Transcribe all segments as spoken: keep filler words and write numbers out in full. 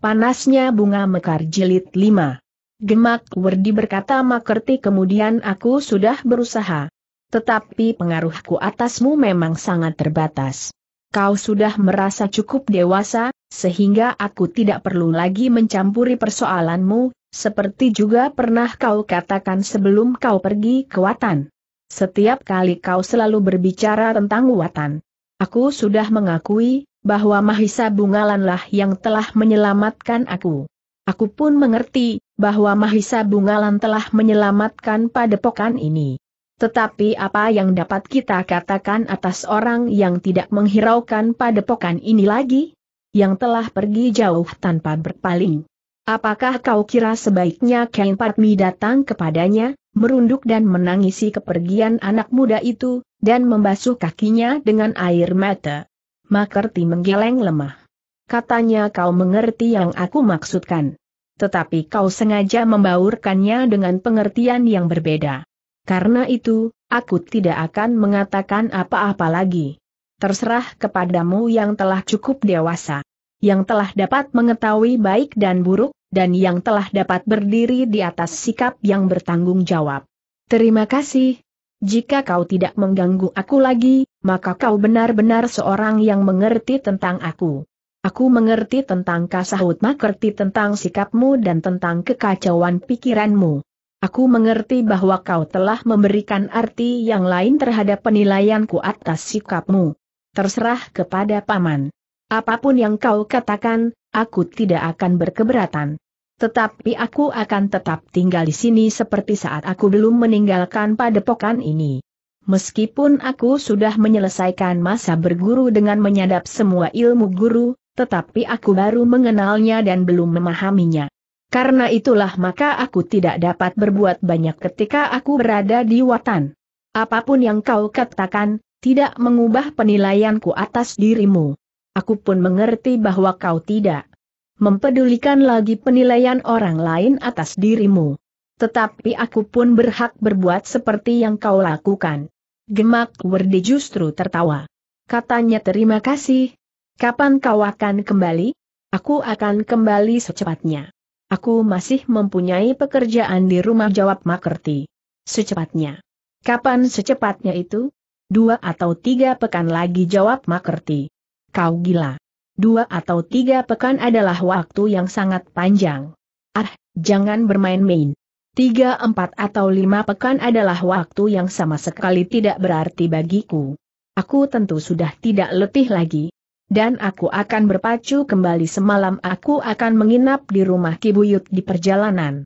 Panasnya Bunga Mekar Jilid lima. Gemak Wardi berkata, Makerti, kemudian aku sudah berusaha. Tetapi pengaruhku atasmu memang sangat terbatas. Kau sudah merasa cukup dewasa, sehingga aku tidak perlu lagi mencampuri persoalanmu, seperti juga pernah kau katakan sebelum kau pergi ke Watan. Setiap kali kau selalu berbicara tentang Watan. Aku sudah mengakui bahwa Mahisa Bungalanlah yang telah menyelamatkan aku. Aku pun mengerti bahwa Mahisa Bungalan telah menyelamatkan padepokan ini. Tetapi apa yang dapat kita katakan atas orang yang tidak menghiraukan padepokan ini lagi? Yang telah pergi jauh tanpa berpaling. Apakah kau kira sebaiknya Ken Padmi datang kepadanya, merunduk dan menangisi kepergian anak muda itu, dan membasuh kakinya dengan air mata? Makerti menggeleng lemah. Katanya, kau mengerti yang aku maksudkan. Tetapi kau sengaja membaurkannya dengan pengertian yang berbeda. Karena itu, aku tidak akan mengatakan apa-apa lagi. Terserah kepadamu yang telah cukup dewasa. Yang telah dapat mengetahui baik dan buruk, dan yang telah dapat berdiri di atas sikap yang bertanggung jawab. Terima kasih. Jika kau tidak mengganggu aku lagi, maka kau benar-benar seorang yang mengerti tentang aku. Aku mengerti tentang kasahut Makerti, tentang sikapmu dan tentang kekacauan pikiranmu. Aku mengerti bahwa kau telah memberikan arti yang lain terhadap penilaianku atas sikapmu. Terserah kepada paman. Apapun yang kau katakan, aku tidak akan berkeberatan. Tetapi aku akan tetap tinggal di sini seperti saat aku belum meninggalkan padepokan ini. Meskipun aku sudah menyelesaikan masa berguru dengan menyadap semua ilmu guru, tetapi aku baru mengenalnya dan belum memahaminya. Karena itulah maka aku tidak dapat berbuat banyak ketika aku berada di Watan. Apapun yang kau katakan, tidak mengubah penilaianku atas dirimu. Aku pun mengerti bahwa kau tidak mempedulikan lagi penilaian orang lain atas dirimu. Tetapi aku pun berhak berbuat seperti yang kau lakukan. Gemak Wardi justru tertawa. Katanya, terima kasih. Kapan kau akan kembali? Aku akan kembali secepatnya. Aku masih mempunyai pekerjaan di rumah, jawab Makerti. Secepatnya. Kapan secepatnya itu? Dua atau tiga pekan lagi, jawab Makerti. Kau gila. Dua atau tiga pekan adalah waktu yang sangat panjang. Ah, jangan bermain-main. Tiga, empat atau lima pekan adalah waktu yang sama sekali tidak berarti bagiku. Aku tentu sudah tidak letih lagi. Dan aku akan berpacu kembali. Semalam aku akan menginap di rumah Ki Buyut di perjalanan.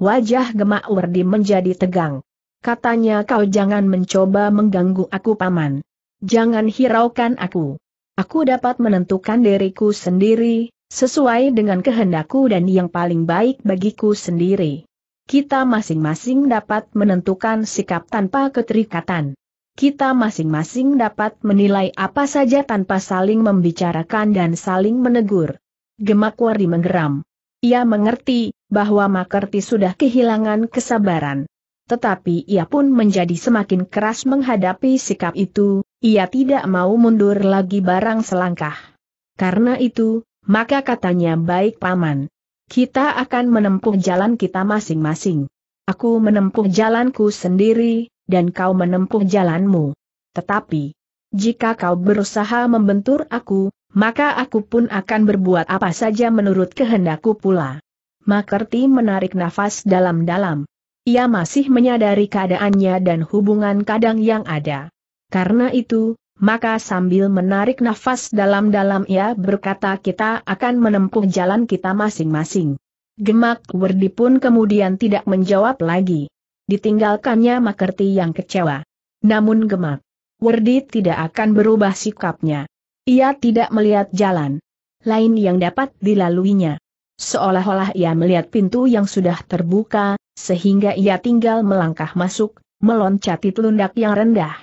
Wajah Gemak Wardi menjadi tegang. Katanya, kau jangan mencoba mengganggu aku, paman. Jangan hiraukan aku. Aku dapat menentukan diriku sendiri, sesuai dengan kehendakku dan yang paling baik bagiku sendiri. Kita masing-masing dapat menentukan sikap tanpa keterikatan. Kita masing-masing dapat menilai apa saja tanpa saling membicarakan dan saling menegur. Gemak Wardi menggeram. Ia mengerti bahwa Makerti sudah kehilangan kesabaran. Tetapi ia pun menjadi semakin keras menghadapi sikap itu. Ia tidak mau mundur lagi barang selangkah. Karena itu, maka katanya, baik paman. Kita akan menempuh jalan kita masing-masing. Aku menempuh jalanku sendiri, dan kau menempuh jalanmu. Tetapi, jika kau berusaha membentur aku, maka aku pun akan berbuat apa saja menurut kehendakku pula. Makerti menarik nafas dalam-dalam. Ia masih menyadari keadaannya dan hubungan kadang yang ada. Karena itu, maka sambil menarik nafas dalam-dalam ia berkata, kita akan menempuh jalan kita masing-masing. Gemak Wardi pun kemudian tidak menjawab lagi. Ditinggalkannya Makerti yang kecewa. Namun Gemak Wardi tidak akan berubah sikapnya. Ia tidak melihat jalan lain yang dapat dilaluinya. Seolah-olah ia melihat pintu yang sudah terbuka, sehingga ia tinggal melangkah masuk, meloncati telundak yang rendah.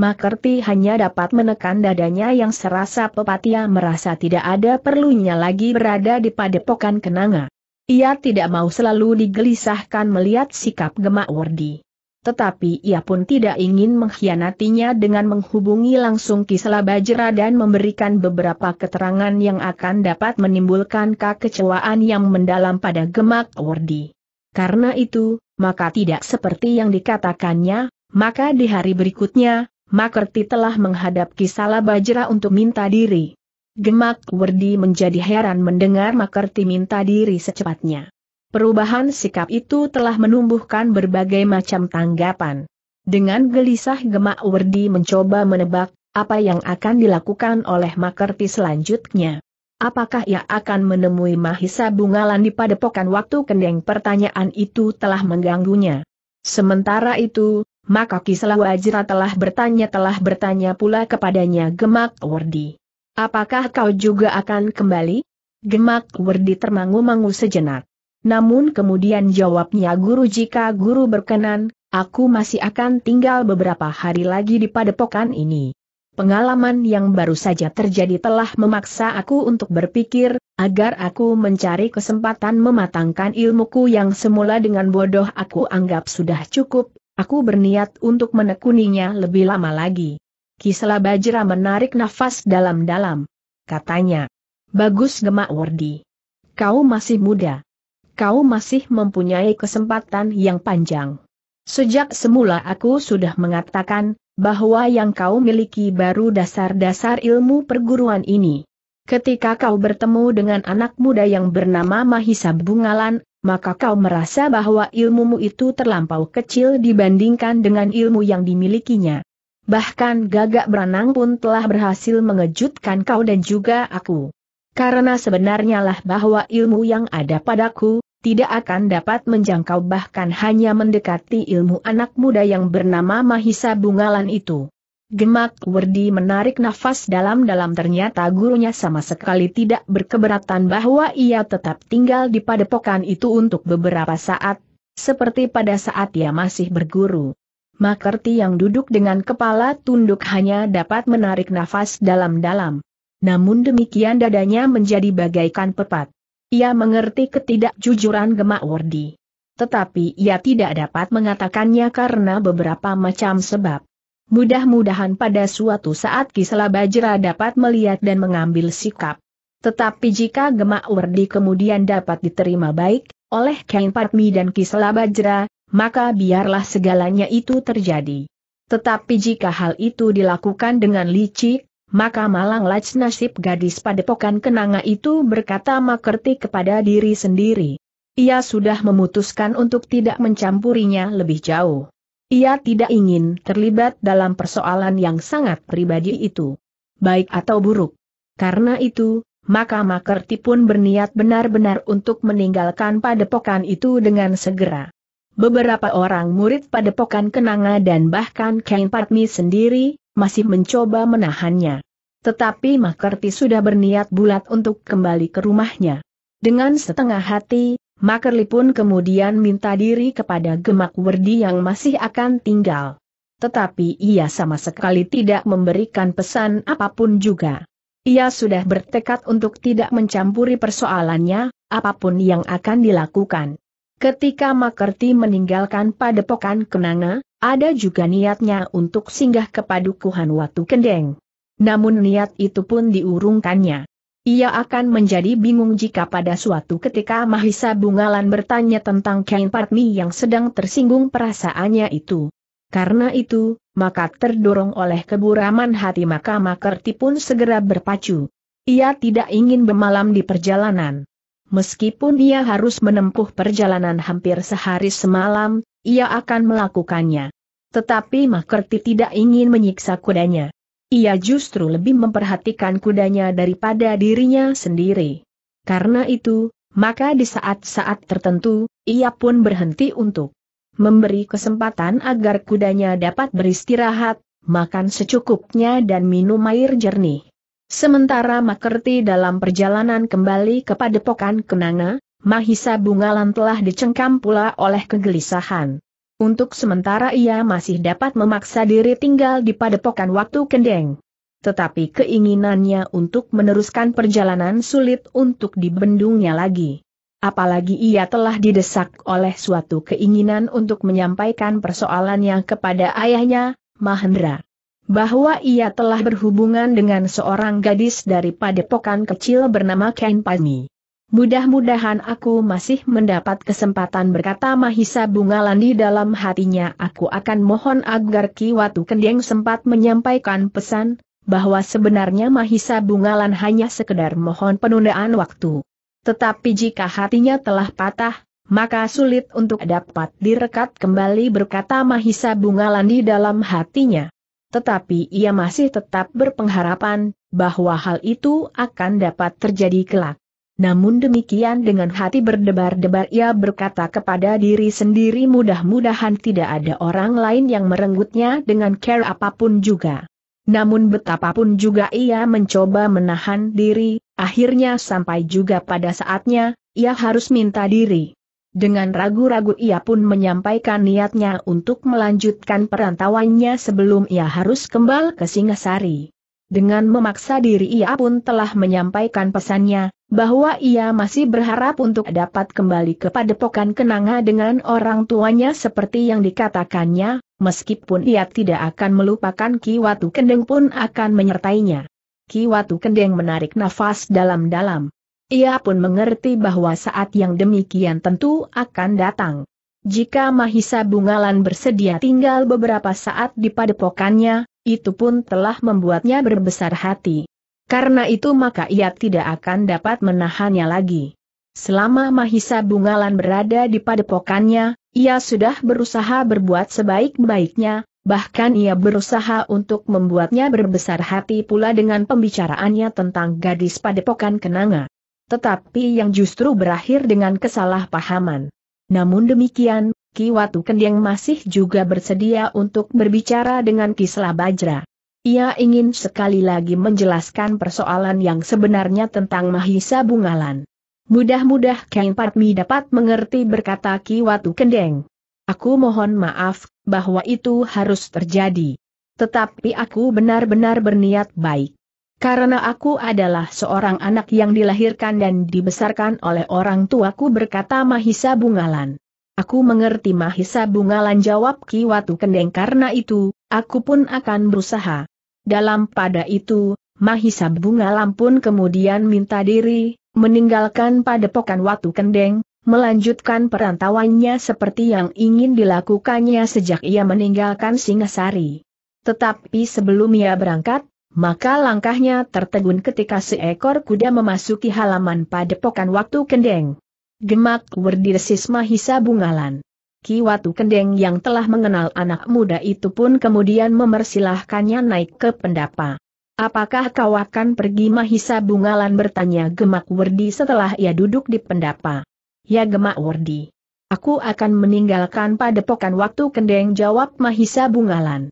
Makerti hanya dapat menekan dadanya yang serasa pepat. Ia merasa tidak ada perlunya lagi berada di padepokan Kenanga. Ia tidak mau selalu digelisahkan melihat sikap Gemak Wardi. tetapi ia pun tidak ingin mengkhianatinya dengan menghubungi langsung Ki Sela Bajra dan memberikan beberapa keterangan yang akan dapat menimbulkan kekecewaan yang mendalam pada Gemak Wardi. Karena itu, maka tidak seperti yang dikatakannya, maka di hari berikutnya, Makerti telah menghadap Ki Sela Bajra untuk minta diri. Gemak Wardi menjadi heran mendengar Makerti minta diri secepatnya. Perubahan sikap itu telah menumbuhkan berbagai macam tanggapan. Dengan gelisah Gemak Wardi mencoba menebak, apa yang akan dilakukan oleh Makerti selanjutnya. Apakah ia akan menemui Mahisa Bungalan di Padepokan Watu Kendeng? Pertanyaan itu telah mengganggunya. Sementara itu, maka Ki Sela Bajra telah bertanya telah bertanya pula kepadanya Gemak Wardi. Apakah kau juga akan kembali? Gemak Wardi termangu-mangu sejenak. Namun kemudian jawabnya, guru jika guru berkenan, aku masih akan tinggal beberapa hari lagi di padepokan ini. Pengalaman yang baru saja terjadi telah memaksa aku untuk berpikir, agar aku mencari kesempatan mematangkan ilmuku yang semula dengan bodoh aku anggap sudah cukup, aku berniat untuk menekuninya lebih lama lagi. Ki Sela Bajra menarik nafas dalam-dalam. Katanya, bagus Gemak Wardi. Kau masih muda. Kau masih mempunyai kesempatan yang panjang. Sejak semula aku sudah mengatakan, bahwa yang kau miliki baru dasar-dasar ilmu perguruan ini. Ketika kau bertemu dengan anak muda yang bernama Mahisa Bungalan, maka kau merasa bahwa ilmumu itu terlampau kecil dibandingkan dengan ilmu yang dimilikinya. Bahkan Gagak Beranang pun telah berhasil mengejutkan kau dan juga aku. Karena sebenarnya lah bahwa ilmu yang ada padaku, tidak akan dapat menjangkau bahkan hanya mendekati ilmu anak muda yang bernama Mahisa Bungalan itu. Gemak Wardi menarik nafas dalam-dalam. Ternyata gurunya sama sekali tidak berkeberatan bahwa ia tetap tinggal di padepokan itu untuk beberapa saat, seperti pada saat ia masih berguru. Makerti yang duduk dengan kepala tunduk hanya dapat menarik nafas dalam-dalam. Namun demikian dadanya menjadi bagaikan pepat. Ia mengerti ketidakjujuran Gemak Wardi. Tetapi ia tidak dapat mengatakannya karena beberapa macam sebab. Mudah-mudahan pada suatu saat Ki Sela Bajra dapat melihat dan mengambil sikap. Tetapi jika Gemak Wardi kemudian dapat diterima baik oleh Ken Padmi dan Ki Sela Bajra, maka biarlah segalanya itu terjadi. Tetapi jika hal itu dilakukan dengan licik, maka malang lac nasib gadis Padepokan Kenanga itu, berkata Makerti kepada diri sendiri. Ia sudah memutuskan untuk tidak mencampurinya lebih jauh. Ia tidak ingin terlibat dalam persoalan yang sangat pribadi itu, baik atau buruk. Karena itu, maka Makerti pun berniat benar-benar untuk meninggalkan padepokan itu dengan segera. Beberapa orang murid Padepokan Kenanga dan bahkan Ken Padmi sendiri masih mencoba menahannya. Tetapi Makerti sudah berniat bulat untuk kembali ke rumahnya. Dengan setengah hati, Makerti pun kemudian minta diri kepada Gemak Wardi yang masih akan tinggal. Tetapi ia sama sekali tidak memberikan pesan apapun juga. Ia sudah bertekad untuk tidak mencampuri persoalannya, apapun yang akan dilakukan. Ketika Makerti meninggalkan Padepokan Kenanga, ada juga niatnya untuk singgah ke Padepokan Watu Kendeng. Namun niat itu pun diurungkannya. Ia akan menjadi bingung jika pada suatu ketika Mahisa Bungalan bertanya tentang Ken Padmi yang sedang tersinggung perasaannya itu. Karena itu, maka terdorong oleh keburaman hati maka Makerti pun segera berpacu. Ia tidak ingin bermalam di perjalanan. Meskipun ia harus menempuh perjalanan hampir sehari semalam, ia akan melakukannya. Tetapi Makerti tidak ingin menyiksa kudanya. Ia justru lebih memperhatikan kudanya daripada dirinya sendiri. Karena itu, maka di saat-saat tertentu, ia pun berhenti untuk memberi kesempatan agar kudanya dapat beristirahat, makan secukupnya dan minum air jernih. Sementara Makerti dalam perjalanan kembali ke Padepokan Kenanga, Mahisa Bungalan telah dicengkam pula oleh kegelisahan. Untuk sementara ia masih dapat memaksa diri tinggal di Padepokan Watu Kendeng. Tetapi keinginannya untuk meneruskan perjalanan sulit untuk dibendungnya lagi. Apalagi ia telah didesak oleh suatu keinginan untuk menyampaikan persoalannya kepada ayahnya, Mahendra. Bahwa ia telah berhubungan dengan seorang gadis dari padepokan kecil bernama Ken Padmi. Mudah-mudahan aku masih mendapat kesempatan, berkata Mahisa Bungalan di dalam hatinya. Aku akan mohon agar Ki Watu Kendeng sempat menyampaikan pesan, bahwa sebenarnya Mahisa Bungalan hanya sekedar mohon penundaan waktu. Tetapi jika hatinya telah patah, maka sulit untuk dapat direkat kembali, berkata Mahisa Bungalan di dalam hatinya. Tetapi ia masih tetap berpengharapan, bahwa hal itu akan dapat terjadi kelak. Namun demikian, dengan hati berdebar-debar ia berkata kepada diri sendiri, mudah-mudahan tidak ada orang lain yang merenggutnya dengan care apapun juga. Namun betapapun juga ia mencoba menahan diri, akhirnya sampai juga pada saatnya, ia harus minta diri. Dengan ragu-ragu ia pun menyampaikan niatnya untuk melanjutkan perantauannya sebelum ia harus kembali ke Singasari. Dengan memaksa diri ia pun telah menyampaikan pesannya, bahwa ia masih berharap untuk dapat kembali ke Padepokan Kenanga dengan orang tuanya seperti yang dikatakannya, meskipun ia tidak akan melupakan Ki Watu Kendeng pun akan menyertainya. Ki Watu Kendeng menarik nafas dalam-dalam. Ia pun mengerti bahwa saat yang demikian tentu akan datang. Jika Mahisa Bungalan bersedia tinggal beberapa saat di padepokannya, itu pun telah membuatnya berbesar hati. Karena itu maka ia tidak akan dapat menahannya lagi. Selama Mahisa Bungalan berada di padepokannya, ia sudah berusaha berbuat sebaik-baiknya, bahkan ia berusaha untuk membuatnya berbesar hati pula dengan pembicaraannya tentang gadis Padepokan Kenanga. Tetapi yang justru berakhir dengan kesalahpahaman. Namun demikian, Ki Watu Kendeng masih juga bersedia untuk berbicara dengan Ki Sela Bajra. Ia ingin sekali lagi menjelaskan persoalan yang sebenarnya tentang Mahisa Bungalan. Mudah-mudah Ken Padmi dapat mengerti, berkata Ki Watu Kendeng. Aku mohon maaf, bahwa itu harus terjadi. Tetapi aku benar-benar berniat baik. Karena aku adalah seorang anak yang dilahirkan dan dibesarkan oleh orang tuaku, berkata Mahisa Bungalan. Aku mengerti Mahisa Bungalan, jawab Ki Watu Kendeng, karena itu, aku pun akan berusaha. Dalam pada itu, Mahisa Bungalan pun kemudian minta diri, meninggalkan Padepokan Watu Kendeng, melanjutkan perantauannya seperti yang ingin dilakukannya sejak ia meninggalkan Singasari. Tetapi sebelum ia berangkat, maka langkahnya tertegun ketika seekor kuda memasuki halaman Padepokan Watu Kendeng. Gemak Wardi, desis Mahisa Bungalan. Ki Watu Kendeng yang telah mengenal anak muda itu pun kemudian memersilahkannya naik ke pendapa. Apakah kau akan pergi, Mahisa Bungalan, bertanya Gemak Wardi setelah ia duduk di pendapa. Ya Gemak Wardi, aku akan meninggalkan Padepokan Watu Kendeng, jawab Mahisa Bungalan.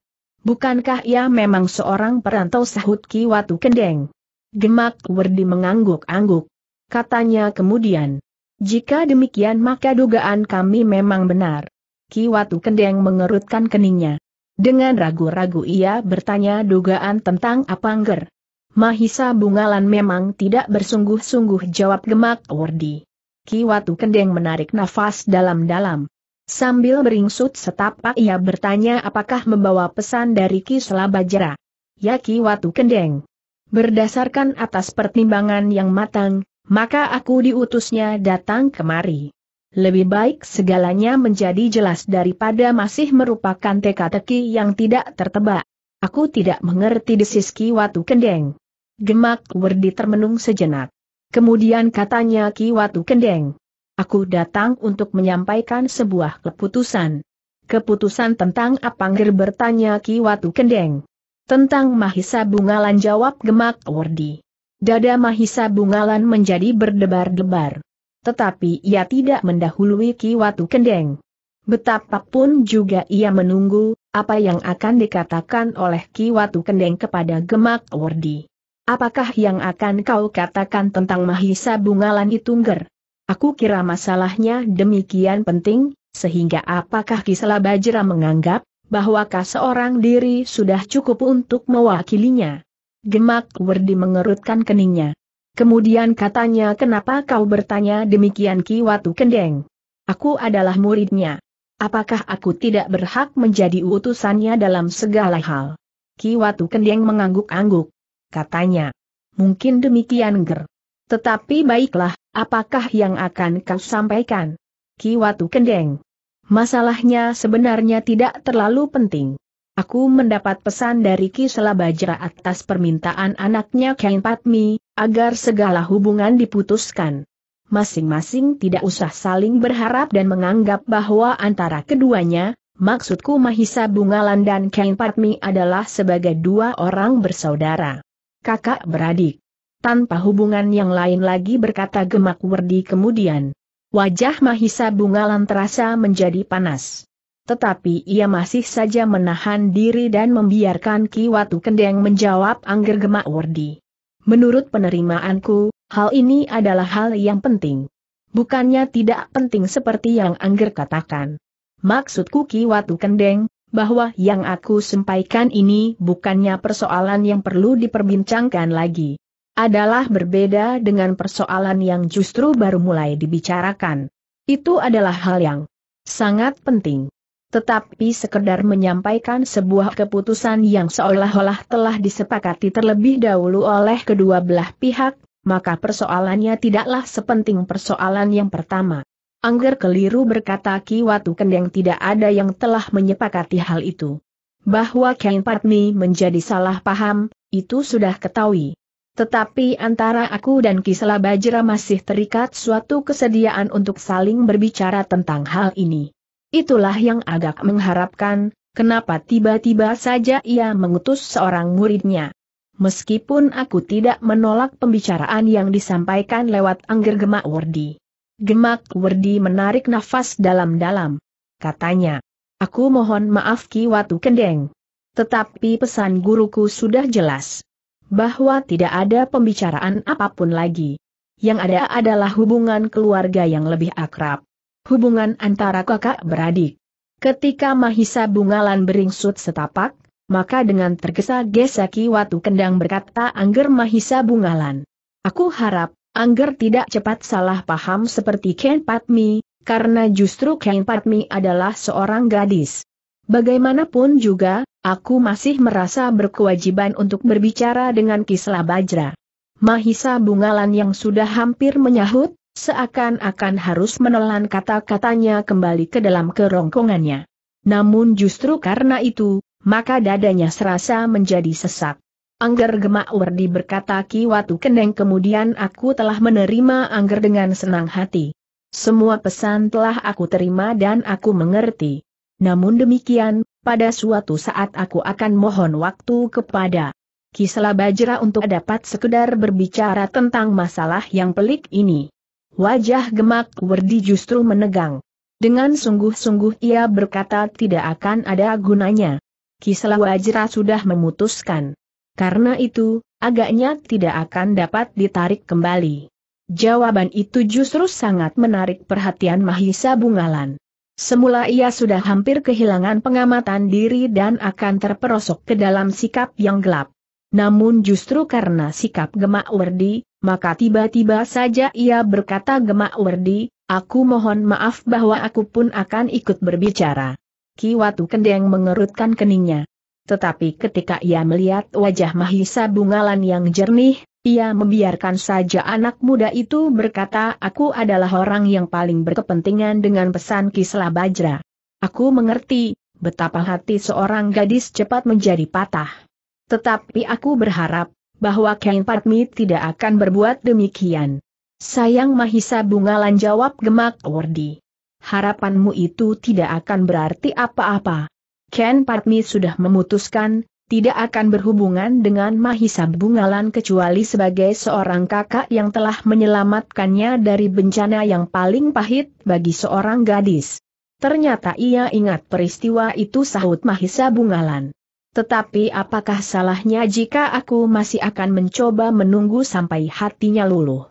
Bukankah ia memang seorang perantau, sahut Ki Watu Kendeng. Gemak Wardi mengangguk-angguk. Katanya kemudian. Jika demikian maka dugaan kami memang benar. Ki Watu Kendeng mengerutkan keningnya. Dengan ragu-ragu ia bertanya, dugaan tentang apa angger? Mahisa Bungalan memang tidak bersungguh-sungguh, jawab Gemak Wardi. Ki Watu Kendeng menarik nafas dalam-dalam. Sambil beringsut setapak ia bertanya, apakah membawa pesan dari Ki Sela Bajra? Ya Ki Watu Kendeng. Berdasarkan atas pertimbangan yang matang, maka aku diutusnya datang kemari. Lebih baik segalanya menjadi jelas daripada masih merupakan teka-teki yang tidak tertebak. Aku tidak mengerti, desis Ki Watu Kendeng. Gemak Wardi termenung sejenak. Kemudian katanya Ki Watu Kendeng. Aku datang untuk menyampaikan sebuah keputusan. Keputusan tentang apa ngger, bertanya Ki Watu Kendeng. Tentang Mahisa Bungalan, jawab Gemak Wardi. Dada Mahisa Bungalan menjadi berdebar-debar. Tetapi ia tidak mendahului Ki Watu Kendeng. Betapapun juga ia menunggu, apa yang akan dikatakan oleh Ki Watu Kendeng kepada Gemak Wardi. Apakah yang akan kau katakan tentang Mahisa Bungalan itu ngger? Aku kira masalahnya demikian penting, sehingga apakah Ki Sela Bajra menganggap, bahwakah seorang diri sudah cukup untuk mewakilinya? Gemak Wardi mengerutkan keningnya. Kemudian katanya, "Kenapa kau bertanya demikian Ki Watu Kendeng? Aku adalah muridnya. Apakah aku tidak berhak menjadi utusannya dalam segala hal?" Ki Watu Kendeng mengangguk-angguk. Katanya, "Mungkin demikian Ger. Tetapi baiklah, apakah yang akan kau sampaikan?" "Ki Watu Kendeng, masalahnya sebenarnya tidak terlalu penting. Aku mendapat pesan dari Ki Sela Bajra atas permintaan anaknya Ken Padmi, agar segala hubungan diputuskan. Masing-masing tidak usah saling berharap dan menganggap bahwa antara keduanya, maksudku Mahisa Bungalan dan Ken Padmi adalah sebagai dua orang bersaudara. Kakak beradik. Tanpa hubungan yang lain lagi," berkata Gemak Wardi kemudian. Wajah Mahisa Bungalan terasa menjadi panas. Tetapi ia masih saja menahan diri dan membiarkan Ki Watu Kendeng menjawab angger Gemak Wardi. "Menurut penerimaanku, hal ini adalah hal yang penting. Bukannya tidak penting seperti yang angger katakan. Maksudku Ki Watu Kendeng, bahwa yang aku sampaikan ini bukannya persoalan yang perlu diperbincangkan lagi. Adalah berbeda dengan persoalan yang justru baru mulai dibicarakan. Itu adalah hal yang sangat penting. Tetapi sekedar menyampaikan sebuah keputusan yang seolah-olah telah disepakati terlebih dahulu oleh kedua belah pihak, maka persoalannya tidaklah sepenting persoalan yang pertama." "Angger keliru," berkata Ki Watu Kendeng, "tidak ada yang telah menyepakati hal itu. Bahwa Ken Padmi menjadi salah paham, itu sudah ketahui. Tetapi antara aku dan Ki Sela Bajra masih terikat suatu kesediaan untuk saling berbicara tentang hal ini. Itulah yang agak mengharapkan, kenapa tiba-tiba saja ia mengutus seorang muridnya. Meskipun aku tidak menolak pembicaraan yang disampaikan lewat angger Gemak Wardi." Gemak Wardi menarik nafas dalam-dalam. Katanya, "Aku mohon maaf Ki Watu Kendeng. Tetapi pesan guruku sudah jelas. Bahwa tidak ada pembicaraan apapun lagi. Yang ada adalah hubungan keluarga yang lebih akrab. Hubungan antara kakak beradik." Ketika Mahisa Bungalan beringsut setapak, maka dengan tergesa-gesa Ki Watu Kendeng berkata, "Angger Mahisa Bungalan, aku harap angger tidak cepat salah paham seperti Ken Padmi, karena justru Ken Padmi adalah seorang gadis. Bagaimanapun juga, aku masih merasa berkewajiban untuk berbicara dengan Ki Sela Bajra." Mahisa Bungalan yang sudah hampir menyahut, seakan-akan harus menelan kata-katanya kembali ke dalam kerongkongannya. Namun justru karena itu, maka dadanya serasa menjadi sesak. "Angger Gemak Wardi," berkata Ki Watu Kendeng kemudian, "aku telah menerima angger dengan senang hati. Semua pesan telah aku terima dan aku mengerti. Namun demikian, pada suatu saat aku akan mohon waktu kepada Ki Sela Bajra untuk dapat sekedar berbicara tentang masalah yang pelik ini." Wajah Gemak Wardi justru menegang. Dengan sungguh-sungguh ia berkata, "Tidak akan ada gunanya. Ki Sela Bajra sudah memutuskan. Karena itu, agaknya tidak akan dapat ditarik kembali." Jawaban itu justru sangat menarik perhatian Mahisa Bungalan. Semula ia sudah hampir kehilangan pengamatan diri dan akan terperosok ke dalam sikap yang gelap. Namun justru karena sikap Gemak Wardi, maka tiba-tiba saja ia berkata, "Gemak Wardi, aku mohon maaf bahwa aku pun akan ikut berbicara." Ki Watu Kendeng mengerutkan keningnya. Tetapi ketika ia melihat wajah Mahisa Bungalan yang jernih, ia membiarkan saja anak muda itu berkata, "Aku adalah orang yang paling berkepentingan dengan pesan Ki Sela Bajra. Aku mengerti betapa hati seorang gadis cepat menjadi patah. Tetapi aku berharap bahwa Ken Padmi tidak akan berbuat demikian." "Sayang Mahisa Bungalan," jawab Gemak Wardi, "harapanmu itu tidak akan berarti apa-apa. Ken Padmi sudah memutuskan tidak akan berhubungan dengan Mahisa Bungalan kecuali sebagai seorang kakak yang telah menyelamatkannya dari bencana yang paling pahit bagi seorang gadis." "Ternyata ia ingat peristiwa itu," sahut Mahisa Bungalan. "Tetapi apakah salahnya jika aku masih akan mencoba menunggu sampai hatinya luluh?"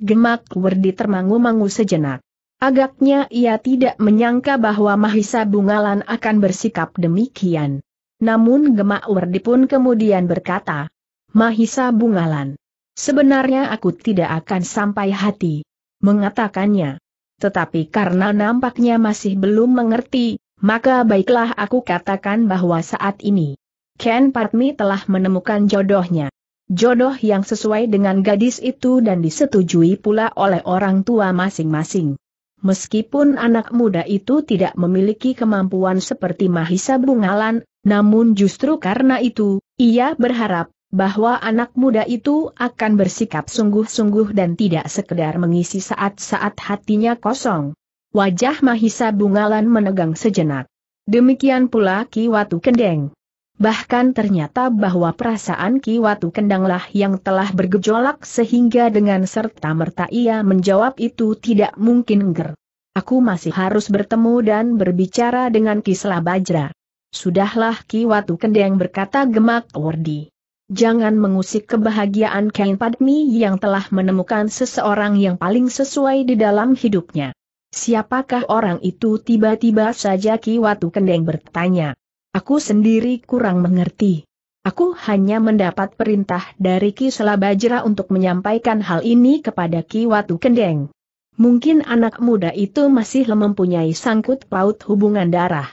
Gemak Wardi termangu-mangu sejenak. Agaknya ia tidak menyangka bahwa Mahisa Bungalan akan bersikap demikian. Namun Gemak Wardi pun kemudian berkata, "Mahisa Bungalan, Sebenarnya aku tidak akan sampai hati mengatakannya. Tetapi karena nampaknya masih belum mengerti, maka baiklah aku katakan bahwa saat ini Ken Padmi telah menemukan jodohnya. Jodoh yang sesuai dengan gadis itu dan disetujui pula oleh orang tua masing-masing. Meskipun anak muda itu tidak memiliki kemampuan seperti Mahisa Bungalan, namun justru karena itu, ia berharap bahwa anak muda itu akan bersikap sungguh-sungguh dan tidak sekedar mengisi saat-saat hatinya kosong. Wajah Mahisa Bungalan menegang sejenak. Demikian pula Ki Watu Kendeng. Bahkan ternyata bahwa perasaan Ki Watu Kendenglah yang telah bergejolak sehingga dengan serta-merta ia menjawab itu tidak mungkin ger. Aku masih harus bertemu dan berbicara dengan Ki Sela Bajra. Sudahlah Ki Watu Kendeng, berkata Gemak Wardi. Jangan mengusik kebahagiaan Ken Padmi yang telah menemukan seseorang yang paling sesuai di dalam hidupnya. Siapakah orang itu? Tiba-tiba saja Ki Watu Kendeng bertanya. Aku sendiri kurang mengerti. Aku hanya mendapat perintah dari Ki Sela Bajra untuk menyampaikan hal ini kepada Ki Watu Kendeng. Mungkin anak muda itu masih mempunyai sangkut paut hubungan darah.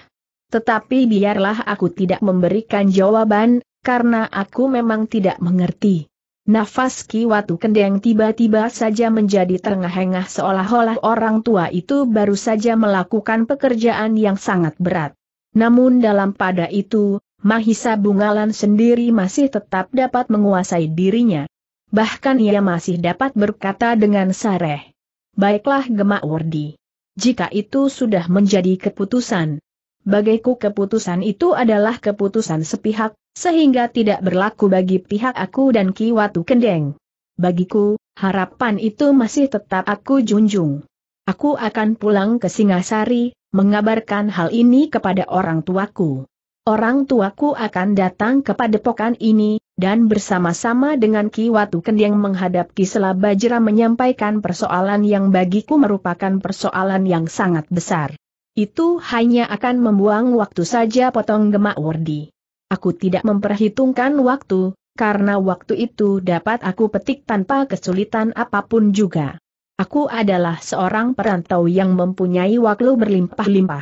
Tetapi biarlah aku tidak memberikan jawaban, karena aku memang tidak mengerti. Nafas Ki Watu Kendeng tiba-tiba saja menjadi terengah-engah seolah-olah orang tua itu baru saja melakukan pekerjaan yang sangat berat. Namun dalam pada itu, Mahisa Bungalan sendiri masih tetap dapat menguasai dirinya. Bahkan ia masih dapat berkata dengan sareh, baiklah Gemak Wardi. Jika itu sudah menjadi keputusan. Bagiku keputusan itu adalah keputusan sepihak, sehingga tidak berlaku bagi pihak aku dan Ki Watu Kendeng. Bagiku, harapan itu masih tetap aku junjung. Aku akan pulang ke Singasari, mengabarkan hal ini kepada orang tuaku. Orang tuaku akan datang ke padepokan ini, dan bersama-sama dengan Ki Watu Kendeng menghadap Ki Sela Bajra menyampaikan persoalan yang bagiku merupakan persoalan yang sangat besar. Itu hanya akan membuang waktu saja, potong Gemak Wardi. Aku tidak memperhitungkan waktu, karena waktu itu dapat aku petik tanpa kesulitan apapun juga. Aku adalah seorang perantau yang mempunyai waktu berlimpah-limpah.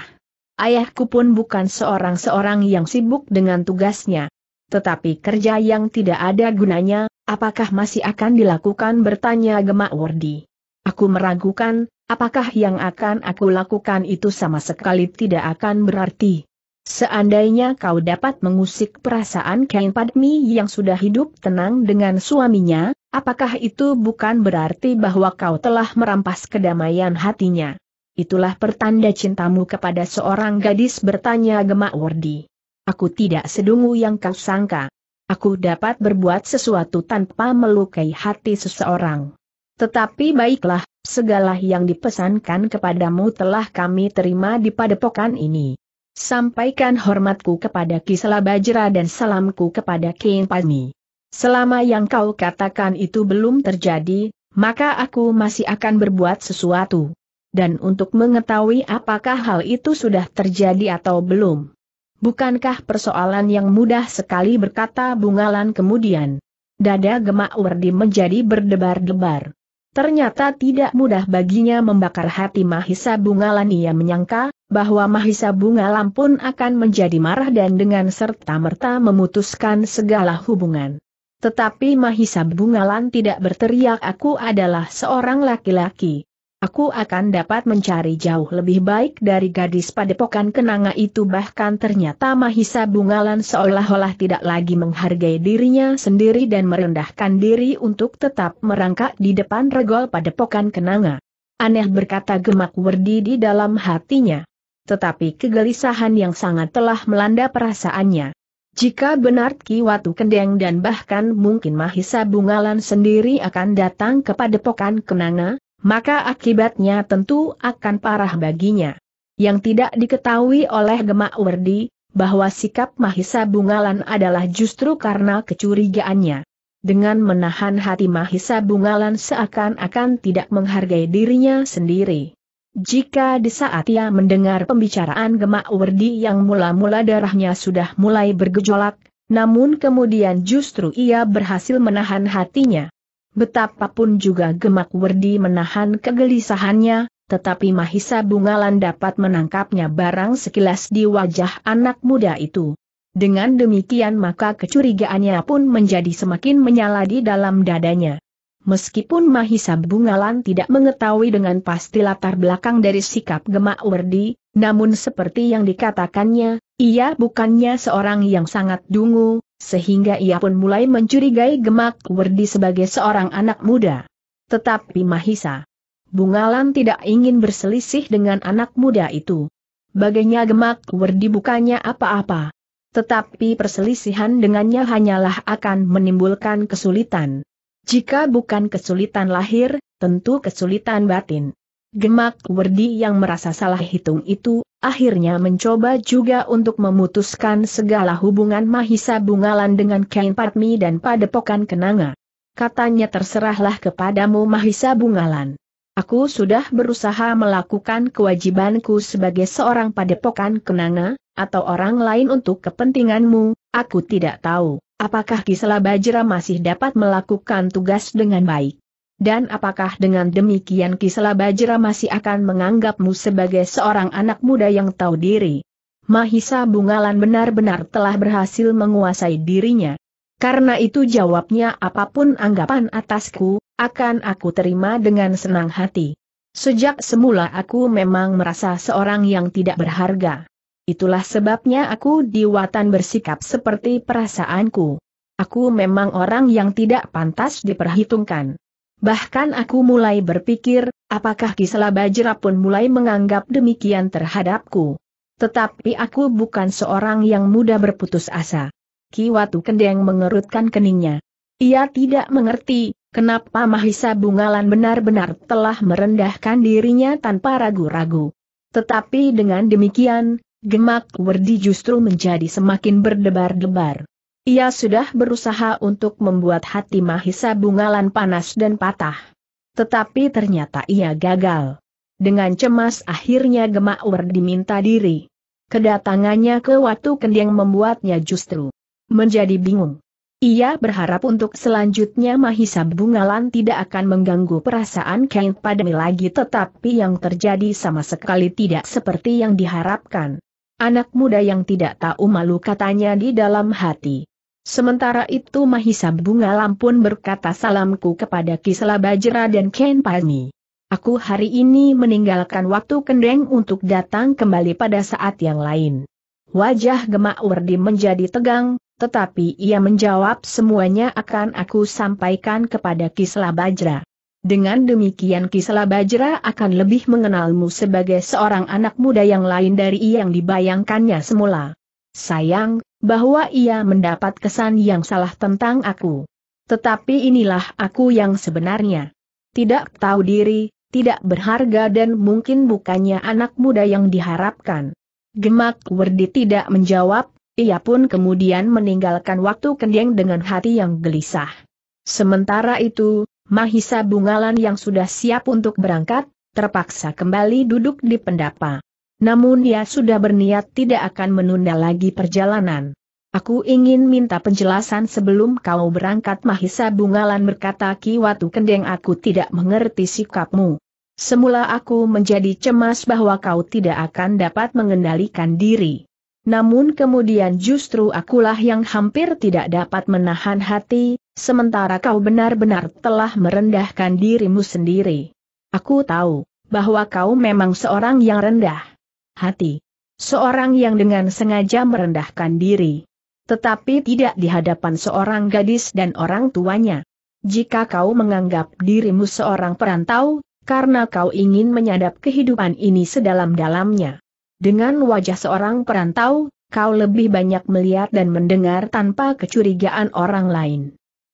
Ayahku pun bukan seorang-seorang yang sibuk dengan tugasnya. Tetapi kerja yang tidak ada gunanya, apakah masih akan dilakukan, bertanya Gemak Wardi. Aku meragukan, apakah yang akan aku lakukan itu sama sekali tidak akan berarti. Seandainya kau dapat mengusik perasaan Ken Padmi yang sudah hidup tenang dengan suaminya, apakah itu bukan berarti bahwa kau telah merampas kedamaian hatinya? Itulah pertanda cintamu kepada seorang gadis, bertanya Gemak Wardi. Aku tidak sedungu yang kau sangka. Aku dapat berbuat sesuatu tanpa melukai hati seseorang. Tetapi baiklah, segala yang dipesankan kepadamu telah kami terima di padepokan ini. Sampaikan hormatku kepada Ki Sela Bajra dan salamku kepada Ken Padmi. Selama yang kau katakan itu belum terjadi, maka aku masih akan berbuat sesuatu. Dan untuk mengetahui apakah hal itu sudah terjadi atau belum. Bukankah persoalan yang mudah sekali, berkata Bungalan kemudian. Dada Gemak Wardi menjadi berdebar-debar. Ternyata tidak mudah baginya membakar hati Mahisa Bungalan. Ia menyangka bahwa Mahisa Bungalan pun akan menjadi marah dan dengan serta-merta memutuskan segala hubungan. Tetapi Mahisa Bungalan tidak berteriak, aku adalah seorang laki-laki. Aku akan dapat mencari jauh lebih baik dari gadis padepokan kenanga itu. Bahkan ternyata Mahisa Bungalan seolah-olah tidak lagi menghargai dirinya sendiri dan merendahkan diri untuk tetap merangkak di depan regol padepokan kenanga. Aneh, berkata Gemak Wardi di dalam hatinya. Tetapi kegelisahan yang sangat telah melanda perasaannya. Jika benar Ki Watu Kendeng dan bahkan mungkin Mahisa Bungalan sendiri akan datang ke padepokan kenanga, maka akibatnya tentu akan parah baginya. Yang tidak diketahui oleh Gemak Wardi, bahwa sikap Mahisa Bungalan adalah justru karena kecurigaannya. Dengan menahan hati, Mahisa Bungalan seakan-akan tidak menghargai dirinya sendiri. Jika di saat ia mendengar pembicaraan Gemak Wardi yang mula-mula darahnya sudah mulai bergejolak, namun kemudian justru ia berhasil menahan hatinya. Betapapun juga Gemak Wardi menahan kegelisahannya, tetapi Mahisa Bungalan dapat menangkapnya barang sekilas di wajah anak muda itu. Dengan demikian maka kecurigaannya pun menjadi semakin menyala di dalam dadanya. Meskipun Mahisa Bungalan tidak mengetahui dengan pasti latar belakang dari sikap Gemak Wardi, namun seperti yang dikatakannya, ia bukannya seorang yang sangat dungu, sehingga ia pun mulai mencurigai Gemak Wardi sebagai seorang anak muda. Tetapi Mahisa Bungalan tidak ingin berselisih dengan anak muda itu. Baginya Gemak Wardi bukannya apa-apa, tetapi perselisihan dengannya hanyalah akan menimbulkan kesulitan. Jika bukan kesulitan lahir, tentu kesulitan batin. Gemak Wardi yang merasa salah hitung itu, akhirnya mencoba juga untuk memutuskan segala hubungan Mahisa Bungalan dengan Ken Padmi dan Padepokan Kenanga. Katanya, terserahlah kepadamu Mahisa Bungalan. Aku sudah berusaha melakukan kewajibanku sebagai seorang Padepokan Kenanga, atau orang lain untuk kepentinganmu, aku tidak tahu. Apakah Ki Sela Bajra masih dapat melakukan tugas dengan baik? Dan apakah dengan demikian Ki Sela Bajra masih akan menganggapmu sebagai seorang anak muda yang tahu diri? Mahisa Bungalan benar-benar telah berhasil menguasai dirinya. Karena itu jawabnya, apapun anggapan atasku, akan aku terima dengan senang hati. Sejak semula aku memang merasa seorang yang tidak berharga. Itulah sebabnya aku di Watan bersikap seperti perasaanku. Aku memang orang yang tidak pantas diperhitungkan. Bahkan aku mulai berpikir, apakah Ki Sela Bajra pun mulai menganggap demikian terhadapku. Tetapi aku bukan seorang yang mudah berputus asa. Ki Watu Kendeng mengerutkan keningnya. Ia tidak mengerti kenapa Mahisa Bungalan benar-benar telah merendahkan dirinya tanpa ragu-ragu. Tetapi dengan demikian, Gemak Wardi justru menjadi semakin berdebar-debar. Ia sudah berusaha untuk membuat hati Mahisa Bungalan panas dan patah. Tetapi ternyata ia gagal. Dengan cemas akhirnya Gemak Wardi minta diri. Kedatangannya ke Watu Kendeng membuatnya justru menjadi bingung. Ia berharap untuk selanjutnya Mahisa Bungalan tidak akan mengganggu perasaan Ken Padmi lagi, tetapi yang terjadi sama sekali tidak seperti yang diharapkan. Anak muda yang tidak tahu malu, katanya di dalam hati. Sementara itu Mahisa Bungalan pun berkata, salamku kepada Ki Sela Bajra dan Ken Padmi. Aku hari ini meninggalkan Watu Kendeng untuk datang kembali pada saat yang lain. Wajah Gemak Wardi menjadi tegang, tetapi ia menjawab, semuanya akan aku sampaikan kepada Ki Sela Bajra. Dengan demikian Ki Sela Bajra akan lebih mengenalmu sebagai seorang anak muda yang lain dari yang dibayangkannya semula. Sayang, bahwa ia mendapat kesan yang salah tentang aku. Tetapi inilah aku yang sebenarnya. Tidak tahu diri, tidak berharga dan mungkin bukannya anak muda yang diharapkan. Gemak Wardi tidak menjawab, ia pun kemudian meninggalkan Watu Kendeng dengan hati yang gelisah. Sementara itu, Mahisa Bungalan yang sudah siap untuk berangkat, terpaksa kembali duduk di pendapa. Namun ia sudah berniat tidak akan menunda lagi perjalanan. Aku ingin minta penjelasan sebelum kau berangkat, Mahisa Bungalan berkata. Ki Watu Kendeng, aku tidak mengerti sikapmu. Semula aku menjadi cemas bahwa kau tidak akan dapat mengendalikan diri. Namun kemudian justru akulah yang hampir tidak dapat menahan hati, sementara kau benar-benar telah merendahkan dirimu sendiri. Aku tahu bahwa kau memang seorang yang rendah hati, seorang yang dengan sengaja merendahkan diri, tetapi tidak di hadapan seorang gadis dan orang tuanya. Jika kau menganggap dirimu seorang perantau, karena kau ingin menyadap kehidupan ini sedalam-dalamnya. Dengan wajah seorang perantau, kau lebih banyak melihat dan mendengar tanpa kecurigaan orang lain.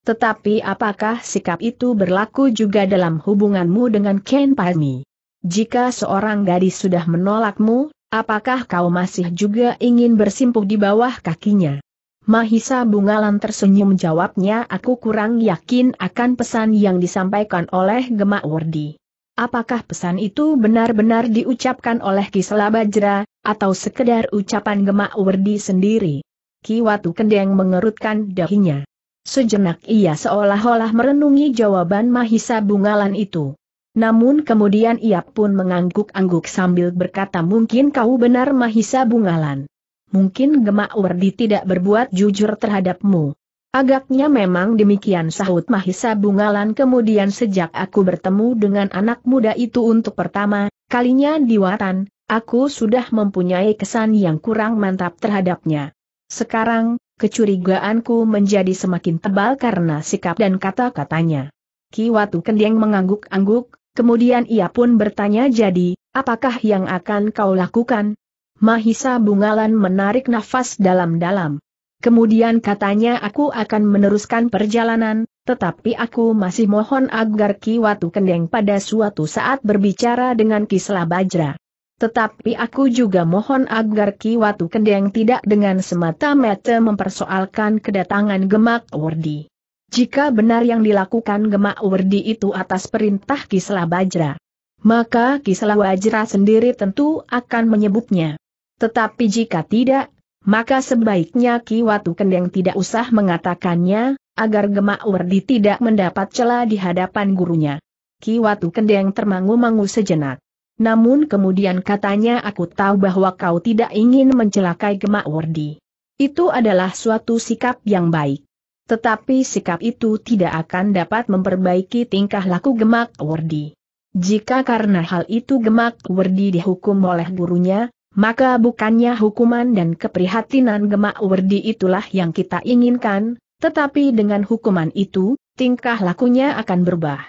Tetapi apakah sikap itu berlaku juga dalam hubunganmu dengan Ken Padmi? Jika seorang gadis sudah menolakmu, apakah kau masih juga ingin bersimpuh di bawah kakinya? Mahisa Bungalan tersenyum, jawabnya. Aku kurang yakin akan pesan yang disampaikan oleh Gemak Wardi. Apakah pesan itu benar-benar diucapkan oleh Ki Sela Bajra, atau sekedar ucapan Gemak Wardi sendiri? Ki Watu Kendeng mengerutkan dahinya. Sejenak ia seolah-olah merenungi jawaban Mahisa Bungalan itu. Namun kemudian ia pun mengangguk-angguk sambil berkata, mungkin kau benar Mahisa Bungalan. Mungkin Gemak Wardi tidak berbuat jujur terhadapmu. Agaknya memang demikian, sahut Mahisa Bungalan. Kemudian sejak aku bertemu dengan anak muda itu untuk pertama kalinya di Watan, aku sudah mempunyai kesan yang kurang mantap terhadapnya. Sekarang, kecurigaanku menjadi semakin tebal karena sikap dan kata-katanya. Ki Watu Kendeng mengangguk-angguk, kemudian ia pun bertanya, jadi, apakah yang akan kau lakukan? Mahisa Bungalan menarik nafas dalam-dalam. Kemudian katanya, aku akan meneruskan perjalanan, tetapi aku masih mohon agar Ki Watu Kendeng pada suatu saat berbicara dengan Ki Sela Bajra. Tetapi aku juga mohon agar Ki Watu Kendeng tidak dengan semata-mata mempersoalkan kedatangan Gemak Wardi. Jika benar yang dilakukan Gemak Wardi itu atas perintah Ki Sela Bajra, maka Ki Sela Bajra sendiri tentu akan menyebutnya. Tetapi jika tidak, maka sebaiknya Ki Watu Kendeng tidak usah mengatakannya, agar Gemak Wardi tidak mendapat celah di hadapan gurunya. Ki Watu Kendeng termangu-mangu sejenak. Namun kemudian katanya, aku tahu bahwa kau tidak ingin mencelakai Gemak Wardi. Itu adalah suatu sikap yang baik. Tetapi sikap itu tidak akan dapat memperbaiki tingkah laku Gemak Wardi. Jika karena hal itu Gemak Wardi dihukum oleh gurunya, maka bukannya hukuman dan keprihatinan Gemak Wardi itulah yang kita inginkan, tetapi dengan hukuman itu, tingkah lakunya akan berubah.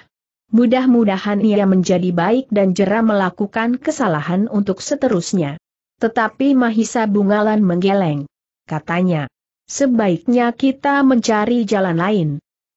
Mudah-mudahan ia menjadi baik dan jera melakukan kesalahan untuk seterusnya. Tetapi Mahisa Bungalan menggeleng. Katanya, sebaiknya kita mencari jalan lain.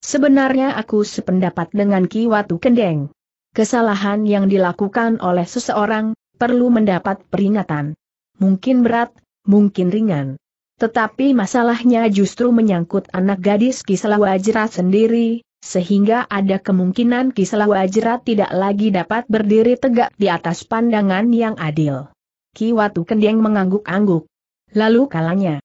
Sebenarnya aku sependapat dengan Ki Watu Kendeng. Kesalahan yang dilakukan oleh seseorang perlu mendapat peringatan. Mungkin berat, mungkin ringan. Tetapi masalahnya justru menyangkut anak gadis Ki Sela Bajra sendiri. Sehingga ada kemungkinan Ki Sela Bajra tidak lagi dapat berdiri tegak di atas pandangan yang adil. Ki Watu Kendeng mengangguk-angguk. Lalu kalanya,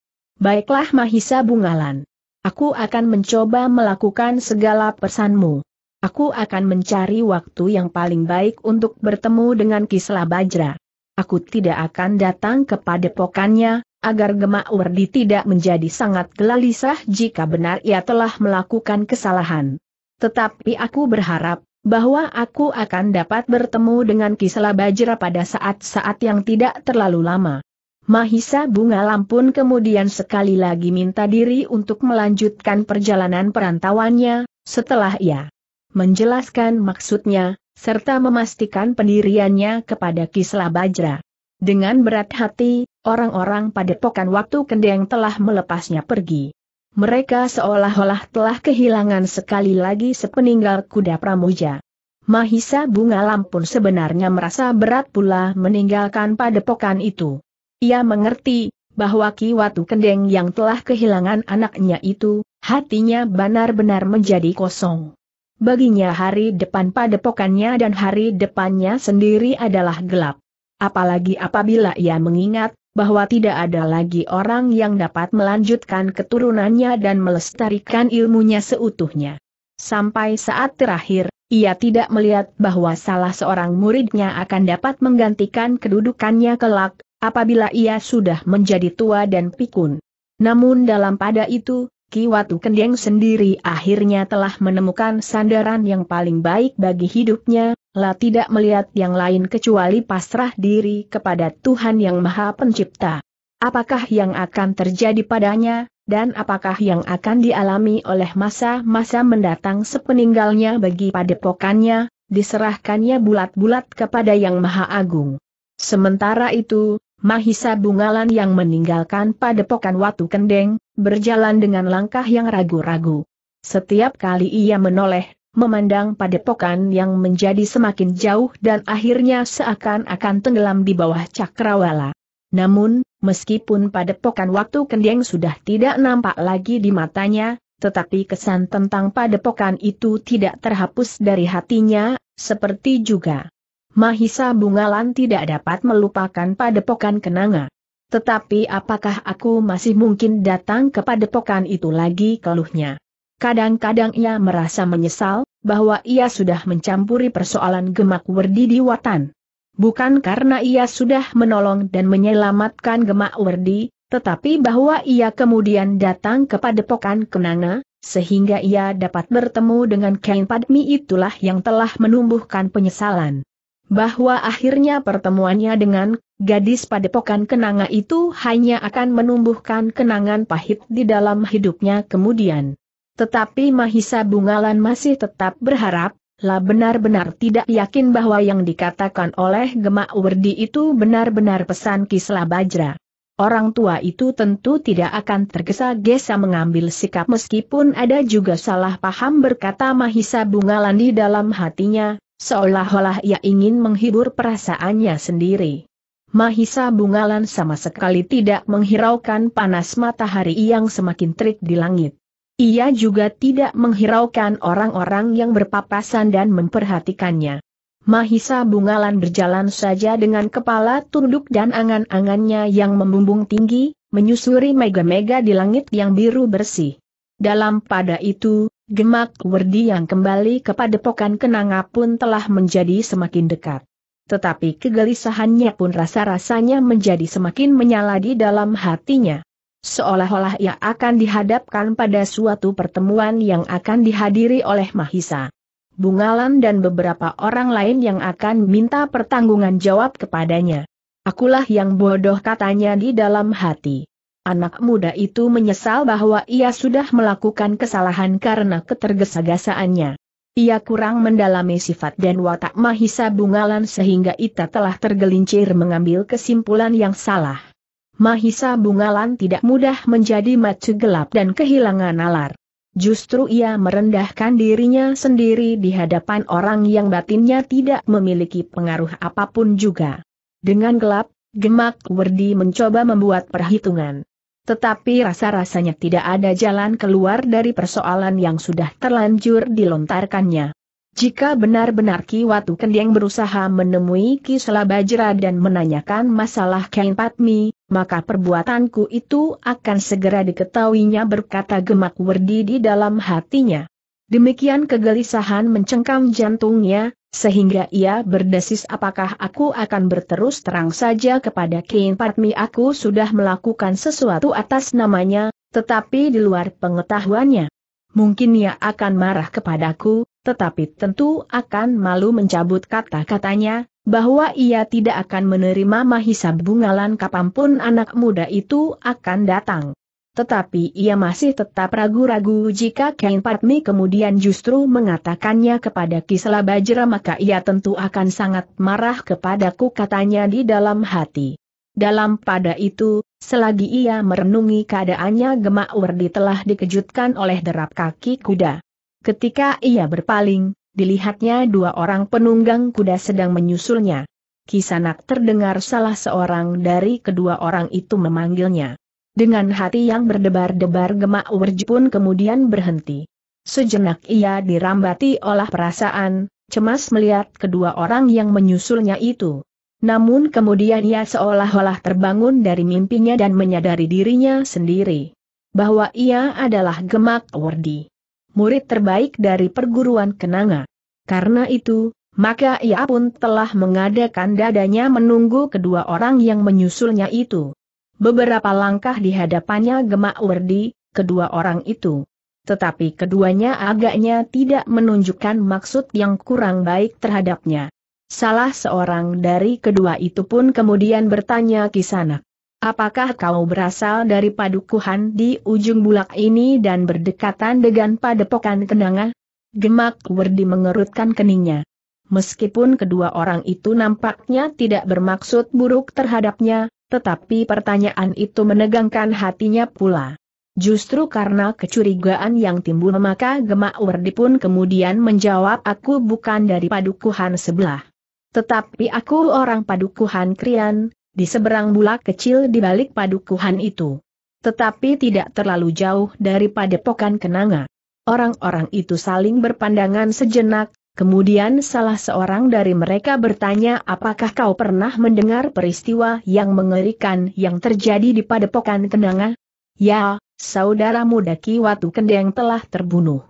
baiklah Mahisa Bungalan. Aku akan mencoba melakukan segala pesanmu. Aku akan mencari waktu yang paling baik untuk bertemu dengan Ki Sela Bajra. Aku tidak akan datang ke padepokannya, agar Gemak Wardi tidak menjadi sangat gelisah jika benar ia telah melakukan kesalahan. Tetapi aku berharap bahwa aku akan dapat bertemu dengan Ki Sela Bajra pada saat-saat yang tidak terlalu lama. Mahisa Bungalan pun kemudian sekali lagi minta diri untuk melanjutkan perjalanan perantauannya, setelah ia menjelaskan maksudnya, serta memastikan pendiriannya kepada Ki Sela Bajra. Dengan berat hati, orang-orang padepokan Watu Kendeng telah melepasnya pergi. Mereka seolah-olah telah kehilangan sekali lagi sepeninggal kuda pramuja. Mahisa Bungalan pun sebenarnya merasa berat pula meninggalkan padepokan itu. Ia mengerti bahwa Ki Watu Kendeng yang telah kehilangan anaknya itu, hatinya benar-benar menjadi kosong. Baginya hari depan padepokannya dan hari depannya sendiri adalah gelap. Apalagi apabila ia mengingat bahwa tidak ada lagi orang yang dapat melanjutkan keturunannya dan melestarikan ilmunya seutuhnya. Sampai saat terakhir, ia tidak melihat bahwa salah seorang muridnya akan dapat menggantikan kedudukannya kelak, apabila ia sudah menjadi tua dan pikun. Namun dalam pada itu, Ki Watu Kendeng sendiri akhirnya telah menemukan sandaran yang paling baik bagi hidupnya, lah tidak melihat yang lain kecuali pasrah diri kepada Tuhan Yang Maha Pencipta. Apakah yang akan terjadi padanya, dan apakah yang akan dialami oleh masa-masa mendatang sepeninggalnya bagi padepokannya, diserahkannya bulat-bulat kepada Yang Maha Agung. Sementara itu, Mahisa Bungalan yang meninggalkan padepokan Watu Kendeng, berjalan dengan langkah yang ragu-ragu. Setiap kali ia menoleh, memandang padepokan yang menjadi semakin jauh dan akhirnya seakan-akan tenggelam di bawah cakrawala. Namun, meskipun padepokan Watu Kendeng sudah tidak nampak lagi di matanya, tetapi kesan tentang padepokan itu tidak terhapus dari hatinya, seperti juga Mahisa Bungalan tidak dapat melupakan padepokan Kenanga. Tetapi apakah aku masih mungkin datang ke padepokan itu lagi, keluhnya. Kadang-kadang ia merasa menyesal, bahwa ia sudah mencampuri persoalan Gemak Wardi di Watan. Bukan karena ia sudah menolong dan menyelamatkan Gemak Wardi, tetapi bahwa ia kemudian datang ke Padepokan Kenanga, sehingga ia dapat bertemu dengan Ken Padmi, itulah yang telah menumbuhkan penyesalan. Bahwa akhirnya pertemuannya dengan gadis Padepokan Kenanga itu hanya akan menumbuhkan kenangan pahit di dalam hidupnya kemudian. Tetapi Mahisa Bungalan masih tetap berharap, lah benar-benar tidak yakin bahwa yang dikatakan oleh Gemak Wardi itu benar-benar pesan Ki Sela Bajra. Orang tua itu tentu tidak akan tergesa-gesa mengambil sikap meskipun ada juga salah paham, berkata Mahisa Bungalan di dalam hatinya, seolah-olah ia ingin menghibur perasaannya sendiri. Mahisa Bungalan sama sekali tidak menghiraukan panas matahari yang semakin terik di langit. Ia juga tidak menghiraukan orang-orang yang berpapasan dan memperhatikannya. Mahisa Bungalan berjalan saja dengan kepala tunduk dan angan-angannya yang membumbung tinggi, menyusuri mega-mega di langit yang biru bersih. Dalam pada itu, Gemak Wardi yang kembali ke Padepokan Kenanga pun telah menjadi semakin dekat. Tetapi kegelisahannya pun rasa-rasanya menjadi semakin menyala di dalam hatinya. Seolah-olah ia akan dihadapkan pada suatu pertemuan yang akan dihadiri oleh Mahisa Bungalan dan beberapa orang lain yang akan minta pertanggungan jawab kepadanya. Akulah yang bodoh, katanya di dalam hati. Anak muda itu menyesal bahwa ia sudah melakukan kesalahan karena ketergesa-gesaannya. Ia kurang mendalami sifat dan watak Mahisa Bungalan sehingga ia telah tergelincir mengambil kesimpulan yang salah. Mahisa Bungalan tidak mudah menjadi mata gelap dan kehilangan nalar. Justru ia merendahkan dirinya sendiri di hadapan orang yang batinnya tidak memiliki pengaruh apapun juga. Dengan gelap, Gemak Wardi mencoba membuat perhitungan. Tetapi rasa-rasanya tidak ada jalan keluar dari persoalan yang sudah terlanjur dilontarkannya. Jika benar-benar Ki Watu Kendeng berusaha menemui Ki Sela Bajra dan menanyakan masalah Ken Padmi, maka perbuatanku itu akan segera diketahuinya, berkata Gemak Wardi di dalam hatinya. Demikian kegelisahan mencengkam jantungnya, sehingga ia berdesis, apakah aku akan berterus terang saja kepada Ken Padmi aku sudah melakukan sesuatu atas namanya, tetapi di luar pengetahuannya. Mungkin ia akan marah kepadaku, tetapi tentu akan malu mencabut kata-katanya, bahwa ia tidak akan menerima Mahisa Bungalan kapanpun anak muda itu akan datang. Tetapi ia masih tetap ragu-ragu, jika Ken Padmi kemudian justru mengatakannya kepada Ki Sela Bajra maka ia tentu akan sangat marah kepadaku, katanya di dalam hati. Dalam pada itu, selagi ia merenungi keadaannya, Gemak Wardi telah dikejutkan oleh derap kaki kuda. Ketika ia berpaling, dilihatnya dua orang penunggang kuda sedang menyusulnya. Kisanak terdengar salah seorang dari kedua orang itu memanggilnya. Dengan hati yang berdebar-debar, Gemak Wardi pun kemudian berhenti. Sejenak ia dirambati oleh perasaan cemas melihat kedua orang yang menyusulnya itu. Namun kemudian ia seolah-olah terbangun dari mimpinya dan menyadari dirinya sendiri. Bahwa ia adalah Gemak Wardi, murid terbaik dari perguruan Kenanga. Karena itu, maka ia pun telah mengadakan dadanya menunggu kedua orang yang menyusulnya itu. Beberapa langkah di hadapannya Gemak Wardi, kedua orang itu. Tetapi keduanya agaknya tidak menunjukkan maksud yang kurang baik terhadapnya. Salah seorang dari kedua itu pun kemudian bertanya, "Kisanak, apakah kau berasal dari padukuhan di ujung bulak ini dan berdekatan dengan Padepokan Kenanga?" Gemak Wardi mengerutkan keningnya. Meskipun kedua orang itu nampaknya tidak bermaksud buruk terhadapnya, tetapi pertanyaan itu menegangkan hatinya pula. Justru karena kecurigaan yang timbul maka Gemak Wardi pun kemudian menjawab, "Aku bukan dari padukuhan sebelah. Tetapi aku orang padukuhan Krian, di seberang bulak kecil di balik padukuhan itu. Tetapi tidak terlalu jauh dari Padepokan Kenanga." Orang-orang itu saling berpandangan sejenak, kemudian salah seorang dari mereka bertanya, "Apakah kau pernah mendengar peristiwa yang mengerikan yang terjadi di Padepokan Kenanga?" "Ya, saudara muda Ki Watu Kendeng telah terbunuh.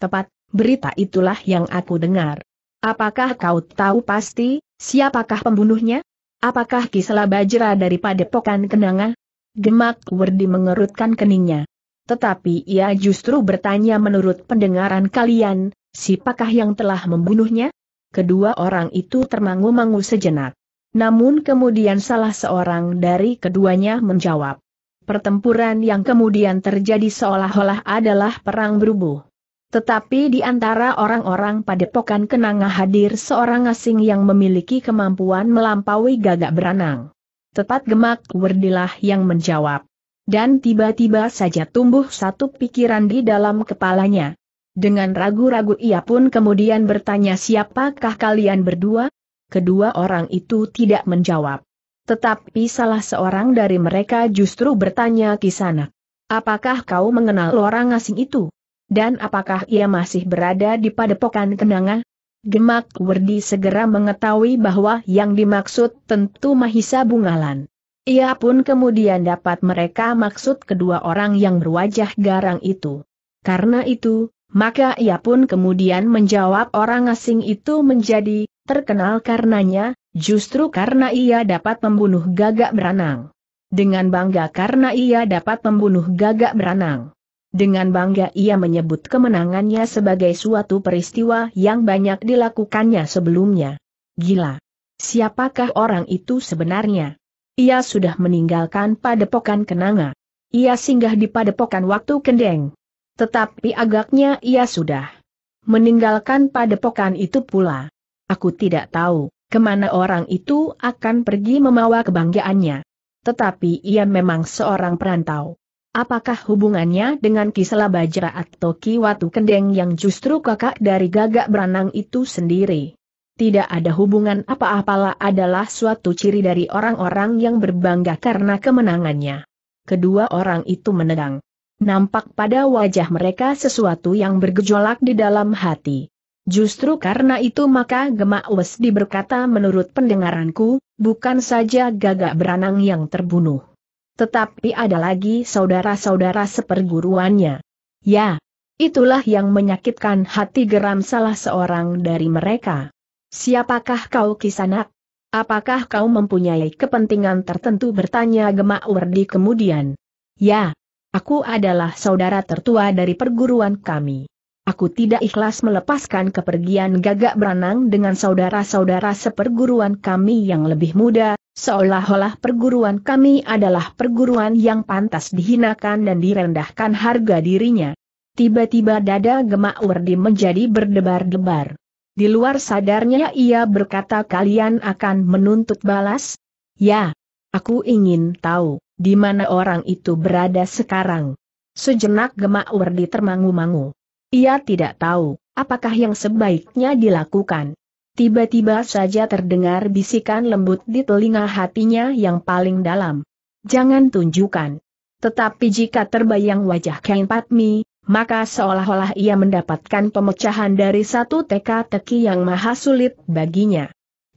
Tepat, berita itulah yang aku dengar. Apakah kau tahu pasti, siapakah pembunuhnya? Apakah Ki Sela Bajra dari Padepokan Kenanga? Gemak Wardi mengerutkan keningnya. Tetapi ia justru bertanya, menurut pendengaran kalian, siapakah yang telah membunuhnya? Kedua orang itu termangu-mangu sejenak. Namun kemudian salah seorang dari keduanya menjawab. Pertempuran yang kemudian terjadi seolah-olah adalah perang berubuh. Tetapi di antara orang-orang Padepokan Kenanga hadir seorang asing yang memiliki kemampuan melampaui Gagak Beranang. Tepat Gemak Wardilah yang menjawab. Dan tiba-tiba saja tumbuh satu pikiran di dalam kepalanya. Dengan ragu-ragu ia pun kemudian bertanya, siapakah kalian berdua? Kedua orang itu tidak menjawab. Tetapi salah seorang dari mereka justru bertanya, Ki Sanak, apakah kau mengenal orang asing itu? Dan apakah ia masih berada di Padepokan Kenanga? Gemak Wardi segera mengetahui bahwa yang dimaksud tentu Mahisa Bungalan. Ia pun kemudian dapat mereka maksud kedua orang yang berwajah garang itu. Karena itu, maka ia pun kemudian menjawab, orang asing itu menjadi terkenal karenanya, justru karena ia dapat membunuh Gagak Beranang. Dengan bangga karena ia dapat membunuh Gagak Beranang. Dengan bangga ia menyebut kemenangannya sebagai suatu peristiwa yang banyak dilakukannya sebelumnya. Gila! Siapakah orang itu sebenarnya? Ia sudah meninggalkan Padepokan Kenanga. Ia singgah di Padepokan Watu Kendeng. Tetapi agaknya ia sudah meninggalkan padepokan itu pula. Aku tidak tahu kemana orang itu akan pergi membawa kebanggaannya. Tetapi ia memang seorang perantau. Apakah hubungannya dengan Ki Sela Bajra atau Ki Watu Kendeng yang justru kakak dari Gagak Beranang itu sendiri? Tidak ada hubungan apa-apalah, adalah suatu ciri dari orang-orang yang berbangga karena kemenangannya. Kedua orang itu menedang. Nampak pada wajah mereka sesuatu yang bergejolak di dalam hati. Justru karena itu maka Gemak Wardi berkata, menurut pendengaranku, bukan saja Gagak Beranang yang terbunuh. Tetapi ada lagi saudara-saudara seperguruannya. Ya, itulah yang menyakitkan hati, geram salah seorang dari mereka. Siapakah kau, Ki Sanak? Apakah kau mempunyai kepentingan tertentu? Bertanya Gemak Wardi kemudian. Ya, aku adalah saudara tertua dari perguruan kami. Aku tidak ikhlas melepaskan kepergian Gagak Beranang dengan saudara-saudara seperguruan kami yang lebih muda, seolah-olah perguruan kami adalah perguruan yang pantas dihinakan dan direndahkan harga dirinya. Tiba-tiba dada Gemak Wardi menjadi berdebar-debar. Di luar sadarnya ia berkata, kalian akan menuntut balas? Ya, aku ingin tahu, di mana orang itu berada sekarang? Sejenak Gemak Wardi termangu-mangu. Ia tidak tahu, apakah yang sebaiknya dilakukan. Tiba-tiba saja terdengar bisikan lembut di telinga hatinya yang paling dalam. Jangan tunjukkan. Tetapi jika terbayang wajah Ken Padmi, maka seolah-olah ia mendapatkan pemecahan dari satu teka-teki yang maha sulit baginya.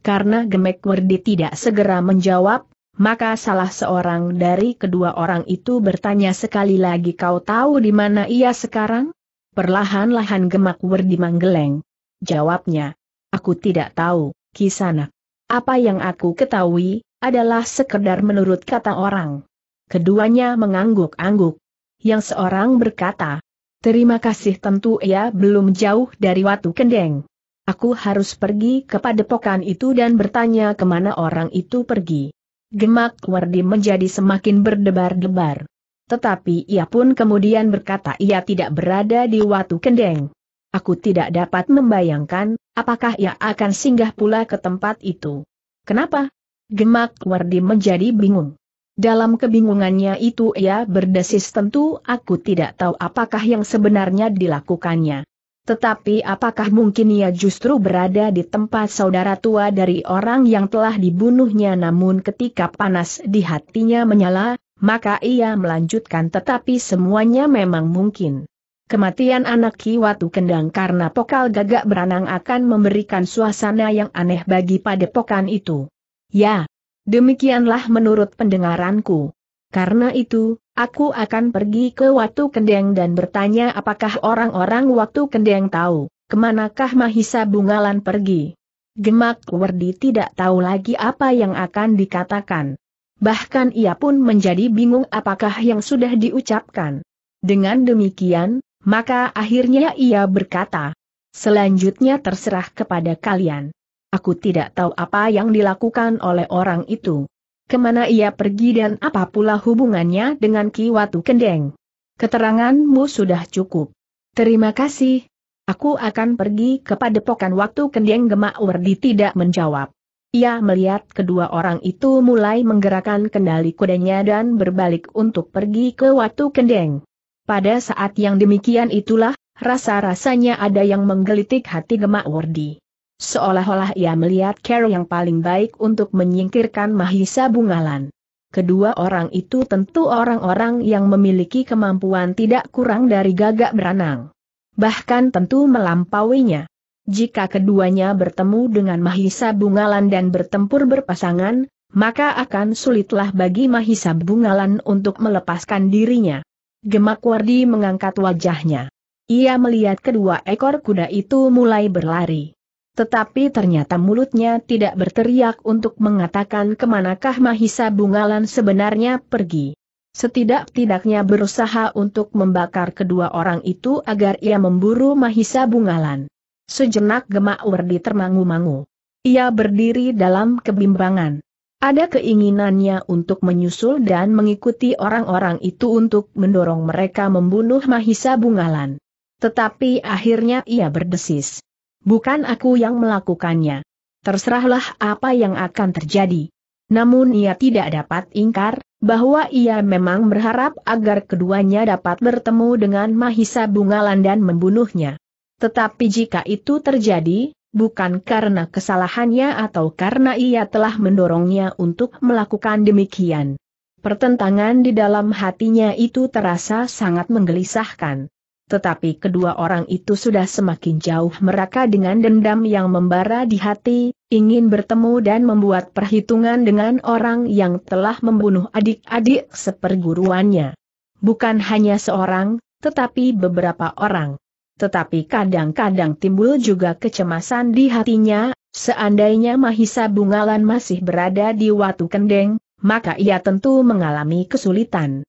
Karena Gemak Wardi tidak segera menjawab, maka salah seorang dari kedua orang itu bertanya sekali lagi, kau tahu di mana ia sekarang? Perlahan-lahan Gemak Wardi menggeleng. Jawabnya, aku tidak tahu, Ki Sanak. Apa yang aku ketahui, adalah sekedar menurut kata orang. Keduanya mengangguk-angguk. Yang seorang berkata, terima kasih, tentu ia belum jauh dari Watu Kendeng. Aku harus pergi ke padepokan itu dan bertanya kemana orang itu pergi. Gemak Wardi menjadi semakin berdebar-debar. Tetapi ia pun kemudian berkata, ia tidak berada di Watu Kendeng. Aku tidak dapat membayangkan, apakah ia akan singgah pula ke tempat itu. Kenapa? Gemak Wardi menjadi bingung. Dalam kebingungannya itu ia berdesis, tentu aku tidak tahu apakah yang sebenarnya dilakukannya. Tetapi apakah mungkin ia justru berada di tempat saudara tua dari orang yang telah dibunuhnya? Namun ketika panas di hatinya menyala, maka ia melanjutkan, tetapi semuanya memang mungkin. Kematian anak Ki Watu Kendeng karena pokal Gagak Beranang akan memberikan suasana yang aneh bagi padepokan itu. Ya. Demikianlah menurut pendengaranku. Karena itu, Aku akan pergi ke Watu Kendeng dan bertanya apakah orang-orang Watu Kendeng tahu kemanakah Mahisa Bungalan pergi." Gemak Wardi tidak tahu lagi apa yang akan dikatakan. Bahkan ia pun menjadi bingung apakah yang sudah diucapkan. Dengan demikian, maka akhirnya ia berkata, "Selanjutnya terserah kepada kalian. Aku tidak tahu apa yang dilakukan oleh orang itu. Kemana ia pergi dan apa pula hubungannya dengan Ki Watu Kendeng. Keteranganmu sudah cukup. Terima kasih. Aku akan pergi ke Padepokan Watu Kendeng." Gemak Wardi tidak menjawab. Ia melihat kedua orang itu mulai menggerakkan kendali kudanya dan berbalik untuk pergi ke Watu Kendeng. Pada saat yang demikian itulah, rasa-rasanya ada yang menggelitik hati Gemak Wardi. Seolah-olah ia melihat cara yang paling baik untuk menyingkirkan Mahisa Bungalan. Kedua orang itu tentu orang-orang yang memiliki kemampuan tidak kurang dari Gagak Beranang. Bahkan tentu melampauinya. Jika keduanya bertemu dengan Mahisa Bungalan dan bertempur berpasangan, maka akan sulitlah bagi Mahisa Bungalan untuk melepaskan dirinya. Gemak Wardi mengangkat wajahnya. Ia melihat kedua ekor kuda itu mulai berlari. Tetapi ternyata mulutnya tidak berteriak untuk mengatakan kemanakah Mahisa Bungalan sebenarnya pergi. Setidak-tidaknya berusaha untuk membakar kedua orang itu agar ia memburu Mahisa Bungalan. Sejenak Gemak Wardi termangu-mangu. Ia berdiri dalam kebimbangan. Ada keinginannya untuk menyusul dan mengikuti orang-orang itu untuk mendorong mereka membunuh Mahisa Bungalan. Tetapi akhirnya ia berdesis. "Bukan aku yang melakukannya. Terserahlah apa yang akan terjadi." Namun ia tidak dapat ingkar, bahwa ia memang berharap agar keduanya dapat bertemu dengan Mahisa Bungalan dan membunuhnya. Tetapi jika itu terjadi, bukan karena kesalahannya atau karena ia telah mendorongnya untuk melakukan demikian. Pertentangan di dalam hatinya itu terasa sangat menggelisahkan. Tetapi kedua orang itu sudah semakin jauh mereka dengan dendam yang membara di hati, ingin bertemu dan membuat perhitungan dengan orang yang telah membunuh adik-adik seperguruannya. Bukan hanya seorang, tetapi beberapa orang. Tetapi kadang-kadang timbul juga kecemasan di hatinya, seandainya Mahisa Bungalan masih berada di Watu Kendeng, maka ia tentu mengalami kesulitan.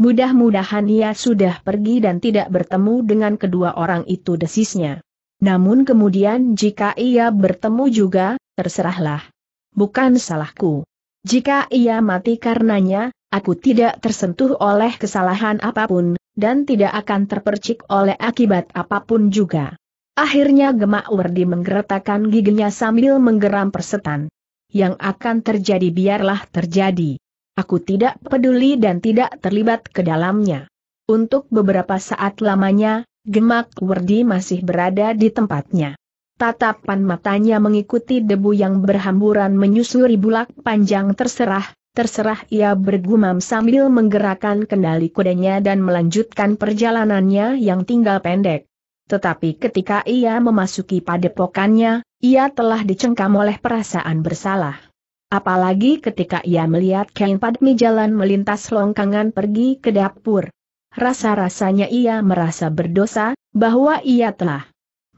Mudah-mudahan ia sudah pergi dan tidak bertemu dengan kedua orang itu, desisnya. Namun kemudian jika ia bertemu juga, terserahlah. Bukan salahku. Jika ia mati karenanya, aku tidak tersentuh oleh kesalahan apapun, dan tidak akan terpercik oleh akibat apapun juga. Akhirnya Gemak Wardi menggeretakkan giginya sambil menggeram persetan. Yang akan terjadi biarlah terjadi. Aku tidak peduli dan tidak terlibat ke dalamnya. Untuk beberapa saat lamanya, Gemak Wardi masih berada di tempatnya. Tatapan matanya mengikuti debu yang berhamburan menyusuri bulak panjang. Terserah, terserah, ia bergumam sambil menggerakkan kendali kudanya dan melanjutkan perjalanannya yang tinggal pendek. Tetapi ketika ia memasuki padepokannya, ia telah dicengkam oleh perasaan bersalah. Apalagi ketika ia melihat Ken Padmi jalan melintas longkangan pergi ke dapur. Rasa-rasanya ia merasa berdosa, bahwa ia telah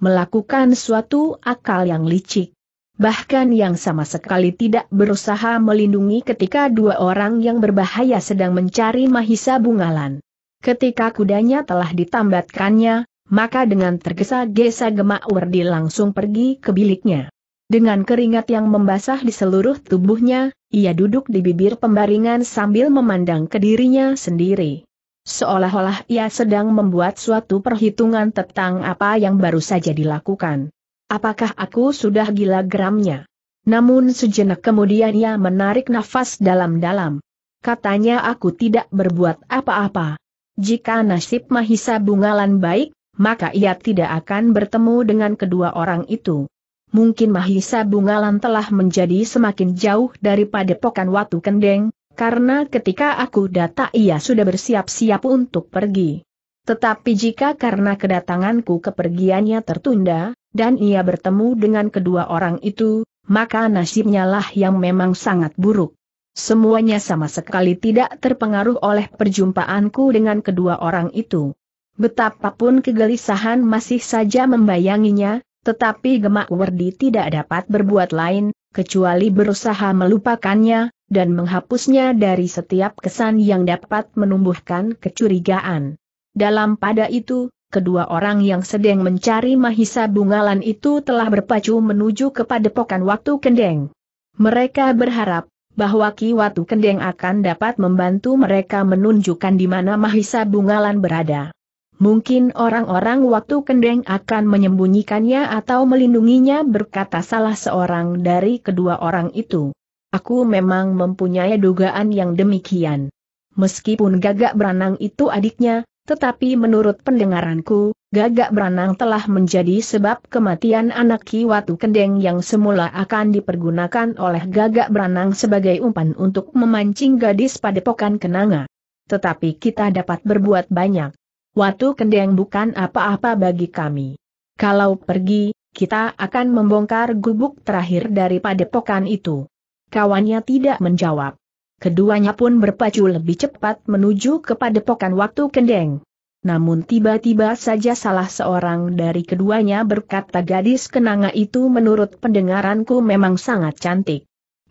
melakukan suatu akal yang licik. Bahkan yang sama sekali tidak berusaha melindungi ketika dua orang yang berbahaya sedang mencari Mahisa Bungalan. Ketika kudanya telah ditambatkannya, maka dengan tergesa-gesa Gemak Wardi langsung pergi ke biliknya. Dengan keringat yang membasah di seluruh tubuhnya, ia duduk di bibir pembaringan sambil memandang ke dirinya sendiri. Seolah-olah ia sedang membuat suatu perhitungan tentang apa yang baru saja dilakukan. Apakah aku sudah gila, geramnya? Namun sejenak kemudian ia menarik nafas dalam-dalam. Katanya, aku tidak berbuat apa-apa. Jika nasib Mahisa Bungalan baik, maka ia tidak akan bertemu dengan kedua orang itu. Mungkin Mahisa Bungalan telah menjadi semakin jauh dari padepokan Watu Kendeng, karena ketika aku datang ia sudah bersiap-siap untuk pergi. Tetapi jika karena kedatanganku kepergiannya tertunda, dan ia bertemu dengan kedua orang itu, maka nasibnya lah yang memang sangat buruk. Semuanya sama sekali tidak terpengaruh oleh perjumpaanku dengan kedua orang itu. Betapapun kegelisahan masih saja membayanginya, tetapi Gemak Wardi tidak dapat berbuat lain, kecuali berusaha melupakannya, dan menghapusnya dari setiap kesan yang dapat menumbuhkan kecurigaan. Dalam pada itu, kedua orang yang sedang mencari Mahisa Bungalan itu telah berpacu menuju ke Padepokan Watu Kendeng. Mereka berharap bahwa Ki Watu Kendeng akan dapat membantu mereka menunjukkan di mana Mahisa Bungalan berada. Mungkin orang-orang Watu Kendeng akan menyembunyikannya atau melindunginya, berkata salah seorang dari kedua orang itu. Aku memang mempunyai dugaan yang demikian. Meskipun Gagak Beranang itu adiknya, tetapi menurut pendengaranku, Gagak Beranang telah menjadi sebab kematian anak Ki Watu Kendeng yang semula akan dipergunakan oleh Gagak Beranang sebagai umpan untuk memancing gadis Padepokan Kenanga. Tetapi kita dapat berbuat banyak. Watu Kendeng bukan apa-apa bagi kami. Kalau pergi, kita akan membongkar gubuk terakhir dari padepokan itu. Kawannya tidak menjawab. Keduanya pun berpacu lebih cepat menuju ke Padepokan Watu Kendeng. Namun tiba-tiba saja salah seorang dari keduanya berkata, gadis Kenanga itu menurut pendengaranku memang sangat cantik.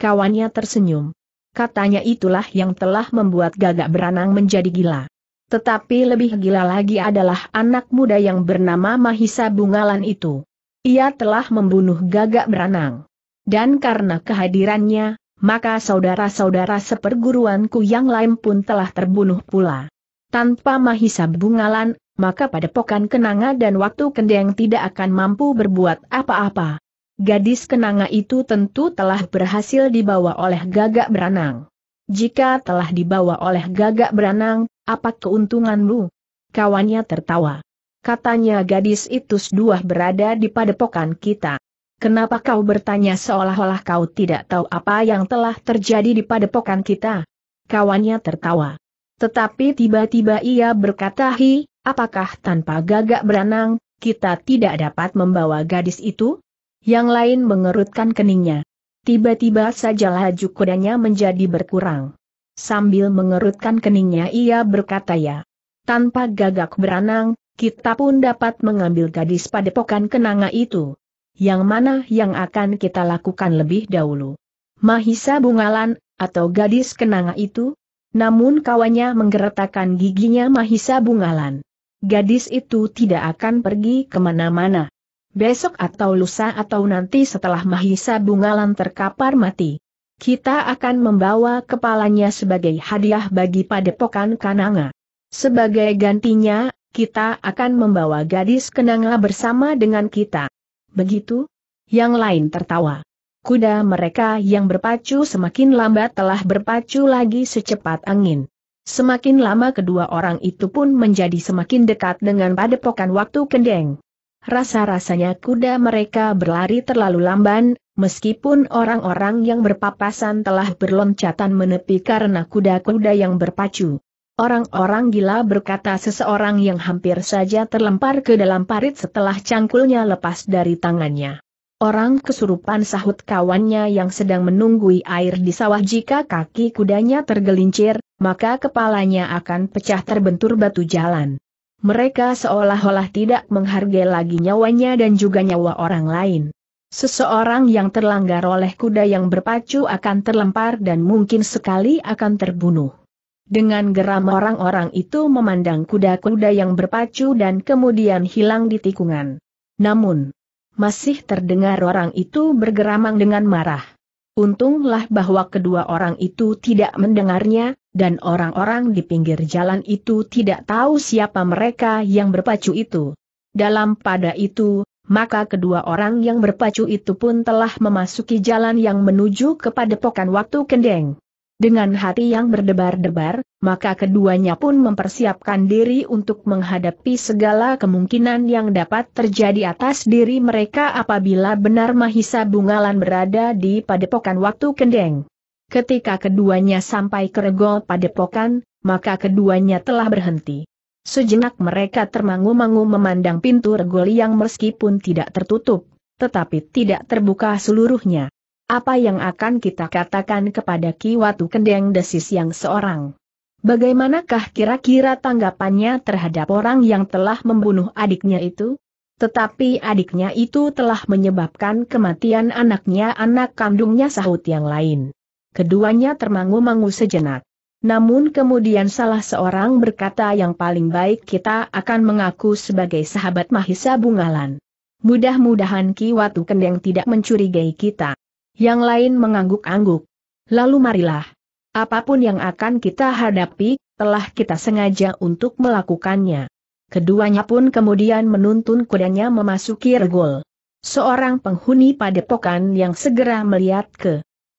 Kawannya tersenyum. Katanya itulah yang telah membuat Gagak Beranang menjadi gila. Tetapi lebih gila lagi adalah anak muda yang bernama Mahisa Bungalan itu. Ia telah membunuh Gagak Beranang. Dan karena kehadirannya, maka saudara-saudara seperguruanku yang lain pun telah terbunuh pula. Tanpa Mahisa Bungalan, maka Padepokan Kenanga dan Watu Kendeng tidak akan mampu berbuat apa-apa. Gadis Kenanga itu tentu telah berhasil dibawa oleh Gagak Beranang. Jika telah dibawa oleh Gagak Beranang, apa keuntunganmu? Kawannya tertawa. Katanya, gadis itu sudah berada di padepokan kita. Kenapa kau bertanya seolah-olah kau tidak tahu apa yang telah terjadi di padepokan kita? Kawannya tertawa. Tetapi tiba-tiba ia berkata, hi, apakah tanpa Gagak Beranang, kita tidak dapat membawa gadis itu? Yang lain mengerutkan keningnya. Tiba-tiba saja laju kudanya menjadi berkurang. Sambil mengerutkan keningnya ia berkata, ya, tanpa Gagak Beranang, kita pun dapat mengambil gadis padepokan Kenanga itu. Yang mana yang akan kita lakukan lebih dahulu? Mahisa Bungalan, atau gadis Kenanga itu? Namun kawannya menggeretakkan giginya, Mahisa Bungalan. Gadis itu tidak akan pergi kemana-mana. Besok atau lusa atau nanti setelah Mahisa Bungalan terkapar mati, kita akan membawa kepalanya sebagai hadiah bagi Padepokan Kenanga. Sebagai gantinya, kita akan membawa gadis Kenanga bersama dengan kita. Begitu? Yang lain tertawa. Kuda mereka yang berpacu semakin lambat telah berpacu lagi secepat angin. Semakin lama kedua orang itu pun menjadi semakin dekat dengan Padepokan Watu Kendeng. Rasa-rasanya kuda mereka berlari terlalu lamban, meskipun orang-orang yang berpapasan telah berloncatan menepi karena kuda-kuda yang berpacu. Orang-orang gila, berkata seseorang yang hampir saja terlempar ke dalam parit setelah cangkulnya lepas dari tangannya. Orang kesurupan, sahut kawannya yang sedang menunggui air di sawah. Jika kaki kudanya tergelincir, maka kepalanya akan pecah terbentur batu jalan. Mereka seolah-olah tidak menghargai lagi nyawanya dan juga nyawa orang lain. Seseorang yang terlanggar oleh kuda yang berpacu akan terlempar dan mungkin sekali akan terbunuh. Dengan geram orang-orang itu memandang kuda-kuda yang berpacu dan kemudian hilang di tikungan. Namun masih terdengar orang itu bergeramang dengan marah. Untunglah bahwa kedua orang itu tidak mendengarnya, dan orang-orang di pinggir jalan itu tidak tahu siapa mereka yang berpacu itu. Dalam pada itu, maka kedua orang yang berpacu itu pun telah memasuki jalan yang menuju ke Padepokan Watu Kendeng. Dengan hati yang berdebar-debar, maka keduanya pun mempersiapkan diri untuk menghadapi segala kemungkinan yang dapat terjadi atas diri mereka apabila benar Mahisa Bungalan berada di Padepokan Watu Kendeng. Ketika keduanya sampai ke regol padepokan, maka keduanya telah berhenti. Sejenak mereka termangu-mangu memandang pintu regol yang meskipun tidak tertutup, tetapi tidak terbuka seluruhnya. Apa yang akan kita katakan kepada Ki Watu Kendeng, desis yang seorang? Bagaimanakah kira-kira tanggapannya terhadap orang yang telah membunuh adiknya itu? Tetapi adiknya itu telah menyebabkan kematian anaknya, anak kandungnya, sahut yang lain. Keduanya termangu-mangu sejenak. Namun kemudian salah seorang berkata, yang paling baik kita akan mengaku sebagai sahabat Mahisa Bungalan. Mudah-mudahan Ki Watu Kendeng tidak mencurigai kita. Yang lain mengangguk-angguk. Lalu marilah. Apapun yang akan kita hadapi, telah kita sengaja untuk melakukannya. Keduanya pun kemudian menuntun kudanya memasuki regol. Seorang penghuni padepokan yang segera melihat ke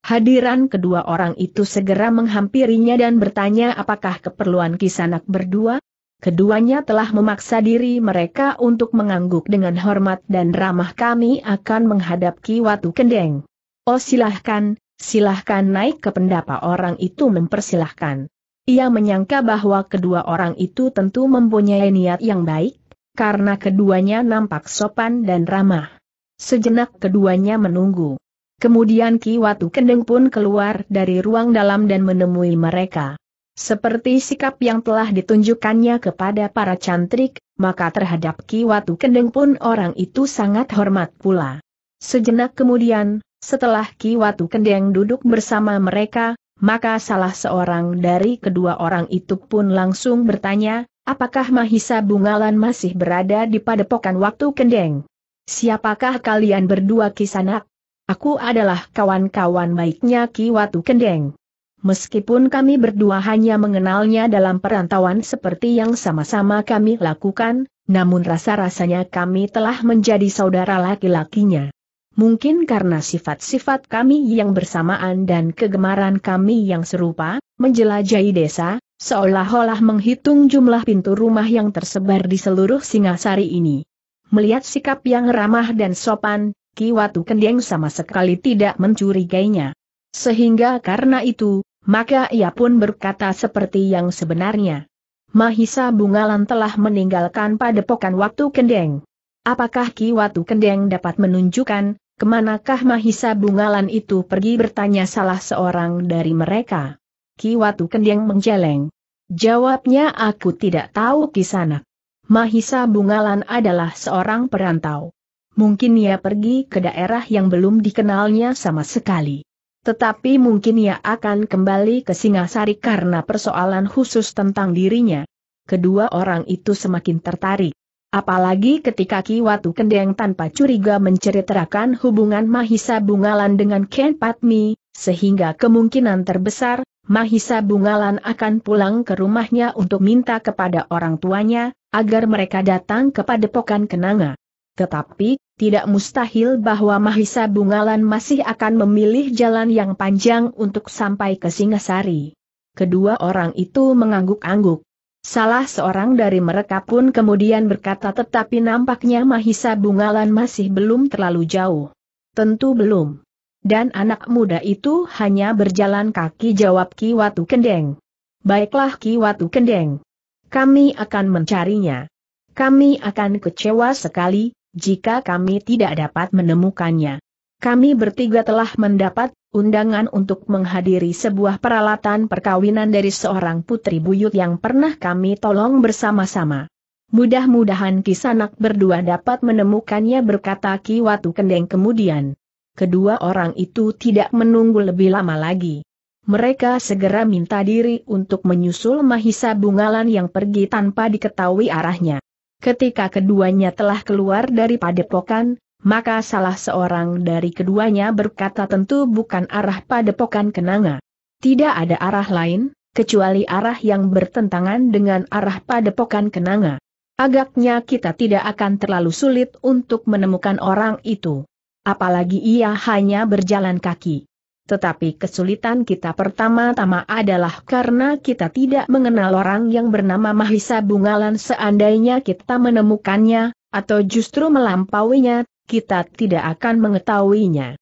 hadiran kedua orang itu segera menghampirinya dan bertanya apakah keperluan kisanak berdua. Keduanya telah memaksa diri mereka untuk mengangguk dengan hormat dan ramah. Kami akan menghadap Ki Watu Kendeng. Oh, silahkan, silahkan naik ke pendapa. Orang itu mempersilahkan. Ia menyangka bahwa kedua orang itu tentu mempunyai niat yang baik, karena keduanya nampak sopan dan ramah. Sejenak keduanya menunggu. Kemudian Ki Watu Kendeng pun keluar dari ruang dalam dan menemui mereka. Seperti sikap yang telah ditunjukkannya kepada para cantrik, maka terhadap Ki Watu Kendeng pun orang itu sangat hormat pula. Sejenak kemudian, setelah Ki Watu Kendeng duduk bersama mereka, maka salah seorang dari kedua orang itu pun langsung bertanya, apakah Mahisa Bungalan masih berada di padepokan Watu Kendeng? Siapakah kalian berdua, kisanak? Aku adalah kawan-kawan baiknya Ki Watu Kendeng. Meskipun kami berdua hanya mengenalnya dalam perantauan seperti yang sama-sama kami lakukan, namun rasa-rasanya kami telah menjadi saudara laki-lakinya. Mungkin karena sifat-sifat kami yang bersamaan dan kegemaran kami yang serupa, menjelajahi desa, seolah-olah menghitung jumlah pintu rumah yang tersebar di seluruh Singasari ini. Melihat sikap yang ramah dan sopan, Ki Watu Kendeng sama sekali tidak mencurigainya. Sehingga karena itu, maka ia pun berkata seperti yang sebenarnya. Mahisa Bungalan telah meninggalkan padepokan Watu Kendeng. Apakah Ki Watu Kendeng dapat menunjukkan kemanakah Mahisa Bungalan itu pergi, bertanya salah seorang dari mereka. Ki Watu Kendeng menjeleng. Jawabnya, aku tidak tahu kisanak. Mahisa Bungalan adalah seorang perantau. Mungkin ia pergi ke daerah yang belum dikenalnya sama sekali. Tetapi mungkin ia akan kembali ke Singasari karena persoalan khusus tentang dirinya. Kedua orang itu semakin tertarik. Apalagi ketika Ki Watu Kendeng tanpa curiga menceritakan hubungan Mahisa Bungalan dengan Ken Padmi, sehingga kemungkinan terbesar, Mahisa Bungalan akan pulang ke rumahnya untuk minta kepada orang tuanya, agar mereka datang ke padepokan Kenanga. Tetapi, tidak mustahil bahwa Mahisa Bungalan masih akan memilih jalan yang panjang untuk sampai ke Singasari. Kedua orang itu mengangguk-angguk. Salah seorang dari mereka pun kemudian berkata, tetapi nampaknya Mahisa Bungalan masih belum terlalu jauh. Tentu belum. Dan anak muda itu hanya berjalan kaki, jawab Ki Watu Kendeng. Baiklah Ki Watu Kendeng. Kami akan mencarinya. Kami akan kecewa sekali jika kami tidak dapat menemukannya. Kami bertiga telah mendapat undangan untuk menghadiri sebuah peralatan perkawinan dari seorang putri buyut yang pernah kami tolong bersama-sama. Mudah-mudahan kisanak berdua dapat menemukannya, berkata Ki Watu Kendeng kemudian. Kedua orang itu tidak menunggu lebih lama lagi. Mereka segera minta diri untuk menyusul Mahisa Bungalan yang pergi tanpa diketahui arahnya. Ketika keduanya telah keluar dari padepokan, maka salah seorang dari keduanya berkata, tentu bukan arah padepokan Kenanga. Tidak ada arah lain, kecuali arah yang bertentangan dengan arah padepokan Kenanga. Agaknya kita tidak akan terlalu sulit untuk menemukan orang itu. Apalagi ia hanya berjalan kaki. Tetapi kesulitan kita pertama-tama adalah karena kita tidak mengenal orang yang bernama Mahisa Bungalan. Seandainya kita menemukannya, atau justru melampauinya, kita tidak akan mengetahuinya.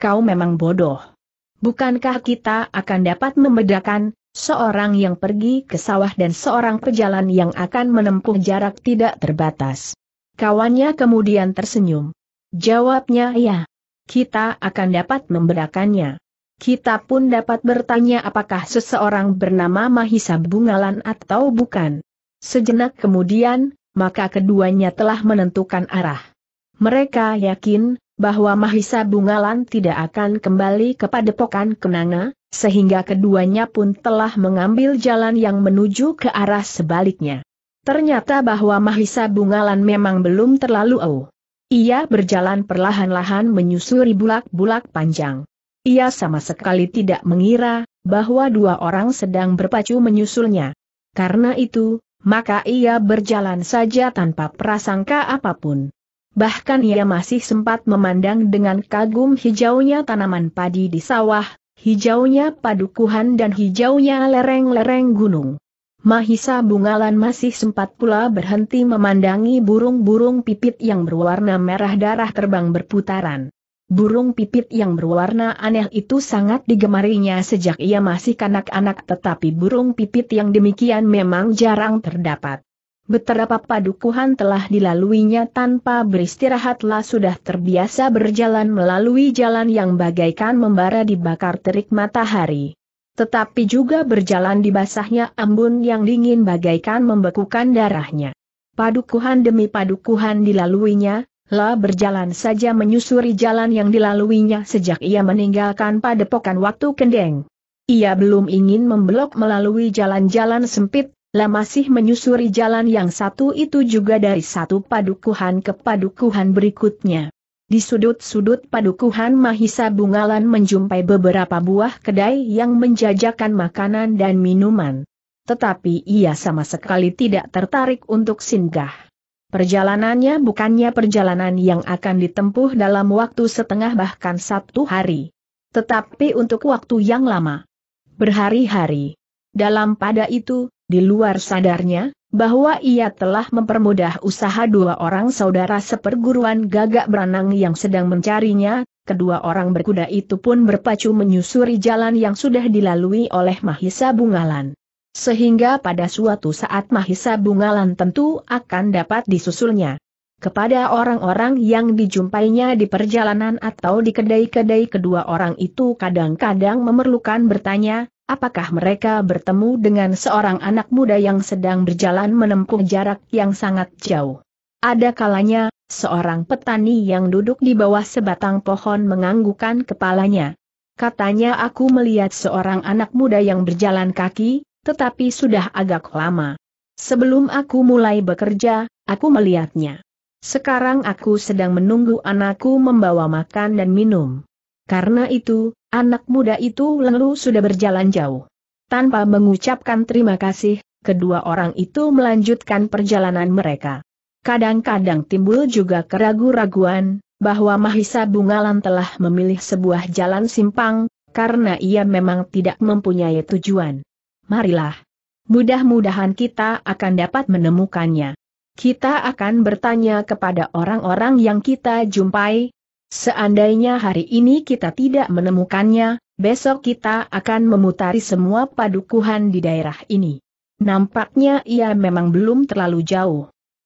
Kau memang bodoh. Bukankah kita akan dapat membedakan seorang yang pergi ke sawah dan seorang pejalan yang akan menempuh jarak tidak terbatas? Kawannya kemudian tersenyum. Jawabnya, iya. kita akan dapat membedakannya. Kita pun dapat bertanya apakah seseorang bernama Mahisa Bungalan atau bukan. Sejenak kemudian, maka keduanya telah menentukan arah. Mereka yakin bahwa Mahisa Bungalan tidak akan kembali ke Padepokan Kenanga, sehingga keduanya pun telah mengambil jalan yang menuju ke arah sebaliknya. Ternyata bahwa Mahisa Bungalan memang belum terlalu jauh. Ia berjalan perlahan-lahan menyusuri bulak-bulak panjang. Ia sama sekali tidak mengira bahwa dua orang sedang berpacu menyusulnya. Karena itu, maka ia berjalan saja tanpa prasangka apapun. Bahkan ia masih sempat memandang dengan kagum hijaunya tanaman padi di sawah, hijaunya padukuhan dan hijaunya lereng-lereng gunung. Mahisa Bungalan masih sempat pula berhenti memandangi burung-burung pipit yang berwarna merah darah terbang berputaran. Burung pipit yang berwarna aneh itu sangat digemarinya sejak ia masih kanak-kanak, tetapi burung pipit yang demikian memang jarang terdapat. Betapa padukuhan telah dilaluinya tanpa beristirahatlah sudah terbiasa berjalan melalui jalan yang bagaikan membara dibakar terik matahari. Tetapi juga berjalan di basahnya embun yang dingin bagaikan membekukan darahnya. Padukuhan demi padukuhan dilaluinya. Lah berjalan saja menyusuri jalan yang dilaluinya sejak ia meninggalkan Padepokan Watu Kendeng. Ia belum ingin membelok melalui jalan-jalan sempit, lah masih menyusuri jalan yang satu itu juga dari satu padukuhan ke padukuhan berikutnya. Di sudut-sudut padukuhan Mahisa Bungalan menjumpai beberapa buah kedai yang menjajakan makanan dan minuman. Tetapi ia sama sekali tidak tertarik untuk singgah. Perjalanannya bukannya perjalanan yang akan ditempuh dalam waktu setengah bahkan satu hari. Tetapi untuk waktu yang lama. Berhari-hari. Dalam pada itu, di luar sadarnya, bahwa ia telah mempermudah usaha dua orang saudara seperguruan Gagak Beranang yang sedang mencarinya, kedua orang berkuda itu pun berpacu menyusuri jalan yang sudah dilalui oleh Mahisa Bungalan. Sehingga pada suatu saat Mahisa Bungalan tentu akan dapat disusulnya. Kepada orang-orang yang dijumpainya di perjalanan atau di kedai-kedai kedua orang itu kadang-kadang memerlukan bertanya, apakah mereka bertemu dengan seorang anak muda yang sedang berjalan menempuh jarak yang sangat jauh. Ada kalanya, seorang petani yang duduk di bawah sebatang pohon menganggukkan kepalanya. Katanya, aku melihat seorang anak muda yang berjalan kaki. Tetapi sudah agak lama. Sebelum aku mulai bekerja, aku melihatnya. Sekarang aku sedang menunggu anakku membawa makan dan minum. Karena itu, anak muda itu lalu sudah berjalan jauh. Tanpa mengucapkan terima kasih, kedua orang itu melanjutkan perjalanan mereka. Kadang-kadang timbul juga keraguan-raguan, bahwa Mahisa Bungalan telah memilih sebuah jalan simpang, karena ia memang tidak mempunyai tujuan. Marilah. Mudah-mudahan kita akan dapat menemukannya. Kita akan bertanya kepada orang-orang yang kita jumpai. Seandainya hari ini kita tidak menemukannya, besok kita akan memutari semua padukuhan di daerah ini. Nampaknya ia memang belum terlalu jauh.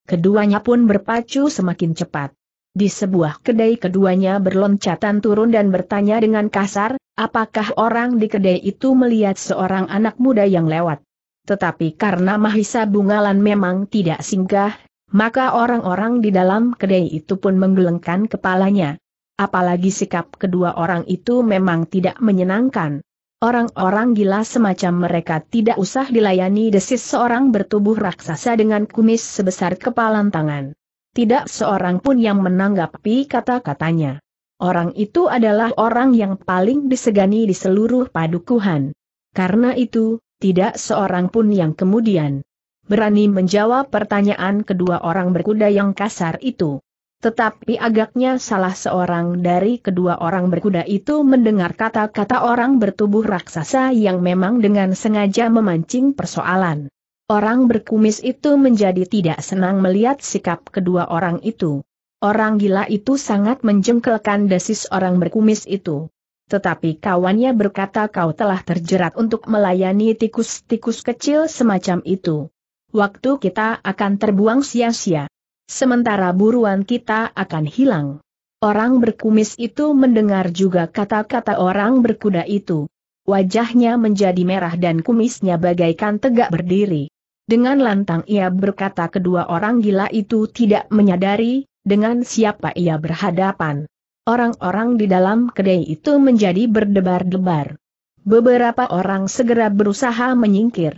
Keduanya pun berpacu semakin cepat. Di sebuah kedai keduanya berloncatan turun dan bertanya dengan kasar, apakah orang di kedai itu melihat seorang anak muda yang lewat. Tetapi karena Mahisa Bungalan memang tidak singgah, maka orang-orang di dalam kedai itu pun menggelengkan kepalanya. Apalagi sikap kedua orang itu memang tidak menyenangkan. Orang-orang gila semacam mereka tidak usah dilayani desis seorang bertubuh raksasa dengan kumis sebesar kepalan tangan. Tidak seorang pun yang menanggapi kata-katanya. Orang itu adalah orang yang paling disegani di seluruh padukuhan. Karena itu, tidak seorang pun yang kemudian berani menjawab pertanyaan kedua orang berkuda yang kasar itu. Tetapi agaknya salah seorang dari kedua orang berkuda itu mendengar kata-kata orang bertubuh raksasa yang memang dengan sengaja memancing persoalan. Orang berkumis itu menjadi tidak senang melihat sikap kedua orang itu. Orang gila itu sangat menjengkelkan desis orang berkumis itu. Tetapi kawannya berkata, kau telah terjerat untuk melayani tikus-tikus kecil semacam itu. Waktu kita akan terbuang sia-sia. Sementara buruan kita akan hilang. Orang berkumis itu mendengar juga kata-kata orang berkuda itu. Wajahnya menjadi merah dan kumisnya bagaikan tegak berdiri. Dengan lantang ia berkata kedua orang gila itu tidak menyadari dengan siapa ia berhadapan. Orang-orang di dalam kedai itu menjadi berdebar-debar. Beberapa orang segera berusaha menyingkir.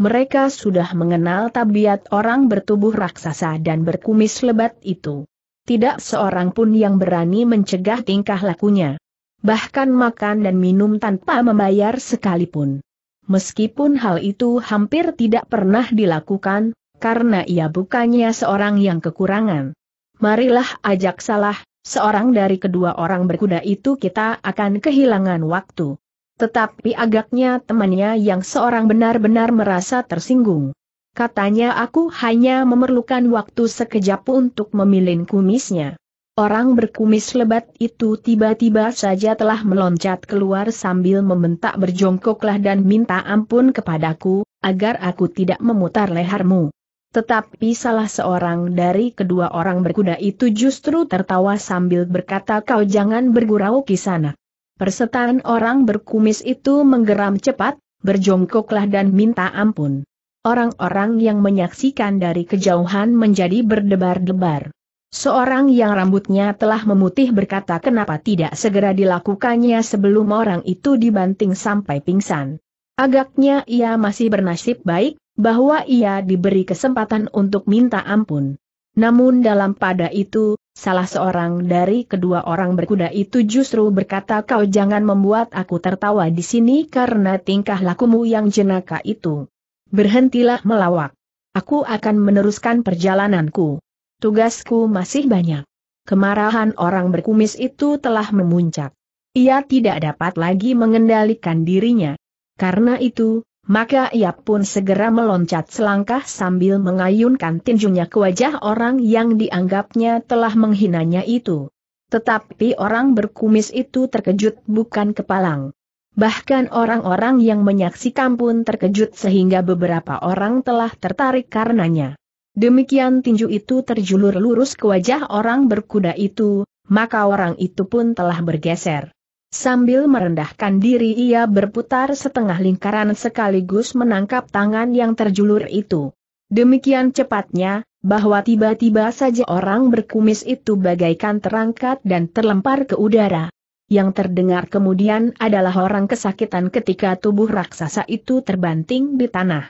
Mereka sudah mengenal tabiat orang bertubuh raksasa dan berkumis lebat itu. Tidak seorang pun yang berani mencegah tingkah lakunya. Bahkan makan dan minum tanpa membayar sekalipun. Meskipun hal itu hampir tidak pernah dilakukan, karena ia bukannya seorang yang kekurangan. Marilah ajak salah seorang dari kedua orang berkuda itu, kita akan kehilangan waktu. Tetapi agaknya temannya yang seorang benar-benar merasa tersinggung. Katanya, aku hanya memerlukan waktu sekejap untuk memilin kumisnya. Orang berkumis lebat itu tiba-tiba saja telah meloncat keluar sambil membentak, berjongkoklah dan minta ampun kepadaku, agar aku tidak memutar lehermu. Tetapi salah seorang dari kedua orang berkuda itu justru tertawa sambil berkata, kau jangan bergurau ke sana. Persetan orang berkumis itu menggeram cepat, berjongkoklah dan minta ampun. Orang-orang yang menyaksikan dari kejauhan menjadi berdebar-debar. Seorang yang rambutnya telah memutih berkata, kenapa tidak segera dilakukannya sebelum orang itu dibanting sampai pingsan. Agaknya ia masih bernasib baik, bahwa ia diberi kesempatan untuk minta ampun. Namun dalam pada itu, salah seorang dari kedua orang berkuda itu justru berkata, kau jangan membuat aku tertawa di sini karena tingkah lakumu yang jenaka itu. Berhentilah melawak. Aku akan meneruskan perjalananku. Tugasku masih banyak. Kemarahan orang berkumis itu telah memuncak. Ia tidak dapat lagi mengendalikan dirinya. Karena itu, maka ia pun segera meloncat selangkah sambil mengayunkan tinjunya ke wajah orang yang dianggapnya telah menghinanya itu. Tetapi orang berkumis itu terkejut bukan kepalang. Bahkan orang-orang yang menyaksikan pun terkejut sehingga beberapa orang telah tertarik karenanya. Demikian tinju itu terjulur lurus ke wajah orang berkuda itu, maka orang itu pun telah bergeser. Sambil merendahkan diri ia berputar setengah lingkaran sekaligus menangkap tangan yang terjulur itu. Demikian cepatnya, bahwa tiba-tiba saja orang berkumis itu bagaikan terangkat dan terlempar ke udara. Yang terdengar kemudian adalah orang kesakitan ketika tubuh raksasa itu terbanting di tanah.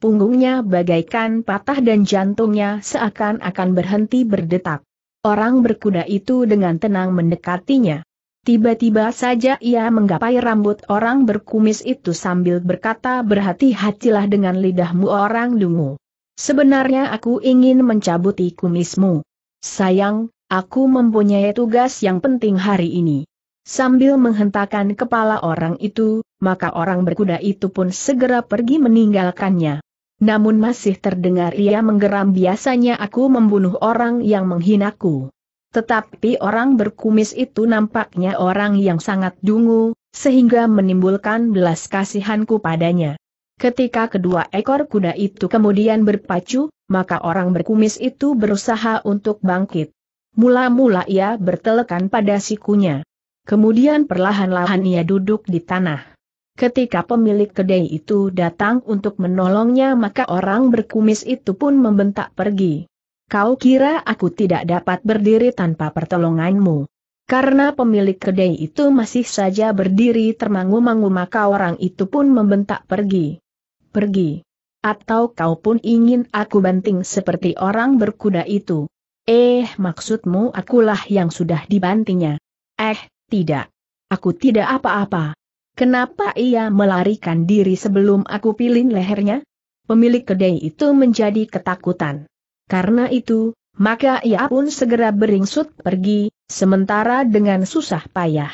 Punggungnya bagaikan patah dan jantungnya seakan-akan berhenti berdetak. Orang berkuda itu dengan tenang mendekatinya. Tiba-tiba saja ia menggapai rambut orang berkumis itu sambil berkata, berhati-hatilah dengan lidahmu orang dungu. Sebenarnya aku ingin mencabuti kumismu. Sayang, aku mempunyai tugas yang penting hari ini. Sambil menghentakkan kepala orang itu, maka orang berkuda itu pun segera pergi meninggalkannya. Namun masih terdengar ia menggeram, biasanya aku membunuh orang yang menghinaku. Tetapi orang berkumis itu nampaknya orang yang sangat dungu, sehingga menimbulkan belas kasihanku padanya. Ketika kedua ekor kuda itu kemudian berpacu, maka orang berkumis itu berusaha untuk bangkit. Mula-mula ia bertelekan pada sikunya. Kemudian perlahan-lahan ia duduk di tanah. Ketika pemilik kedai itu datang untuk menolongnya, maka orang berkumis itu pun membentak, pergi. Kau kira aku tidak dapat berdiri tanpa pertolonganmu? Karena pemilik kedai itu masih saja berdiri termangu-mangu, maka orang itu pun membentak, pergi. Pergi. Atau kau pun ingin aku banting seperti orang berkuda itu? Eh, maksudmu akulah yang sudah dibantingnya? Eh, tidak. Aku tidak apa-apa. Kenapa ia melarikan diri sebelum aku pilin lehernya? Pemilik kedai itu menjadi ketakutan. Karena itu, maka ia pun segera beringsut pergi, sementara dengan susah payah.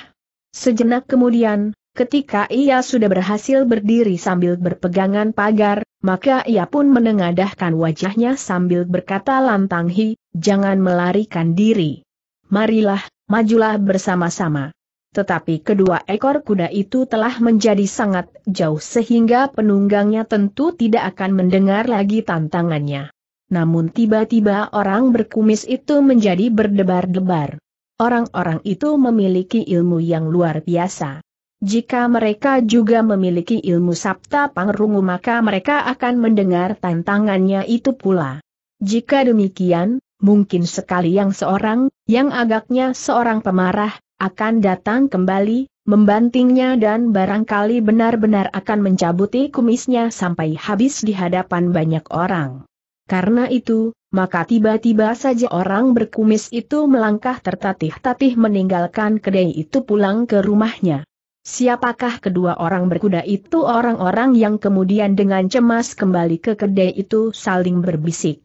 Sejenak kemudian, ketika ia sudah berhasil berdiri sambil berpegangan pagar, maka ia pun menengadahkan wajahnya sambil berkata lantang, hi, jangan melarikan diri. Marilah, majulah bersama-sama. Tetapi kedua ekor kuda itu telah menjadi sangat jauh sehingga penunggangnya tentu tidak akan mendengar lagi tantangannya. Namun tiba-tiba orang berkumis itu menjadi berdebar-debar. Orang-orang itu memiliki ilmu yang luar biasa. Jika mereka juga memiliki ilmu Sapta Pangrungu, maka mereka akan mendengar tantangannya itu pula. Jika demikian, mungkin sekali yang seorang, yang agaknya seorang pemarah, akan datang kembali, membantingnya dan barangkali benar-benar akan mencabuti kumisnya sampai habis di hadapan banyak orang. Karena itu, maka tiba-tiba saja orang berkumis itu melangkah tertatih-tatih meninggalkan kedai itu pulang ke rumahnya. Siapakah kedua orang berkuda itu? Orang-orang yang kemudian dengan cemas kembali ke kedai itu saling berbisik.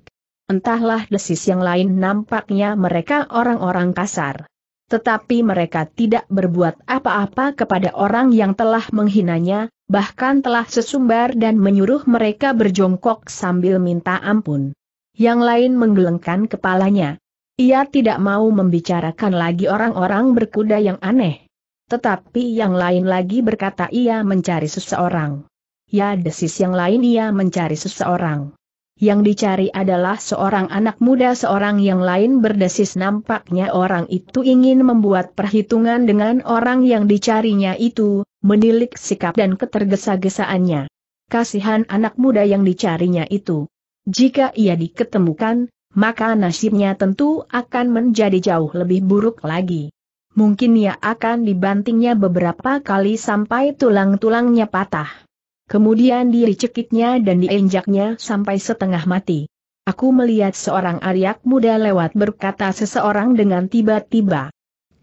Entahlah desis yang lain, nampaknya mereka orang-orang kasar. Tetapi mereka tidak berbuat apa-apa kepada orang yang telah menghinanya, bahkan telah sesumbar dan menyuruh mereka berjongkok sambil minta ampun. Yang lain menggelengkan kepalanya. Ia tidak mau membicarakan lagi orang-orang berkuda yang aneh. Tetapi yang lain lagi berkata ia mencari seseorang. Ya, desis yang lain, ia mencari seseorang. Yang dicari adalah seorang anak muda. Seorang yang lain berdesis nampaknya orang itu ingin membuat perhitungan dengan orang yang dicarinya itu, menilik sikap dan ketergesa-gesaannya. Kasihan anak muda yang dicarinya itu. Jika ia diketemukan, maka nasibnya tentu akan menjadi jauh lebih buruk lagi. Mungkin ia akan dibantingnya beberapa kali sampai tulang-tulangnya patah. Kemudian dicekiknya dan diinjaknya sampai setengah mati. Aku melihat seorang Aryak muda lewat, berkata seseorang dengan tiba-tiba.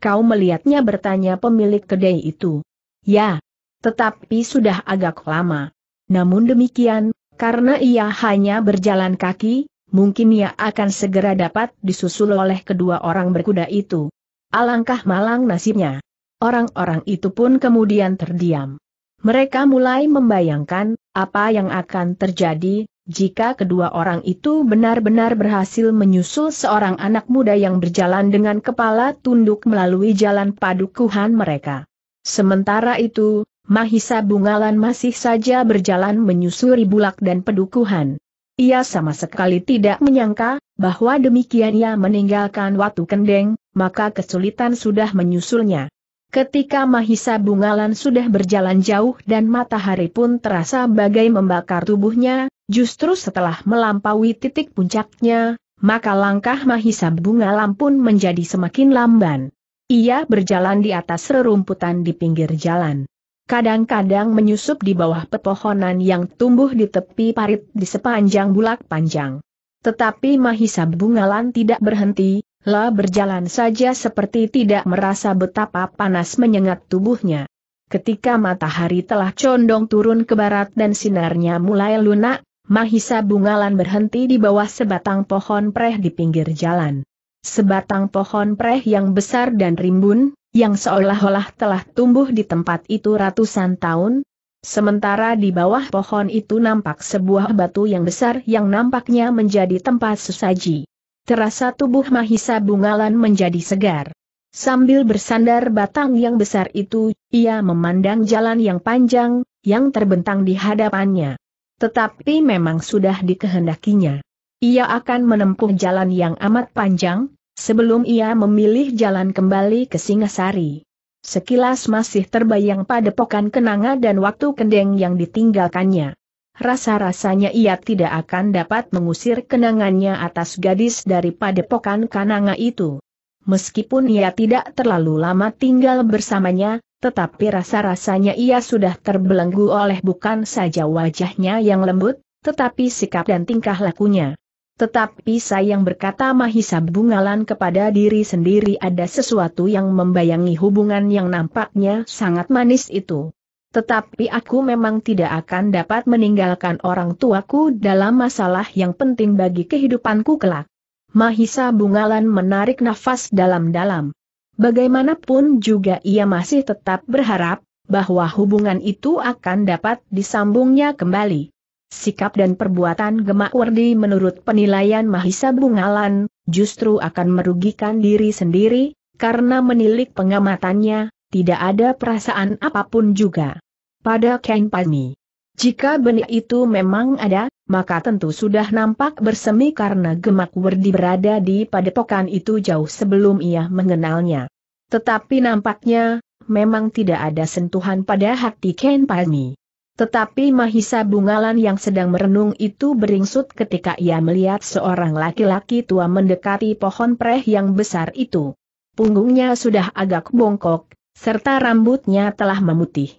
Kau melihatnya? Bertanya pemilik kedai itu. Ya, tetapi sudah agak lama. Namun demikian, karena ia hanya berjalan kaki, mungkin ia akan segera dapat disusul oleh kedua orang berkuda itu. Alangkah malang nasibnya. Orang-orang itu pun kemudian terdiam. Mereka mulai membayangkan, apa yang akan terjadi, jika kedua orang itu benar-benar berhasil menyusul seorang anak muda yang berjalan dengan kepala tunduk melalui jalan padukuhan mereka. Sementara itu, Mahisa Bungalan masih saja berjalan menyusuri bulak dan padukuhan. Ia sama sekali tidak menyangka, bahwa demikian ia meninggalkan Watu Kendeng, maka kesulitan sudah menyusulnya. Ketika Mahisa Bungalan sudah berjalan jauh dan matahari pun terasa bagai membakar tubuhnya, justru setelah melampaui titik puncaknya, maka langkah Mahisa Bungalan pun menjadi semakin lamban. Ia berjalan di atas rerumputan di pinggir jalan. Kadang-kadang menyusup di bawah pepohonan yang tumbuh di tepi parit di sepanjang bulak panjang. Tetapi Mahisa Bungalan tidak berhenti, lah berjalan saja seperti tidak merasa betapa panas menyengat tubuhnya. Ketika matahari telah condong turun ke barat dan sinarnya mulai lunak, Mahisa Bungalan berhenti di bawah sebatang pohon preh di pinggir jalan. Sebatang pohon preh yang besar dan rimbun, yang seolah-olah telah tumbuh di tempat itu ratusan tahun. Sementara di bawah pohon itu nampak sebuah batu yang besar yang nampaknya menjadi tempat sesaji. Terasa tubuh Mahisa Bungalan menjadi segar. Sambil bersandar batang yang besar itu, ia memandang jalan yang panjang, yang terbentang di hadapannya. Tetapi memang sudah dikehendakinya. Ia akan menempuh jalan yang amat panjang, sebelum ia memilih jalan kembali ke Singasari. Sekilas masih terbayang Padepokan Kenanga dan Watu Kendeng yang ditinggalkannya. Rasa-rasanya ia tidak akan dapat mengusir kenangannya atas gadis dari Padepokan Kenanga itu. Meskipun ia tidak terlalu lama tinggal bersamanya, tetapi rasa-rasanya ia sudah terbelenggu oleh bukan saja wajahnya yang lembut, tetapi sikap dan tingkah lakunya. Tetapi sayang, berkata Mahisa Bungalan kepada diri sendiri, ada sesuatu yang membayangi hubungan yang nampaknya sangat manis itu. Tetapi aku memang tidak akan dapat meninggalkan orang tuaku dalam masalah yang penting bagi kehidupanku kelak. Mahisa Bungalan menarik nafas dalam-dalam. Bagaimanapun juga ia masih tetap berharap bahwa hubungan itu akan dapat disambungnya kembali. Sikap dan perbuatan Gemak Wardi menurut penilaian Mahisa Bungalan, justru akan merugikan diri sendiri, karena menilik pengamatannya, tidak ada perasaan apapun juga pada Ken Padmi. Jika benih itu memang ada, maka tentu sudah nampak bersemi karena Gemak Wardi berada di padepokan itu jauh sebelum ia mengenalnya. Tetapi nampaknya, memang tidak ada sentuhan pada hati Ken Padmi. Tetapi Mahisa Bungalan yang sedang merenung itu beringsut ketika ia melihat seorang laki-laki tua mendekati pohon preh yang besar itu. Punggungnya sudah agak bongkok, serta rambutnya telah memutih.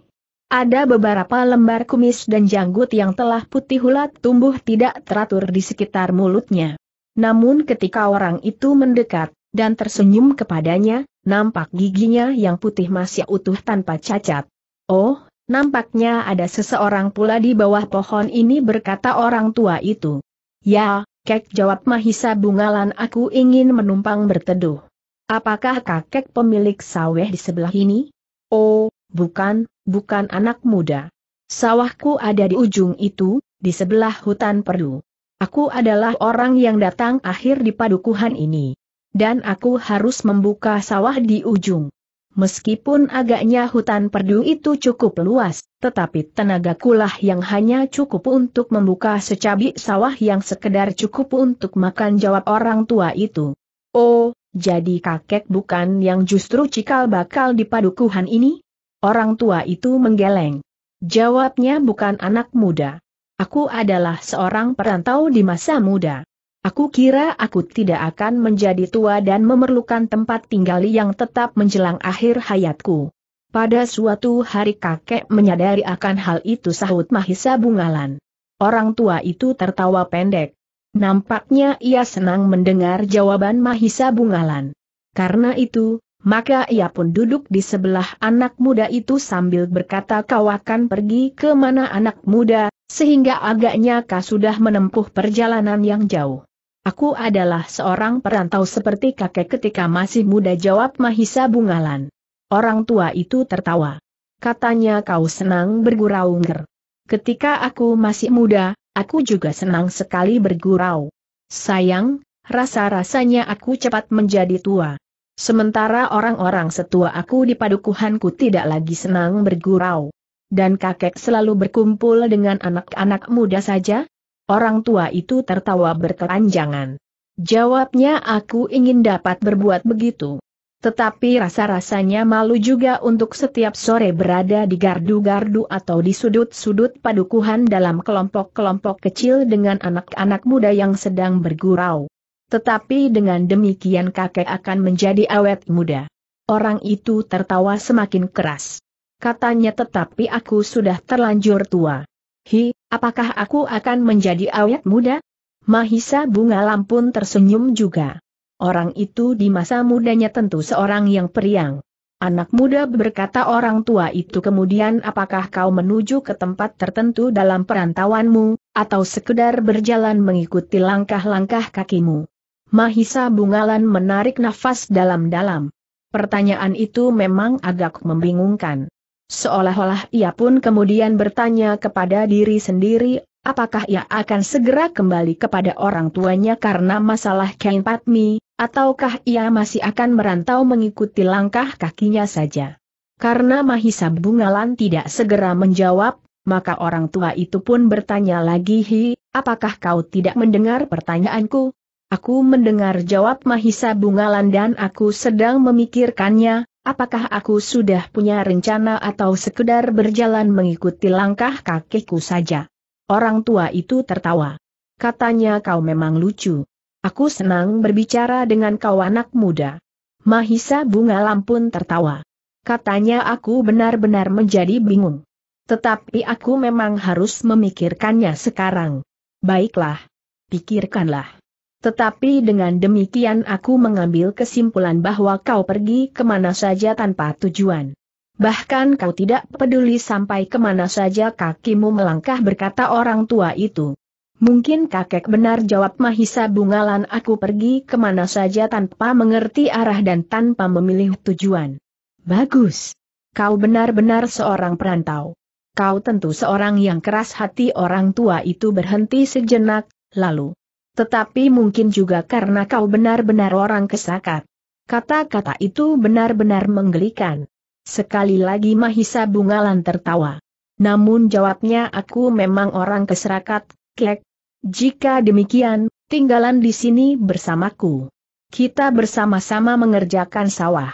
Ada beberapa lembar kumis dan janggut yang telah putih hulat tumbuh tidak teratur di sekitar mulutnya. Namun ketika orang itu mendekat, dan tersenyum kepadanya, nampak giginya yang putih masih utuh tanpa cacat. Oh, nampaknya ada seseorang pula di bawah pohon ini, berkata orang tua itu. Ya, Kek, jawab Mahisa Bungalan, aku ingin menumpang berteduh. Apakah kakek pemilik sawah di sebelah ini? Oh, bukan. Bukan anak muda. Sawahku ada di ujung itu, di sebelah hutan perdu. Aku adalah orang yang datang akhir di padukuhan ini. Dan aku harus membuka sawah di ujung. Meskipun agaknya hutan perdu itu cukup luas, tetapi tenagakulah yang hanya cukup untuk membuka secabik sawah yang sekedar cukup untuk makan, jawab orang tua itu. Oh, jadi kakek bukan yang justru cikal bakal di padukuhan ini? Orang tua itu menggeleng. Jawabnya, bukan anak muda. Aku adalah seorang perantau di masa muda. Aku kira aku tidak akan menjadi tua dan memerlukan tempat tinggal yang tetap menjelang akhir hayatku. Pada suatu hari kakek menyadari akan hal itu, sahut Mahisa Bungalan. Orang tua itu tertawa pendek. Nampaknya ia senang mendengar jawaban Mahisa Bungalan. Karena itu, maka ia pun duduk di sebelah anak muda itu sambil berkata, kau akan pergi ke mana anak muda, sehingga agaknya kau sudah menempuh perjalanan yang jauh. Aku adalah seorang perantau seperti kakek ketika masih muda, jawab Mahisa Bungalan. Orang tua itu tertawa. Katanya, kau senang bergurau-nger. Ketika aku masih muda, aku juga senang sekali bergurau. Sayang, rasa-rasanya aku cepat menjadi tua. Sementara orang-orang setua aku di padukuhanku tidak lagi senang bergurau. Dan kakek selalu berkumpul dengan anak-anak muda saja? Orang tua itu tertawa berkepanjangan. Jawabnya, aku ingin dapat berbuat begitu. Tetapi rasa-rasanya malu juga untuk setiap sore berada di gardu-gardu atau di sudut-sudut padukuhan dalam kelompok-kelompok kecil dengan anak-anak muda yang sedang bergurau. Tetapi dengan demikian kakek akan menjadi awet muda. Orang itu tertawa semakin keras. Katanya, tetapi aku sudah terlanjur tua. Hi, apakah aku akan menjadi awet muda? Mahisa Bungalan pun tersenyum juga. Orang itu di masa mudanya tentu seorang yang periang. Anak muda, berkata orang tua itu kemudian, apakah kau menuju ke tempat tertentu dalam perantauanmu, atau sekedar berjalan mengikuti langkah-langkah kakimu? Mahisa Bungalan menarik nafas dalam-dalam. Pertanyaan itu memang agak membingungkan. Seolah-olah ia pun kemudian bertanya kepada diri sendiri, apakah ia akan segera kembali kepada orang tuanya karena masalah Ken Padmi? Ataukah ia masih akan merantau mengikuti langkah kakinya saja? Karena Mahisa Bungalan tidak segera menjawab, maka orang tua itu pun bertanya lagi, hi, apakah kau tidak mendengar pertanyaanku? Aku mendengar, jawab Mahisa Bungalan, dan aku sedang memikirkannya, apakah aku sudah punya rencana atau sekedar berjalan mengikuti langkah kakiku saja? Orang tua itu tertawa. Katanya, kau memang lucu. Aku senang berbicara dengan kau anak muda. Mahisa Bungalan pun tertawa. Katanya, aku benar-benar menjadi bingung. Tetapi aku memang harus memikirkannya sekarang. Baiklah, pikirkanlah. Tetapi dengan demikian aku mengambil kesimpulan bahwa kau pergi kemana saja tanpa tujuan. Bahkan kau tidak peduli sampai kemana saja kakimu melangkah, berkata orang tua itu. Mungkin kakek benar, jawab Mahisa Bungalan, aku pergi kemana saja tanpa mengerti arah dan tanpa memilih tujuan. Bagus. Kau benar-benar seorang perantau. Kau tentu seorang yang keras hati. Orang tua itu berhenti sejenak, lalu. Tetapi mungkin juga karena kau benar-benar orang kesakat. Kata-kata itu benar-benar menggelikan. Sekali lagi Mahisa Bungalan tertawa. Namun jawabnya, aku memang orang keserakat, kek. Jika demikian, tinggalan di sini bersamaku. Kita bersama-sama mengerjakan sawah.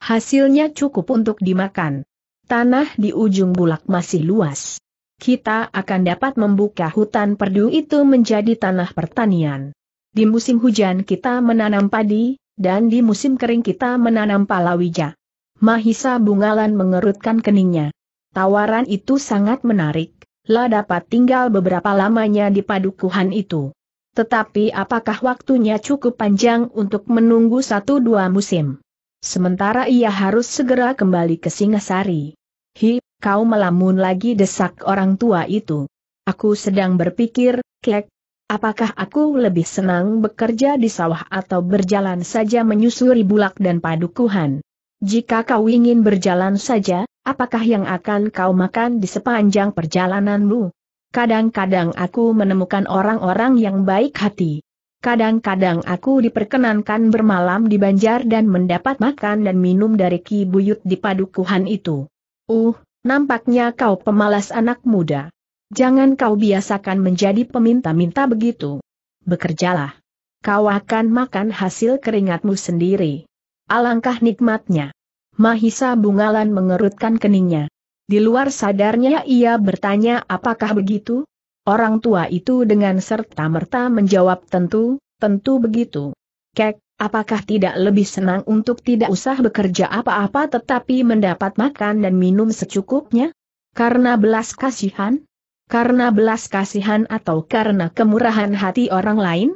Hasilnya cukup untuk dimakan. Tanah di ujung bulak masih luas. Kita akan dapat membuka hutan perdu itu menjadi tanah pertanian. Di musim hujan kita menanam padi, dan di musim kering kita menanam palawija. Mahisa Bungalan mengerutkan keningnya. Tawaran itu sangat menarik. Lah dapat tinggal beberapa lamanya di padukuhan itu. Tetapi apakah waktunya cukup panjang untuk menunggu satu dua musim? Sementara ia harus segera kembali ke Singasari. Hi, kau melamun lagi, desak orang tua itu. Aku sedang berpikir, kek, apakah aku lebih senang bekerja di sawah atau berjalan saja menyusuri bulak dan padukuhan? Jika kau ingin berjalan saja, apakah yang akan kau makan di sepanjang perjalananmu? Kadang-kadang aku menemukan orang-orang yang baik hati. Kadang-kadang aku diperkenankan bermalam di banjar dan mendapat makan dan minum dari Ki Buyut di padukuhan itu. Uh, nampaknya kau pemalas anak muda. Jangan kau biasakan menjadi peminta-minta begitu. Bekerjalah. Kau akan makan hasil keringatmu sendiri. Alangkah nikmatnya. Mahisa Bungalan mengerutkan keningnya. Di luar sadarnya ia bertanya, apakah begitu? Orang tua itu dengan serta-merta menjawab, tentu, tentu begitu. Kek, apakah tidak lebih senang untuk tidak usah bekerja apa-apa tetapi mendapat makan dan minum secukupnya? Karena belas kasihan? Karena belas kasihan atau karena kemurahan hati orang lain?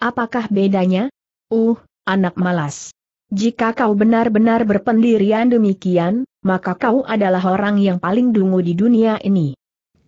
Apakah bedanya? Uh, anak malas. Jika kau benar-benar berpendirian demikian, maka kau adalah orang yang paling dungu di dunia ini.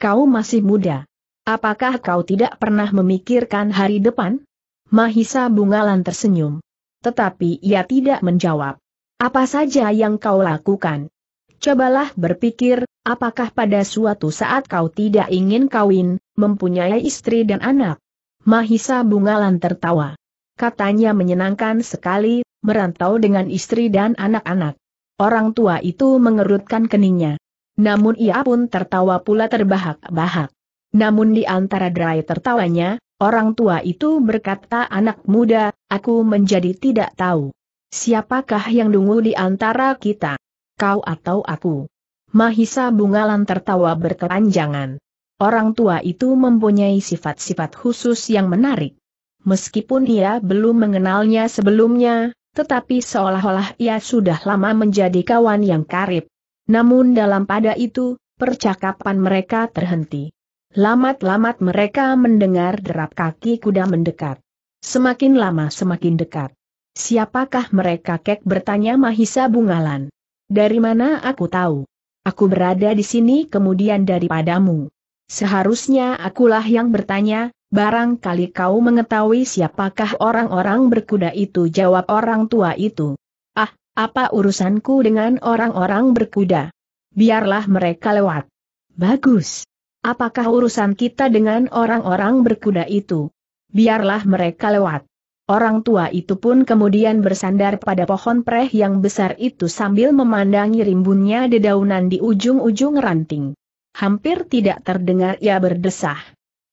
Kau masih muda. Apakah kau tidak pernah memikirkan hari depan? Mahisa Bungalan tersenyum. Tetapi ia tidak menjawab. Apa saja yang kau lakukan? Cobalah berpikir, apakah pada suatu saat kau tidak ingin kawin, mempunyai istri dan anak? Mahisa Bungalan tertawa. Katanya menyenangkan sekali, merantau dengan istri dan anak-anak. Orang tua itu mengerutkan keningnya. Namun ia pun tertawa pula terbahak-bahak. Namun di antara derai tertawanya, orang tua itu berkata, anak muda, aku menjadi tidak tahu. Siapakah yang dungu di antara kita? Kau atau aku? Mahisa Bungalan tertawa berkepanjangan. Orang tua itu mempunyai sifat-sifat khusus yang menarik. Meskipun ia belum mengenalnya sebelumnya, tetapi seolah-olah ia sudah lama menjadi kawan yang karib. Namun dalam pada itu, percakapan mereka terhenti. Lamat-lamat mereka mendengar derap kaki kuda mendekat. Semakin lama semakin dekat. Siapakah mereka, kek? Bertanya Mahisa Bungalan. Dari mana aku tahu? Aku berada di sini kemudian daripadamu. Seharusnya akulah yang bertanya, barangkali kau mengetahui siapakah orang-orang berkuda itu, jawab orang tua itu. Ah, apa urusanku dengan orang-orang berkuda? Biarlah mereka lewat. Bagus. Apakah urusan kita dengan orang-orang berkuda itu? Biarlah mereka lewat. Orang tua itu pun kemudian bersandar pada pohon preh yang besar itu sambil memandangi rimbunnya dedaunan di ujung-ujung ranting. Hampir tidak terdengar ia berdesah.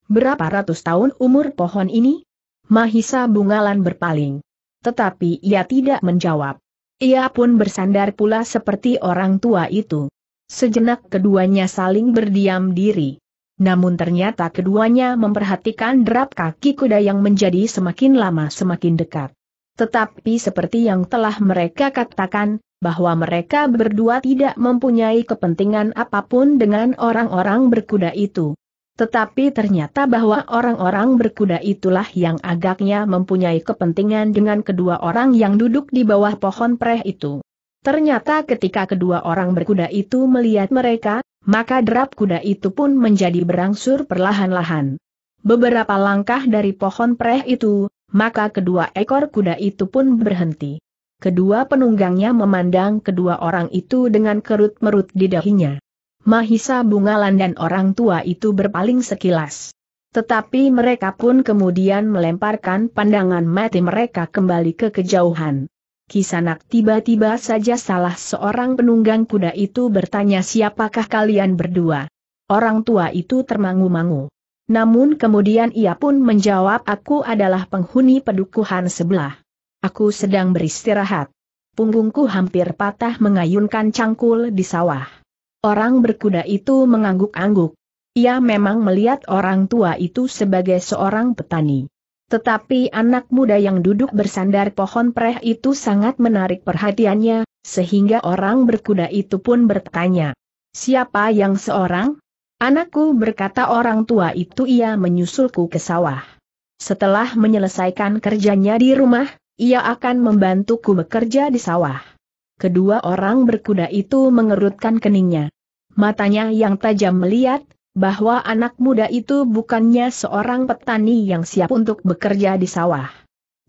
Berapa ratus tahun umur pohon ini? Mahisa Bungalan berpaling. Tetapi ia tidak menjawab. Ia pun bersandar pula seperti orang tua itu. Sejenak keduanya saling berdiam diri. Namun ternyata keduanya memperhatikan derap kaki kuda yang menjadi semakin lama semakin dekat. Tetapi seperti yang telah mereka katakan, bahwa mereka berdua tidak mempunyai kepentingan apapun dengan orang-orang berkuda itu. Tetapi ternyata bahwa orang-orang berkuda itulah yang agaknya mempunyai kepentingan dengan kedua orang yang duduk di bawah pohon preh itu. Ternyata ketika kedua orang berkuda itu melihat mereka, maka derap kuda itu pun menjadi berangsur perlahan-lahan. Beberapa langkah dari pohon preh itu, maka kedua ekor kuda itu pun berhenti. Kedua penunggangnya memandang kedua orang itu dengan kerut-merut di dahinya. Mahisa Bungalan dan orang tua itu berpaling sekilas. Tetapi mereka pun kemudian melemparkan pandangan mati mereka kembali ke kejauhan. Kisanak tiba-tiba saja salah seorang penunggang kuda itu bertanya, siapakah kalian berdua? Orang tua itu termangu-mangu. Namun kemudian ia pun menjawab, aku adalah penghuni pedukuhan sebelah. Aku sedang beristirahat. Punggungku hampir patah mengayunkan cangkul di sawah. Orang berkuda itu mengangguk-angguk. Ia memang melihat orang tua itu sebagai seorang petani. Tetapi anak muda yang duduk bersandar pohon preh itu sangat menarik perhatiannya, sehingga orang berkuda itu pun bertanya, siapa yang seorang? Anakku, berkata orang tua itu, ia menyusulku ke sawah. Setelah menyelesaikan kerjanya di rumah, ia akan membantuku bekerja di sawah. Kedua orang berkuda itu mengerutkan keningnya. Matanya yang tajam melihat bahwa anak muda itu bukannya seorang petani yang siap untuk bekerja di sawah.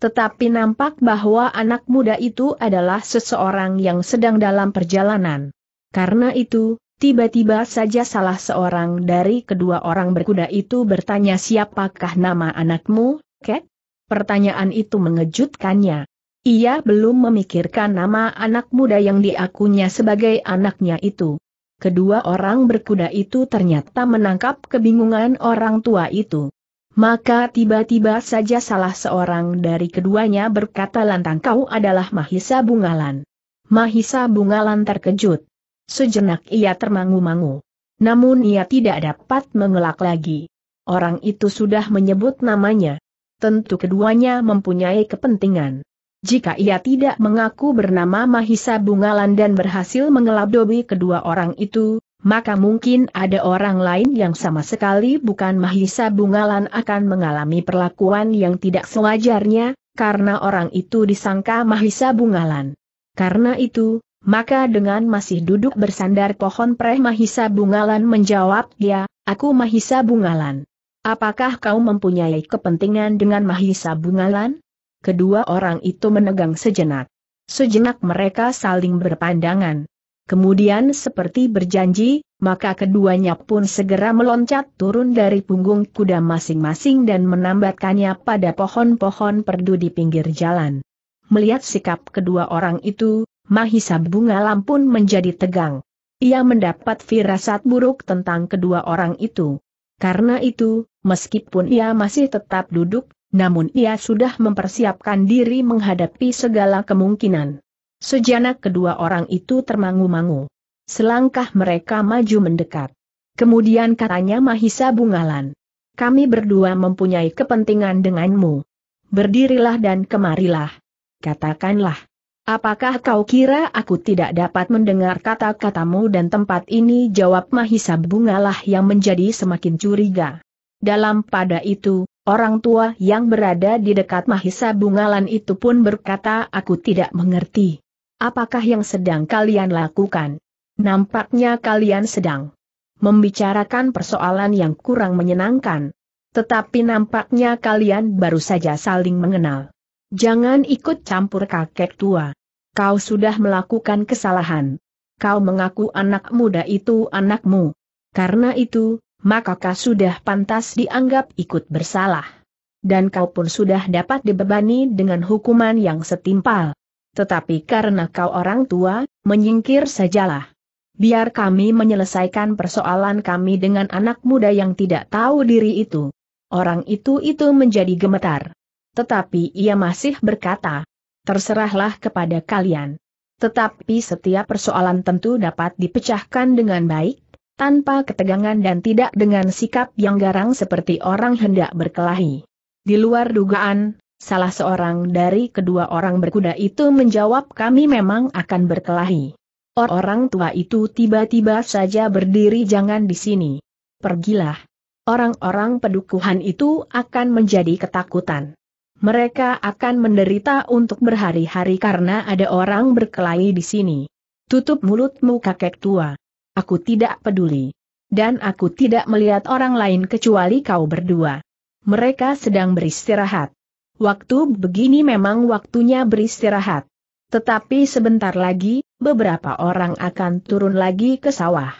Tetapi nampak bahwa anak muda itu adalah seseorang yang sedang dalam perjalanan. Karena itu, tiba-tiba saja salah seorang dari kedua orang berkuda itu bertanya, siapakah nama anakmu, Kek? Pertanyaan itu mengejutkannya. Ia belum memikirkan nama anak muda yang diakunya sebagai anaknya itu. Kedua orang berkuda itu ternyata menangkap kebingungan orang tua itu. Maka tiba-tiba saja salah seorang dari keduanya berkata lantang, kau adalah Mahisa Bungalan. Mahisa Bungalan terkejut. Sejenak ia termangu-mangu. Namun ia tidak dapat mengelak lagi. Orang itu sudah menyebut namanya. Tentu keduanya mempunyai kepentingan. Jika ia tidak mengaku bernama Mahisa Bungalan dan berhasil mengelabui kedua orang itu, maka mungkin ada orang lain yang sama sekali bukan Mahisa Bungalan akan mengalami perlakuan yang tidak sewajarnya, karena orang itu disangka Mahisa Bungalan. Karena itu, maka dengan masih duduk bersandar pohon preh Mahisa Bungalan menjawab dia, aku Mahisa Bungalan. Apakah kau mempunyai kepentingan dengan Mahisa Bungalan? Kedua orang itu menegang sejenak. Sejenak mereka saling berpandangan. Kemudian seperti berjanji, maka keduanya pun segera meloncat turun dari punggung kuda masing-masing dan menambatkannya pada pohon-pohon perdu di pinggir jalan. Melihat sikap kedua orang itu, Mahisa Bungalan pun menjadi tegang. Ia mendapat firasat buruk tentang kedua orang itu. Karena itu, meskipun ia masih tetap duduk, namun ia sudah mempersiapkan diri menghadapi segala kemungkinan. Sejenak kedua orang itu termangu-mangu. Selangkah mereka maju mendekat. Kemudian katanya Mahisa Bungalan, kami berdua mempunyai kepentingan denganmu. Berdirilah dan kemarilah. Katakanlah, apakah kau kira aku tidak dapat mendengar kata-katamu dan tempat ini? Jawab Mahisa Bungalan yang menjadi semakin curiga. Dalam pada itu, orang tua yang berada di dekat Mahisa Bungalan itu pun berkata, aku tidak mengerti. Apakah yang sedang kalian lakukan? Nampaknya kalian sedang membicarakan persoalan yang kurang menyenangkan. Tetapi nampaknya kalian baru saja saling mengenal. Jangan ikut campur kakek tua. Kau sudah melakukan kesalahan. Kau mengaku anak muda itu anakmu. Karena itu, maka kau sudah pantas dianggap ikut bersalah. Dan kau pun sudah dapat dibebani dengan hukuman yang setimpal. Tetapi karena kau orang tua, menyingkir sajalah. Biar kami menyelesaikan persoalan kami dengan anak muda yang tidak tahu diri itu. Orang itu itu menjadi gemetar. Tetapi ia masih berkata, terserahlah kepada kalian. Tetapi setiap persoalan tentu dapat dipecahkan dengan baik, tanpa ketegangan dan tidak dengan sikap yang garang seperti orang hendak berkelahi. Di luar dugaan, salah seorang dari kedua orang berkuda itu menjawab, kami memang akan berkelahi. Orang tua itu tiba-tiba saja berdiri, jangan di sini. Pergilah. Orang-orang pedukuhan itu akan menjadi ketakutan. Mereka akan menderita untuk berhari-hari karena ada orang berkelahi di sini. Tutup mulutmu kakek tua. Aku tidak peduli. Dan aku tidak melihat orang lain kecuali kau berdua. Mereka sedang beristirahat. Waktu begini memang waktunya beristirahat. Tetapi sebentar lagi, beberapa orang akan turun lagi ke sawah.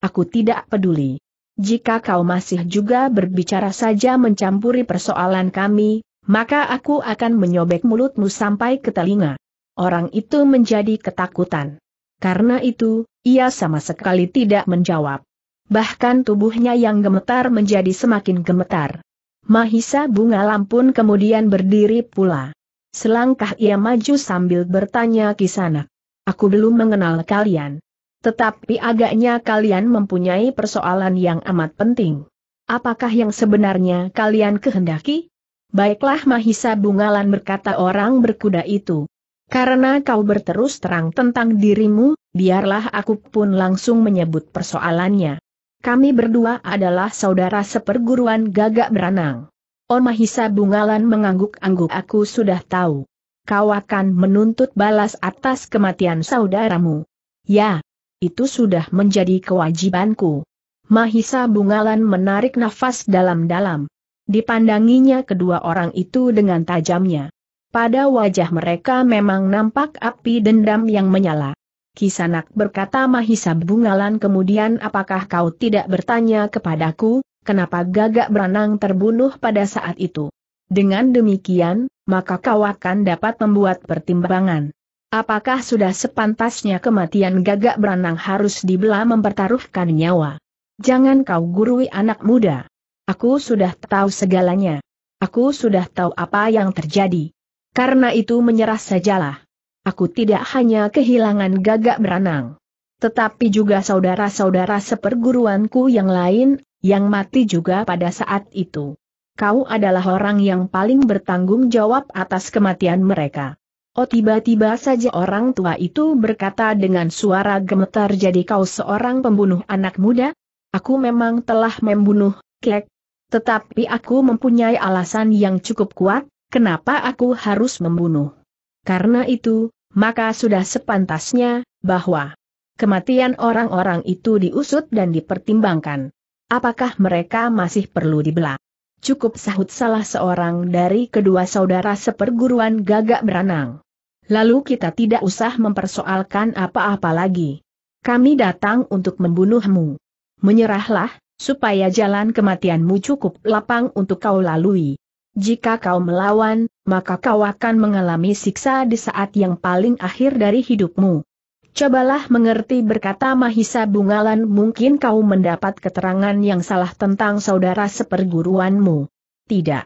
Aku tidak peduli. Jika kau masih juga berbicara saja mencampuri persoalan kami, maka aku akan menyobek mulutmu sampai ke telinga. Orang itu menjadi ketakutan. Karena itu, ia sama sekali tidak menjawab. bahkan tubuhnya yang gemetar menjadi semakin gemetar. Mahisa Bungalan pun kemudian berdiri pula. Selangkah ia maju sambil bertanya, "Kisanak, aku belum mengenal kalian. Tetapi agaknya kalian mempunyai persoalan yang amat penting. Apakah yang sebenarnya kalian kehendaki?" "Baiklah," Mahisa Bungalan berkata, "orang berkuda itu. Karena kau berterus terang tentang dirimu, biarlah aku pun langsung menyebut persoalannya. Kami berdua adalah saudara seperguruan Gagak Beranang." "Oh," Mahisa Bungalan mengangguk-angguk, "aku sudah tahu. Kau akan menuntut balas atas kematian saudaramu." "Ya. Itu sudah menjadi kewajibanku." Mahisa Bungalan menarik nafas dalam-dalam. Dipandanginya kedua orang itu dengan tajamnya. Pada wajah mereka memang nampak api dendam yang menyala. "Kisanak," berkata Mahisa Bungalan kemudian, "apakah kau tidak bertanya kepadaku, kenapa Gagak Beranang terbunuh pada saat itu? Dengan demikian, maka kau akan dapat membuat pertimbangan. Apakah sudah sepantasnya kematian Gagak Beranang harus dibela mempertaruhkan nyawa? Jangan kau gurui anak muda. Aku sudah tahu segalanya. Aku sudah tahu apa yang terjadi. Karena itu menyerah sajalah. Aku tidak hanya kehilangan Gagak Beranang, tetapi juga saudara-saudara seperguruanku yang lain, yang mati juga pada saat itu. Kau adalah orang yang paling bertanggung jawab atas kematian mereka." "Oh," tiba-tiba saja orang tua itu berkata dengan suara gemetar, "jadi kau seorang pembunuh anak muda?" "Aku memang telah membunuh, Kek. Tetapi aku mempunyai alasan yang cukup kuat, kenapa aku harus membunuh. Karena itu, maka sudah sepantasnya, bahwa kematian orang-orang itu diusut dan dipertimbangkan. Apakah mereka masih perlu dibela?" "Cukup," sahut salah seorang dari kedua saudara seperguruan Gagak Beranang. "Lalu kita tidak usah mempersoalkan apa-apa lagi. Kami datang untuk membunuhmu. Menyerahlah, supaya jalan kematianmu cukup lapang untuk kau lalui. Jika kau melawan, maka kau akan mengalami siksa di saat yang paling akhir dari hidupmu." "Cobalah mengerti," berkata Mahisa Bungalan, "mungkin kau mendapat keterangan yang salah tentang saudara seperguruanmu." "Tidak.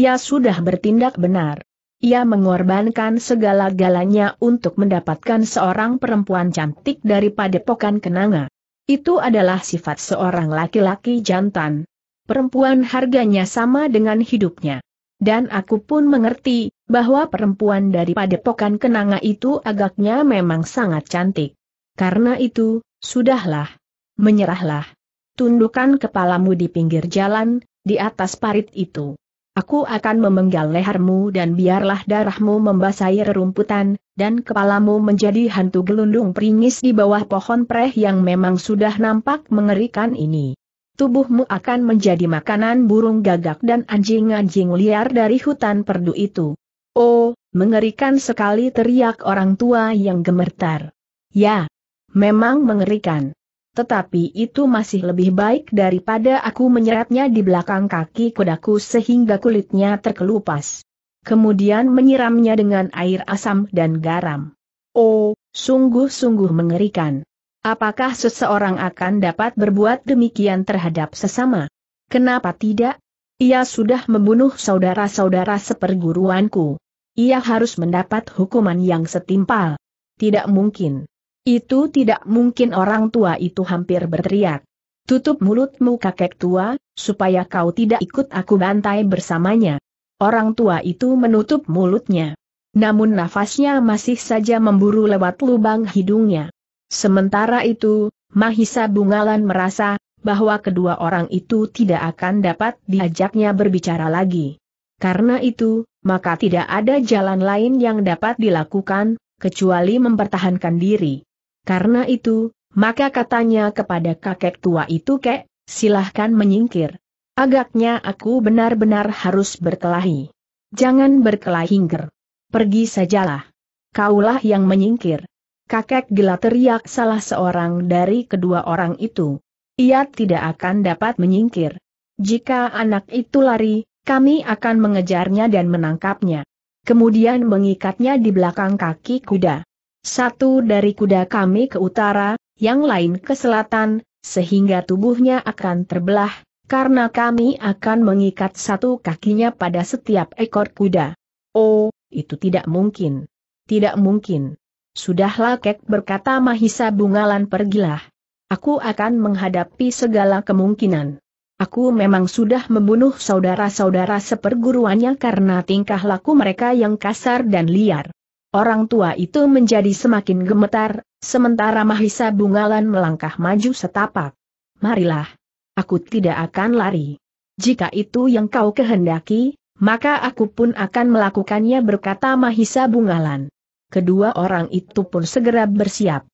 Ia sudah bertindak benar. Ia mengorbankan segala-galanya untuk mendapatkan seorang perempuan cantik dari Padepokan Kenanga. Itu adalah sifat seorang laki-laki jantan. Perempuan harganya sama dengan hidupnya. Dan aku pun mengerti bahwa perempuan dari Padepokan Kenanga itu agaknya memang sangat cantik. Karena itu, sudahlah. Menyerahlah. Tundukkan kepalamu di pinggir jalan, di atas parit itu. Aku akan memenggal lehermu dan biarlah darahmu membasahi rerumputan, dan kepalamu menjadi hantu gelundung peringis di bawah pohon preh yang memang sudah nampak mengerikan ini. Tubuhmu akan menjadi makanan burung gagak dan anjing-anjing liar dari hutan perdu itu." "Oh, mengerikan sekali!" teriak orang tua yang gemetar. "Ya, memang mengerikan. Tetapi itu masih lebih baik daripada aku menyeretnya di belakang kaki kudaku sehingga kulitnya terkelupas. Kemudian menyiramnya dengan air asam dan garam. Oh, sungguh-sungguh mengerikan. Apakah seseorang akan dapat berbuat demikian terhadap sesama? Kenapa tidak? Ia sudah membunuh saudara-saudara seperguruanku. Ia harus mendapat hukuman yang setimpal." "Tidak mungkin. Itu tidak mungkin!" orang tua itu hampir berteriak. "Tutup mulutmu, kakek tua, supaya kau tidak ikut aku bantai bersamanya." Orang tua itu menutup mulutnya. Namun nafasnya masih saja memburu lewat lubang hidungnya. Sementara itu, Mahisa Bungalan merasa bahwa kedua orang itu tidak akan dapat diajaknya berbicara lagi. Karena itu, maka tidak ada jalan lain yang dapat dilakukan, kecuali mempertahankan diri. Karena itu, maka katanya kepada kakek tua itu, "Kek, silahkan menyingkir. Agaknya aku benar-benar harus berkelahi." "Jangan berkelahi, Ger. Pergi sajalah. Kaulah yang menyingkir." "Kakek gila!" teriak salah seorang dari kedua orang itu. "Ia tidak akan dapat menyingkir. Jika anak itu lari, kami akan mengejarnya dan menangkapnya. Kemudian mengikatnya di belakang kaki kuda. Satu dari kuda kami ke utara, yang lain ke selatan, sehingga tubuhnya akan terbelah, karena kami akan mengikat satu kakinya pada setiap ekor kuda. Oh, itu tidak mungkin. Tidak mungkin. Sudahlah Kek, berkata Mahisa Bungalan, pergilah. Aku akan menghadapi segala kemungkinan. Aku memang sudah membunuh saudara-saudara seperguruannya karena tingkah laku mereka yang kasar dan liar. Orang tua itu menjadi semakin gemetar, sementara Mahisa Bungalan melangkah maju setapak. Marilah. Aku tidak akan lari. Jika itu yang kau kehendaki, maka aku pun akan melakukannya, berkata Mahisa Bungalan. Kedua orang itu pun segera bersiap.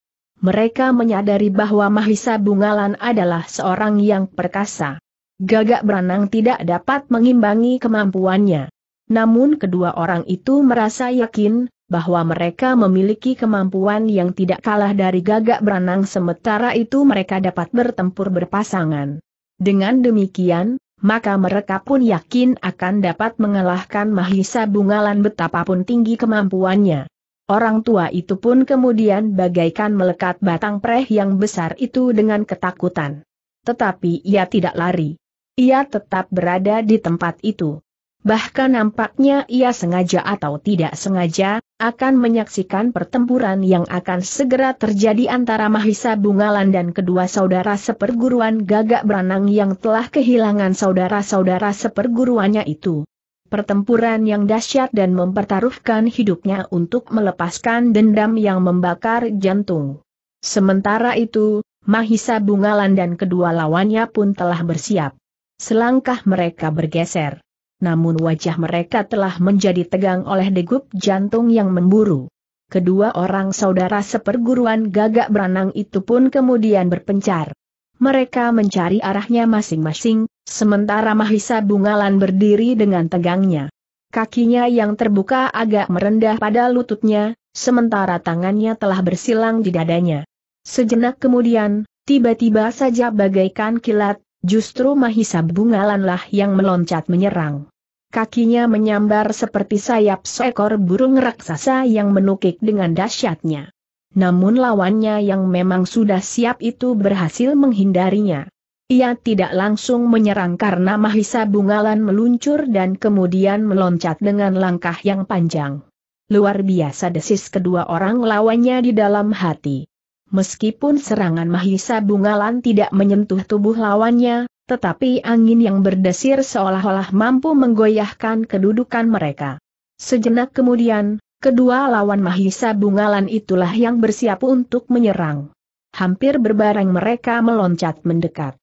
Mereka menyadari bahwa Mahisa Bungalan adalah seorang yang perkasa. Gagak Beranang tidak dapat mengimbangi kemampuannya. Namun kedua orang itu merasa yakin bahwa mereka memiliki kemampuan yang tidak kalah dari Gagak Beranang, sementara itu mereka dapat bertempur berpasangan. Dengan demikian, maka mereka pun yakin akan dapat mengalahkan Mahisa Bungalan betapapun tinggi kemampuannya. Orang tua itu pun kemudian bagaikan melekat batang preh yang besar itu dengan ketakutan. Tetapi ia tidak lari. Ia tetap berada di tempat itu. Bahkan nampaknya ia sengaja atau tidak sengaja, akan menyaksikan pertempuran yang akan segera terjadi antara Mahisa Bungalan dan kedua saudara seperguruan Gagak Beranang yang telah kehilangan saudara-saudara seperguruannya itu. Pertempuran yang dahsyat dan mempertaruhkan hidupnya untuk melepaskan dendam yang membakar jantung. Sementara itu, Mahisa Bungalan dan kedua lawannya pun telah bersiap. Selangkah mereka bergeser. Namun wajah mereka telah menjadi tegang oleh degup jantung yang memburu. Kedua orang saudara seperguruan Gagak Beranang itu pun kemudian berpencar. Mereka mencari arahnya masing-masing, sementara Mahisa Bungalan berdiri dengan tegangnya. Kakinya yang terbuka agak merendah pada lututnya, sementara tangannya telah bersilang di dadanya. Sejenak kemudian, tiba-tiba saja bagaikan kilat, justru Mahisa Bungalanlah yang meloncat menyerang. Kakinya menyambar seperti sayap seekor burung raksasa yang menukik dengan dahsyatnya. Namun lawannya yang memang sudah siap itu berhasil menghindarinya. Ia tidak langsung menyerang karena Mahisa Bungalan meluncur dan kemudian meloncat dengan langkah yang panjang. Luar biasa, desis kedua orang lawannya di dalam hati. Meskipun serangan Mahisa Bungalan tidak menyentuh tubuh lawannya, tetapi angin yang berdesir seolah-olah mampu menggoyahkan kedudukan mereka. Sejenak kemudian, kedua lawan Mahisa Bungalan itulah yang bersiap untuk menyerang. Hampir berbareng mereka meloncat mendekat.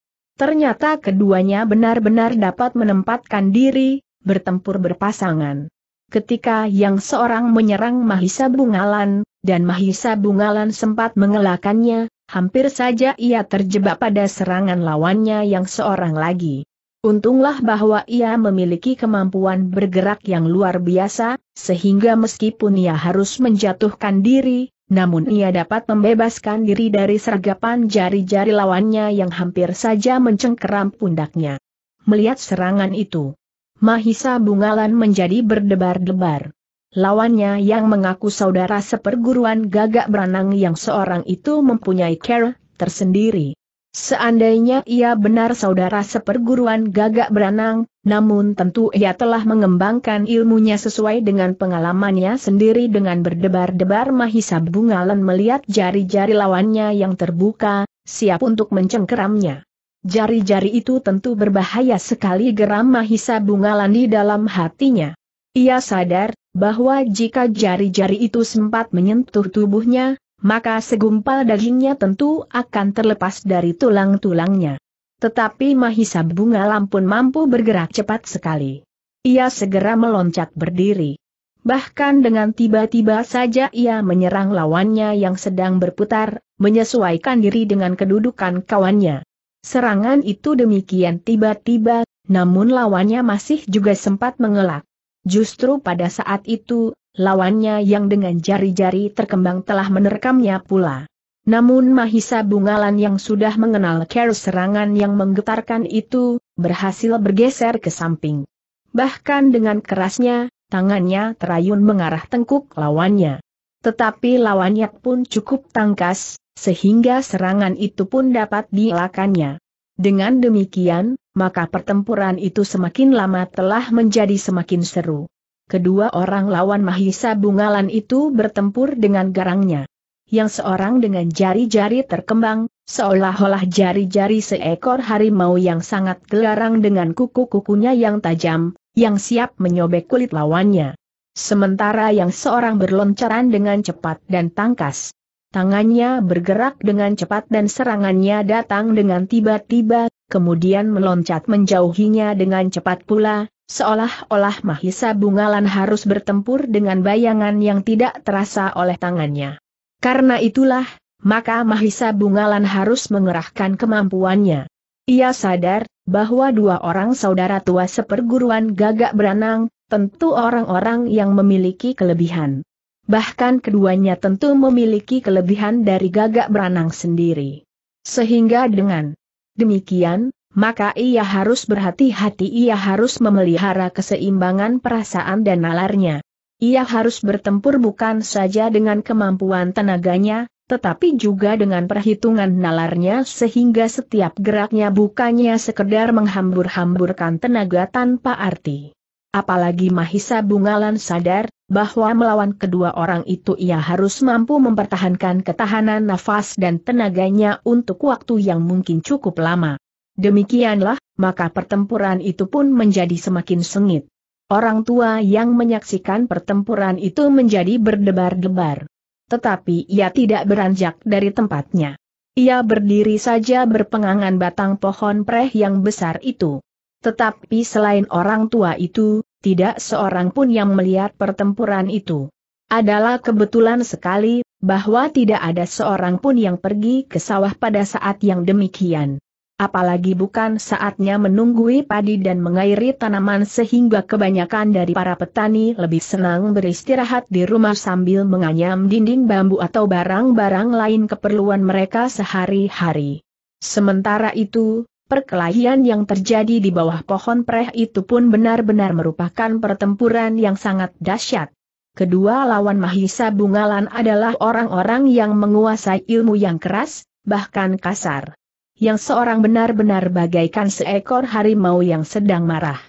Ternyata keduanya benar-benar dapat menempatkan diri, bertempur berpasangan. Ketika yang seorang menyerang Mahisa Bungalan, dan Mahisa Bungalan sempat mengelakkannya, hampir saja ia terjebak pada serangan lawannya yang seorang lagi. Untunglah bahwa ia memiliki kemampuan bergerak yang luar biasa, sehingga meskipun ia harus menjatuhkan diri, namun ia dapat membebaskan diri dari sergapan jari-jari lawannya yang hampir saja mencengkeram pundaknya. Melihat serangan itu, Mahisa Bungalan menjadi berdebar-debar. Lawannya yang mengaku saudara seperguruan Gagak Beranang yang seorang itu mempunyai cara tersendiri. Seandainya ia benar saudara seperguruan Gagak Beranang, namun tentu ia telah mengembangkan ilmunya sesuai dengan pengalamannya sendiri. Dengan berdebar-debar, Mahisa Bungalan melihat jari-jari lawannya yang terbuka, siap untuk mencengkeramnya. Jari-jari itu tentu berbahaya sekali, geram Mahisa Bungalan di dalam hatinya. Ia sadar bahwa jika jari-jari itu sempat menyentuh tubuhnya, maka segumpal dagingnya tentu akan terlepas dari tulang-tulangnya. Tetapi Mahisa Bungalan pun mampu bergerak cepat sekali. Ia segera meloncat berdiri. Bahkan dengan tiba-tiba saja ia menyerang lawannya yang sedang berputar, menyesuaikan diri dengan kedudukan kawannya. Serangan itu demikian tiba-tiba, namun lawannya masih juga sempat mengelak. Justru pada saat itu, lawannya yang dengan jari-jari terkembang telah menerkamnya pula. Namun Mahisa Bungalan yang sudah mengenal cara serangan yang menggetarkan itu, berhasil bergeser ke samping. Bahkan dengan kerasnya, tangannya terayun mengarah tengkuk lawannya. Tetapi lawannya pun cukup tangkas, sehingga serangan itu pun dapat dielakkannya. Dengan demikian, maka pertempuran itu semakin lama telah menjadi semakin seru. Kedua orang lawan Mahisa Bungalan itu bertempur dengan garangnya. Yang seorang dengan jari-jari terkembang, seolah-olah jari-jari seekor harimau yang sangat gelarang dengan kuku-kukunya yang tajam, yang siap menyobek kulit lawannya. Sementara yang seorang berloncaran dengan cepat dan tangkas. Tangannya bergerak dengan cepat dan serangannya datang dengan tiba-tiba, kemudian meloncat menjauhinya dengan cepat pula, seolah-olah Mahisa Bungalan harus bertempur dengan bayangan yang tidak terasa oleh tangannya. Karena itulah, maka Mahisa Bungalan harus mengerahkan kemampuannya. Ia sadar bahwa dua orang saudara tua seperguruan Gagak Beranang, tentu orang-orang yang memiliki kelebihan. Bahkan keduanya tentu memiliki kelebihan dari Gagak Beranang sendiri. Sehingga dengan demikian, maka ia harus berhati-hati, ia harus memelihara keseimbangan perasaan dan nalarnya. Ia harus bertempur bukan saja dengan kemampuan tenaganya, tetapi juga dengan perhitungan nalarnya sehingga setiap geraknya bukannya sekedar menghambur-hamburkan tenaga tanpa arti. Apalagi Mahisa Bungalan sadar, bahwa melawan kedua orang itu ia harus mampu mempertahankan ketahanan nafas dan tenaganya untuk waktu yang mungkin cukup lama. Demikianlah, maka pertempuran itu pun menjadi semakin sengit. Orang tua yang menyaksikan pertempuran itu menjadi berdebar-debar. Tetapi ia tidak beranjak dari tempatnya. Ia berdiri saja berpengangan batang pohon preh yang besar itu. Tetapi selain orang tua itu, tidak seorang pun yang melihat pertempuran itu. Adalah kebetulan sekali, bahwa tidak ada seorang pun yang pergi ke sawah pada saat yang demikian. Apalagi bukan saatnya menunggui padi dan mengairi tanaman sehingga kebanyakan dari para petani lebih senang beristirahat di rumah sambil menganyam dinding bambu atau barang-barang lain keperluan mereka sehari-hari. Sementara itu, perkelahian yang terjadi di bawah pohon preh itu pun benar-benar merupakan pertempuran yang sangat dahsyat. Kedua lawan Mahisa Bungalan adalah orang-orang yang menguasai ilmu yang keras, bahkan kasar. Yang seorang benar-benar bagaikan seekor harimau yang sedang marah.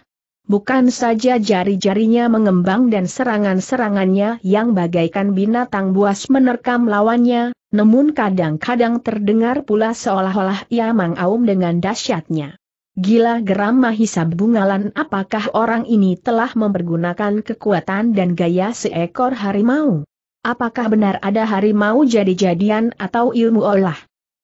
Bukan saja jari-jarinya mengembang dan serangan-serangannya yang bagaikan binatang buas menerkam lawannya, namun kadang-kadang terdengar pula seolah-olah ia mengaum dengan dahsyatnya. Gila geram Mahisa Bungalan, apakah orang ini telah mempergunakan kekuatan dan gaya seekor harimau? Apakah benar ada harimau jadi-jadian atau ilmu olah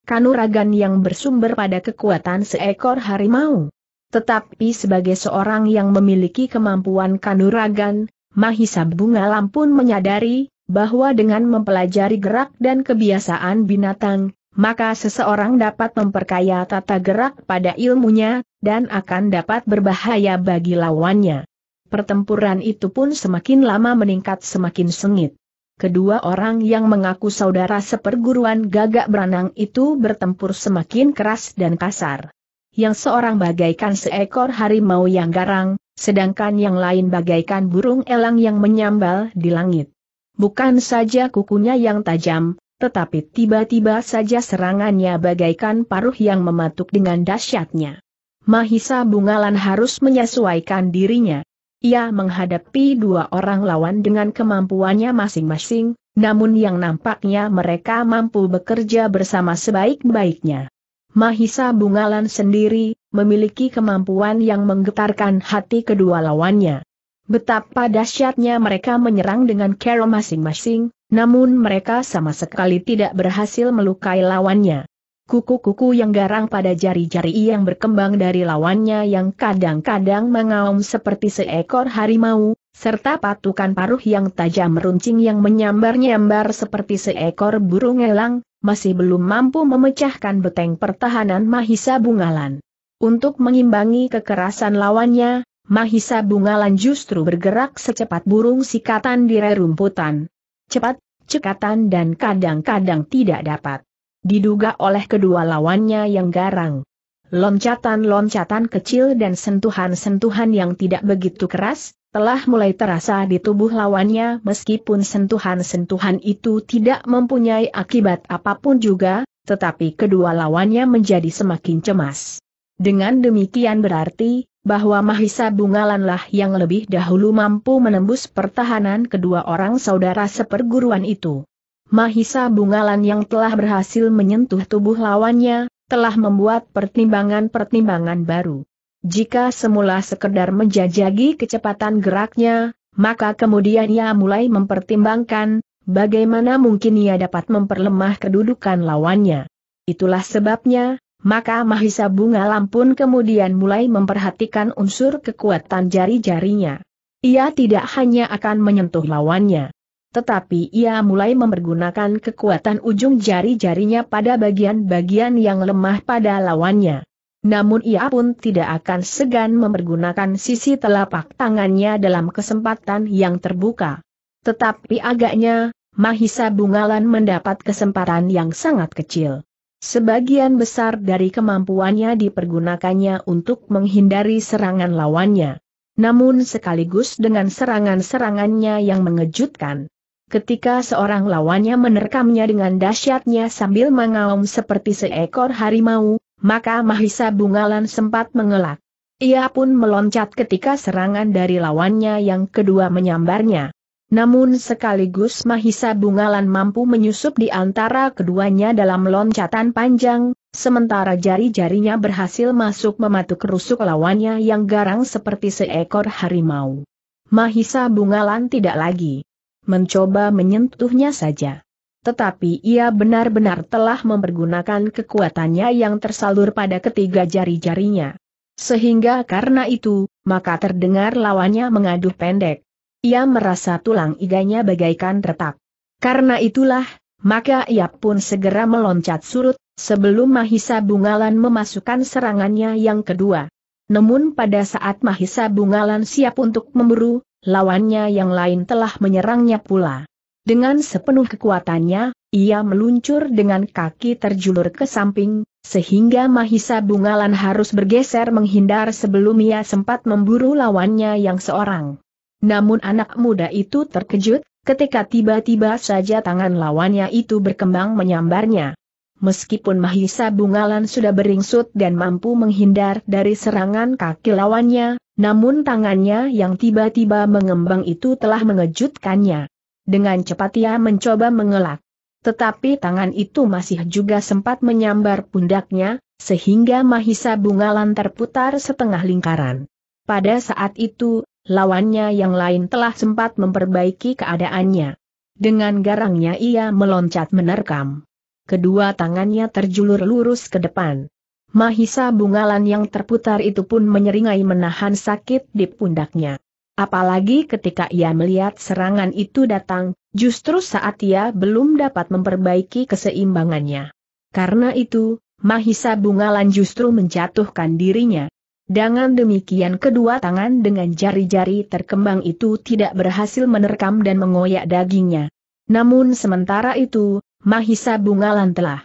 kanuragan yang bersumber pada kekuatan seekor harimau? Tetapi sebagai seorang yang memiliki kemampuan kanuragan, Mahisa Bungalan pun menyadari, bahwa dengan mempelajari gerak dan kebiasaan binatang, maka seseorang dapat memperkaya tata gerak pada ilmunya, dan akan dapat berbahaya bagi lawannya. Pertempuran itu pun semakin lama meningkat semakin sengit. Kedua orang yang mengaku saudara seperguruan Gagak Beranang itu bertempur semakin keras dan kasar. Yang seorang bagaikan seekor harimau yang garang, sedangkan yang lain bagaikan burung elang yang menyambal di langit. Bukan saja kukunya yang tajam, tetapi tiba-tiba saja serangannya bagaikan paruh yang mematuk dengan dahsyatnya. Mahisa Bungalan harus menyesuaikan dirinya. Ia menghadapi dua orang lawan dengan kemampuannya masing-masing, namun yang nampaknya mereka mampu bekerja bersama sebaik-baiknya. Mahisa Bungalan sendiri memiliki kemampuan yang menggetarkan hati kedua lawannya. Betapa dahsyatnya mereka menyerang dengan cara masing-masing, namun mereka sama sekali tidak berhasil melukai lawannya. Kuku-kuku yang garang pada jari-jari yang berkembang dari lawannya yang kadang-kadang mengaum seperti seekor harimau, serta patukan paruh yang tajam meruncing yang menyambar-nyambar seperti seekor burung elang, masih belum mampu memecahkan beteng pertahanan Mahisa Bungalan. Untuk mengimbangi kekerasan lawannya, Mahisa Bungalan justru bergerak secepat burung sikatan di rerumputan. Cepat, cekatan dan kadang-kadang tidak dapat diduga oleh kedua lawannya yang garang. Loncatan-loncatan kecil dan sentuhan-sentuhan yang tidak begitu keras, telah mulai terasa di tubuh lawannya, meskipun sentuhan-sentuhan itu tidak mempunyai akibat apapun juga, tetapi kedua lawannya menjadi semakin cemas. Dengan demikian berarti, bahwa Mahisa Bungalanlah yang lebih dahulu mampu menembus pertahanan kedua orang saudara seperguruan itu. Mahisa Bungalan yang telah berhasil menyentuh tubuh lawannya, telah membuat pertimbangan-pertimbangan baru. Jika semula sekedar menjajagi kecepatan geraknya, maka kemudian ia mulai mempertimbangkan, bagaimana mungkin ia dapat memperlemah kedudukan lawannya. Itulah sebabnya, maka Mahisa Bungalan pun kemudian mulai memperhatikan unsur kekuatan jari-jarinya. Ia tidak hanya akan menyentuh lawannya, tetapi ia mulai mempergunakan kekuatan ujung jari-jarinya pada bagian-bagian yang lemah pada lawannya. Namun ia pun tidak akan segan mempergunakan sisi telapak tangannya dalam kesempatan yang terbuka. Tetapi agaknya, Mahisa Bungalan mendapat kesempatan yang sangat kecil. Sebagian besar dari kemampuannya dipergunakannya untuk menghindari serangan lawannya. Namun sekaligus dengan serangan-serangannya yang mengejutkan. Ketika seorang lawannya menerkamnya dengan dahsyatnya sambil mengaum seperti seekor harimau, maka Mahisa Bungalan sempat mengelak. Ia pun meloncat ketika serangan dari lawannya yang kedua menyambarnya. Namun sekaligus Mahisa Bungalan mampu menyusup di antara keduanya dalam loncatan panjang, sementara jari-jarinya berhasil masuk mematuk rusuk lawannya yang garang seperti seekor harimau. Mahisa Bungalan tidak lagi mencoba menyentuhnya saja, tetapi ia benar-benar telah mempergunakan kekuatannya yang tersalur pada ketiga jari-jarinya. Sehingga karena itu, maka terdengar lawannya mengaduh pendek. Ia merasa tulang iganya bagaikan retak. Karena itulah, maka ia pun segera meloncat surut, sebelum Mahisa Bungalan memasukkan serangannya yang kedua. Namun pada saat Mahisa Bungalan siap untuk memburu, lawannya yang lain telah menyerangnya pula. Dengan sepenuh kekuatannya, ia meluncur dengan kaki terjulur ke samping, sehingga Mahisa Bungalan harus bergeser menghindar sebelum ia sempat memburu lawannya yang seorang. Namun anak muda itu terkejut, ketika tiba-tiba saja tangan lawannya itu berkembang menyambarnya. Meskipun Mahisa Bungalan sudah beringsut dan mampu menghindar dari serangan kaki lawannya, namun tangannya yang tiba-tiba mengembang itu telah mengejutkannya. Dengan cepat ia mencoba mengelak. Tetapi tangan itu masih juga sempat menyambar pundaknya, sehingga Mahisa Bungalan terputar setengah lingkaran. Pada saat itu, lawannya yang lain telah sempat memperbaiki keadaannya. Dengan garangnya ia meloncat menerkam. Kedua tangannya terjulur lurus ke depan. Mahisa Bungalan yang terputar itu pun menyeringai menahan sakit di pundaknya. Apalagi ketika ia melihat serangan itu datang, justru saat ia belum dapat memperbaiki keseimbangannya. Karena itu, Mahisa Bungalan justru menjatuhkan dirinya. Dengan demikian kedua tangan dengan jari-jari terkembang itu tidak berhasil menerkam dan mengoyak dagingnya. Namun sementara itu, Mahisa Bungalan telah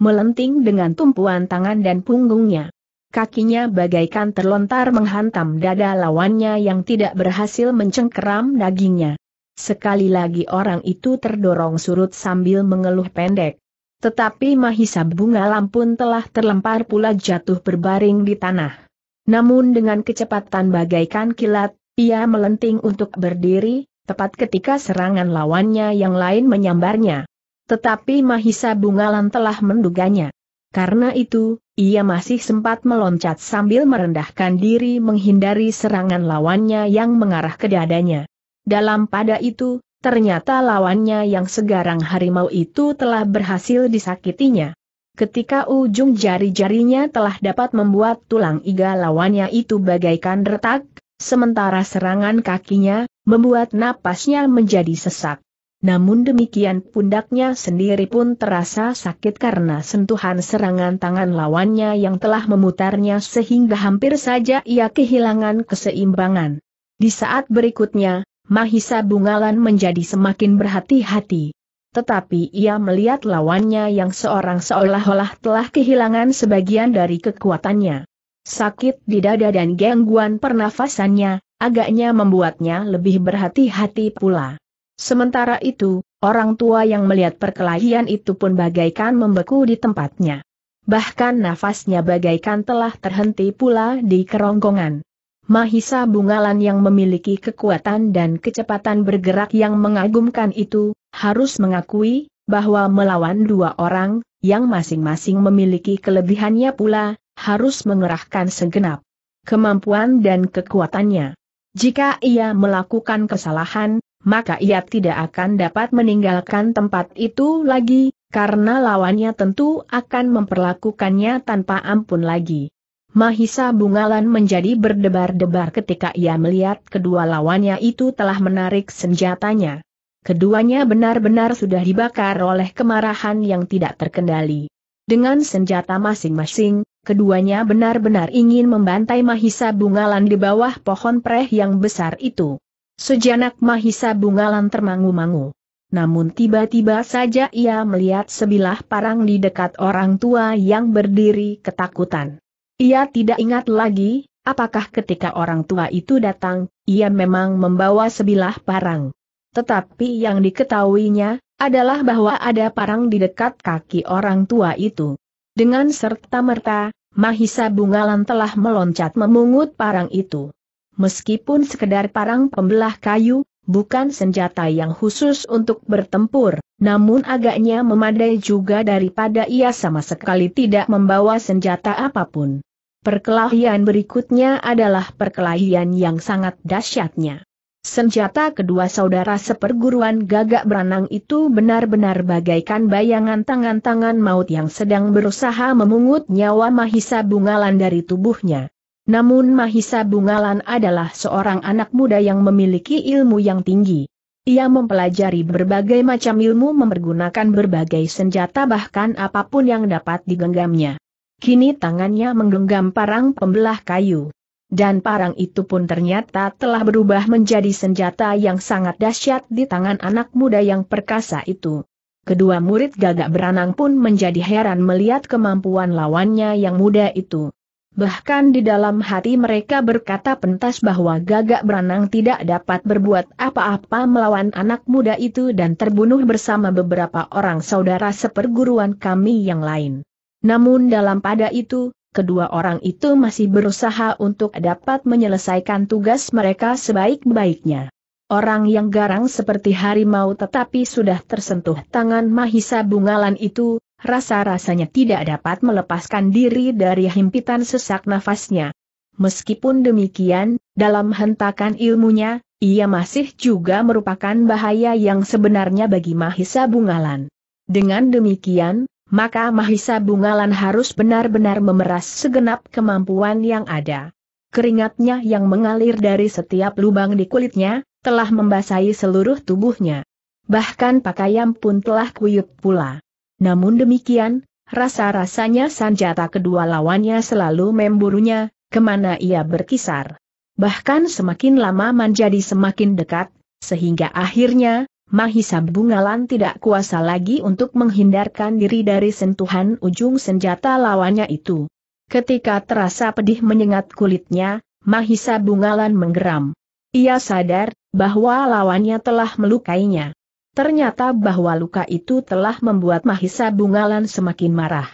melenting dengan tumpuan tangan dan punggungnya. Kakinya bagaikan terlontar menghantam dada lawannya yang tidak berhasil mencengkeram dagingnya. Sekali lagi orang itu terdorong surut sambil mengeluh pendek. Tetapi Mahisa Bungalan pun telah terlempar pula jatuh berbaring di tanah. Namun dengan kecepatan bagaikan kilat, ia melenting untuk berdiri, tepat ketika serangan lawannya yang lain menyambarnya. Tetapi Mahisa Bungalan telah menduganya. Karena itu, ia masih sempat meloncat sambil merendahkan diri menghindari serangan lawannya yang mengarah ke dadanya. Dalam pada itu, ternyata lawannya yang segarang harimau itu telah berhasil disakitinya. Ketika ujung jari-jarinya telah dapat membuat tulang iga lawannya itu bagaikan retak, sementara serangan kakinya membuat napasnya menjadi sesak. Namun demikian pundaknya sendiri pun terasa sakit karena sentuhan serangan tangan lawannya yang telah memutarnya sehingga hampir saja ia kehilangan keseimbangan. Di saat berikutnya, Mahisa Bungalan menjadi semakin berhati-hati. Tetapi ia melihat lawannya yang seorang seolah-olah telah kehilangan sebagian dari kekuatannya. Sakit di dada dan gangguan pernafasannya, agaknya membuatnya lebih berhati-hati pula. Sementara itu, orang tua yang melihat perkelahian itu pun bagaikan membeku di tempatnya. Bahkan nafasnya bagaikan telah terhenti pula di kerongkongan. Mahisa Bungalan yang memiliki kekuatan dan kecepatan bergerak yang mengagumkan itu, harus mengakui bahwa melawan dua orang, yang masing-masing memiliki kelebihannya pula, harus mengerahkan segenap kemampuan dan kekuatannya. Jika ia melakukan kesalahan, maka ia tidak akan dapat meninggalkan tempat itu lagi, karena lawannya tentu akan memperlakukannya tanpa ampun lagi. Mahisa Bungalan menjadi berdebar-debar ketika ia melihat kedua lawannya itu telah menarik senjatanya. Keduanya benar-benar sudah dibakar oleh kemarahan yang tidak terkendali. Dengan senjata masing-masing, keduanya benar-benar ingin membantai Mahisa Bungalan di bawah pohon preh yang besar itu. Sejenak Mahisa Bungalan termangu-mangu. Namun tiba-tiba saja ia melihat sebilah parang di dekat orang tua yang berdiri ketakutan. Ia tidak ingat lagi, apakah ketika orang tua itu datang, ia memang membawa sebilah parang. Tetapi yang diketahuinya adalah bahwa ada parang di dekat kaki orang tua itu. Dengan serta-merta, Mahisa Bungalan telah meloncat memungut parang itu. Meskipun sekedar parang pembelah kayu, bukan senjata yang khusus untuk bertempur, namun agaknya memadai juga daripada ia sama sekali tidak membawa senjata apapun. Perkelahian berikutnya adalah perkelahian yang sangat dahsyatnya. Senjata kedua saudara seperguruan Gagak Beranang itu benar-benar bagaikan bayangan tangan-tangan maut yang sedang berusaha memungut nyawa Mahisa Bungalan dari tubuhnya. Namun Mahisa Bungalan adalah seorang anak muda yang memiliki ilmu yang tinggi. Ia mempelajari berbagai macam ilmu mempergunakan berbagai senjata bahkan apapun yang dapat digenggamnya. Kini tangannya menggenggam parang pembelah kayu. Dan parang itu pun ternyata telah berubah menjadi senjata yang sangat dahsyat di tangan anak muda yang perkasa itu. Kedua murid Gagak Beranang pun menjadi heran melihat kemampuan lawannya yang muda itu. Bahkan di dalam hati mereka berkata pentas bahwa Gagak Beranang tidak dapat berbuat apa-apa melawan anak muda itu dan terbunuh bersama beberapa orang saudara seperguruan kami yang lain. Namun dalam pada itu, kedua orang itu masih berusaha untuk dapat menyelesaikan tugas mereka sebaik-baiknya. Orang yang garang seperti harimau tetapi sudah tersentuh tangan Mahisa Bungalan itu, rasa-rasanya tidak dapat melepaskan diri dari himpitan sesak nafasnya. Meskipun demikian, dalam hentakan ilmunya, ia masih juga merupakan bahaya yang sebenarnya bagi Mahisa Bungalan. Dengan demikian, maka Mahisa Bungalan harus benar-benar memeras segenap kemampuan yang ada. Keringatnya yang mengalir dari setiap lubang di kulitnya, telah membasahi seluruh tubuhnya. Bahkan pakaian pun telah kuyup pula. Namun demikian, rasa-rasanya senjata kedua lawannya selalu memburunya, kemana ia berkisar. Bahkan semakin lama menjadi semakin dekat, sehingga akhirnya, Mahisa Bungalan tidak kuasa lagi untuk menghindarkan diri dari sentuhan ujung senjata lawannya itu. Ketika terasa pedih menyengat kulitnya, Mahisa Bungalan menggeram. Ia sadar bahwa lawannya telah melukainya. Ternyata bahwa luka itu telah membuat Mahisa Bungalan semakin marah.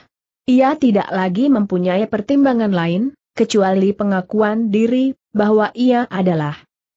Ia tidak lagi mempunyai pertimbangan lain, kecuali pengakuan diri bahwa ia adalah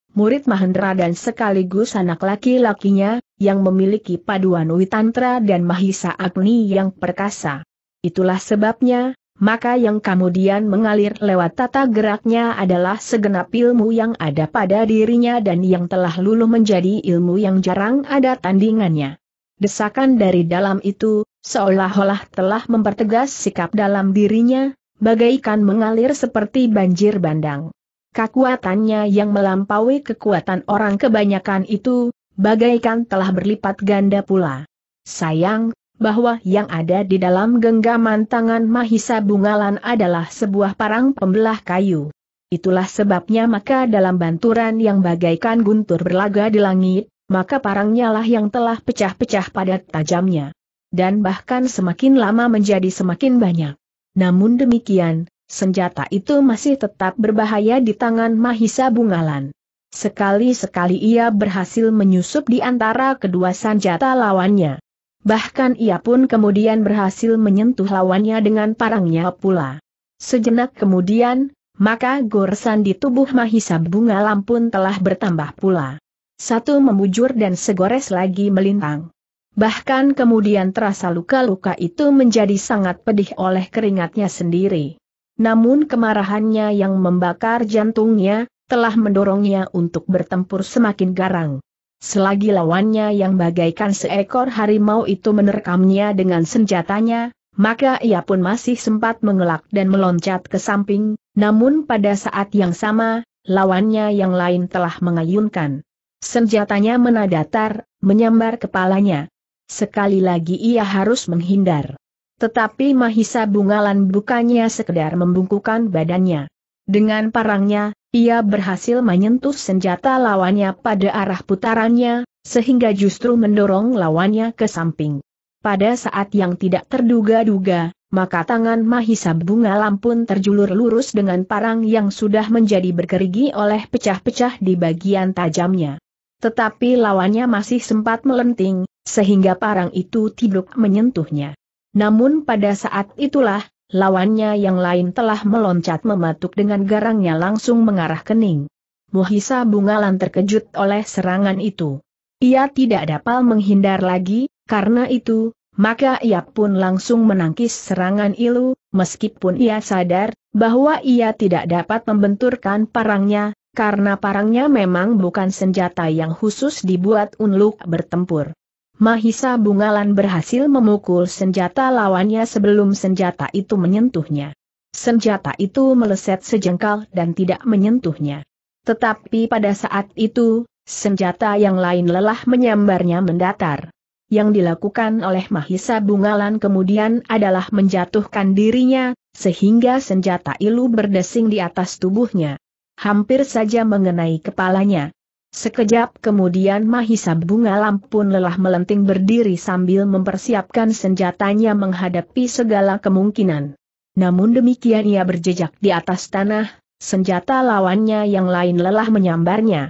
murid Mahendra dan sekaligus anak laki-lakinya, yang memiliki paduan Witantra dan Mahisa Agni yang perkasa. Itulah sebabnya, maka yang kemudian mengalir lewat tata geraknya adalah segenap ilmu yang ada pada dirinya dan yang telah luluh menjadi ilmu yang jarang ada tandingannya. Desakan dari dalam itu, seolah-olah telah mempertegas sikap dalam dirinya, bagaikan mengalir seperti banjir bandang. Kekuatannya yang melampaui kekuatan orang kebanyakan itu, bagaikan telah berlipat ganda pula. Sayang, bahwa yang ada di dalam genggaman tangan Mahisa Bungalan adalah sebuah parang pembelah kayu. Itulah sebabnya maka dalam banturan yang bagaikan guntur berlaga di langit, maka parangnya lah yang telah pecah-pecah pada tajamnya. Dan bahkan semakin lama menjadi semakin banyak. Namun demikian, senjata itu masih tetap berbahaya di tangan Mahisa Bungalan. Sekali-sekali ia berhasil menyusup di antara kedua senjata lawannya. Bahkan ia pun kemudian berhasil menyentuh lawannya dengan parangnya pula. Sejenak kemudian, maka goresan di tubuh Mahisa Bungalan pun telah bertambah pula. Satu membujur dan segores lagi melintang. Bahkan kemudian terasa luka-luka itu menjadi sangat pedih oleh keringatnya sendiri. Namun kemarahannya yang membakar jantungnya, telah mendorongnya untuk bertempur semakin garang. Selagi lawannya yang bagaikan seekor harimau itu menerkamnya dengan senjatanya, maka ia pun masih sempat mengelak dan meloncat ke samping, namun pada saat yang sama, lawannya yang lain telah mengayunkan senjatanya menadatar, menyambar kepalanya. Sekali lagi ia harus menghindar. Tetapi Mahisa Bungalan bukannya sekedar membungkukkan badannya. Dengan parangnya, ia berhasil menyentuh senjata lawannya pada arah putarannya, sehingga justru mendorong lawannya ke samping. Pada saat yang tidak terduga-duga, maka tangan Mahisa Bungalan pun terjulur lurus dengan parang yang sudah menjadi bergerigi oleh pecah-pecah di bagian tajamnya. Tetapi lawannya masih sempat melenting, sehingga parang itu tidak menyentuhnya. Namun pada saat itulah, lawannya yang lain telah meloncat mematuk dengan garangnya langsung mengarah kening. Mahisa Bungalan terkejut oleh serangan itu. Ia tidak dapat menghindar lagi, karena itu, maka ia pun langsung menangkis serangan itu, meskipun ia sadar bahwa ia tidak dapat membenturkan parangnya, karena parangnya memang bukan senjata yang khusus dibuat untuk bertempur. Mahisa Bungalan berhasil memukul senjata lawannya sebelum senjata itu menyentuhnya. Senjata itu meleset sejengkal dan tidak menyentuhnya. Tetapi pada saat itu, senjata yang lain lelah menyambarnya mendatar. Yang dilakukan oleh Mahisa Bungalan kemudian adalah menjatuhkan dirinya, sehingga senjata itu berdesing di atas tubuhnya. Hampir saja mengenai kepalanya. Sekejap kemudian Mahisa Bungalan pun lelah melenting berdiri sambil mempersiapkan senjatanya menghadapi segala kemungkinan. Namun demikian ia berjejak di atas tanah, senjata lawannya yang lain lelah menyambarnya.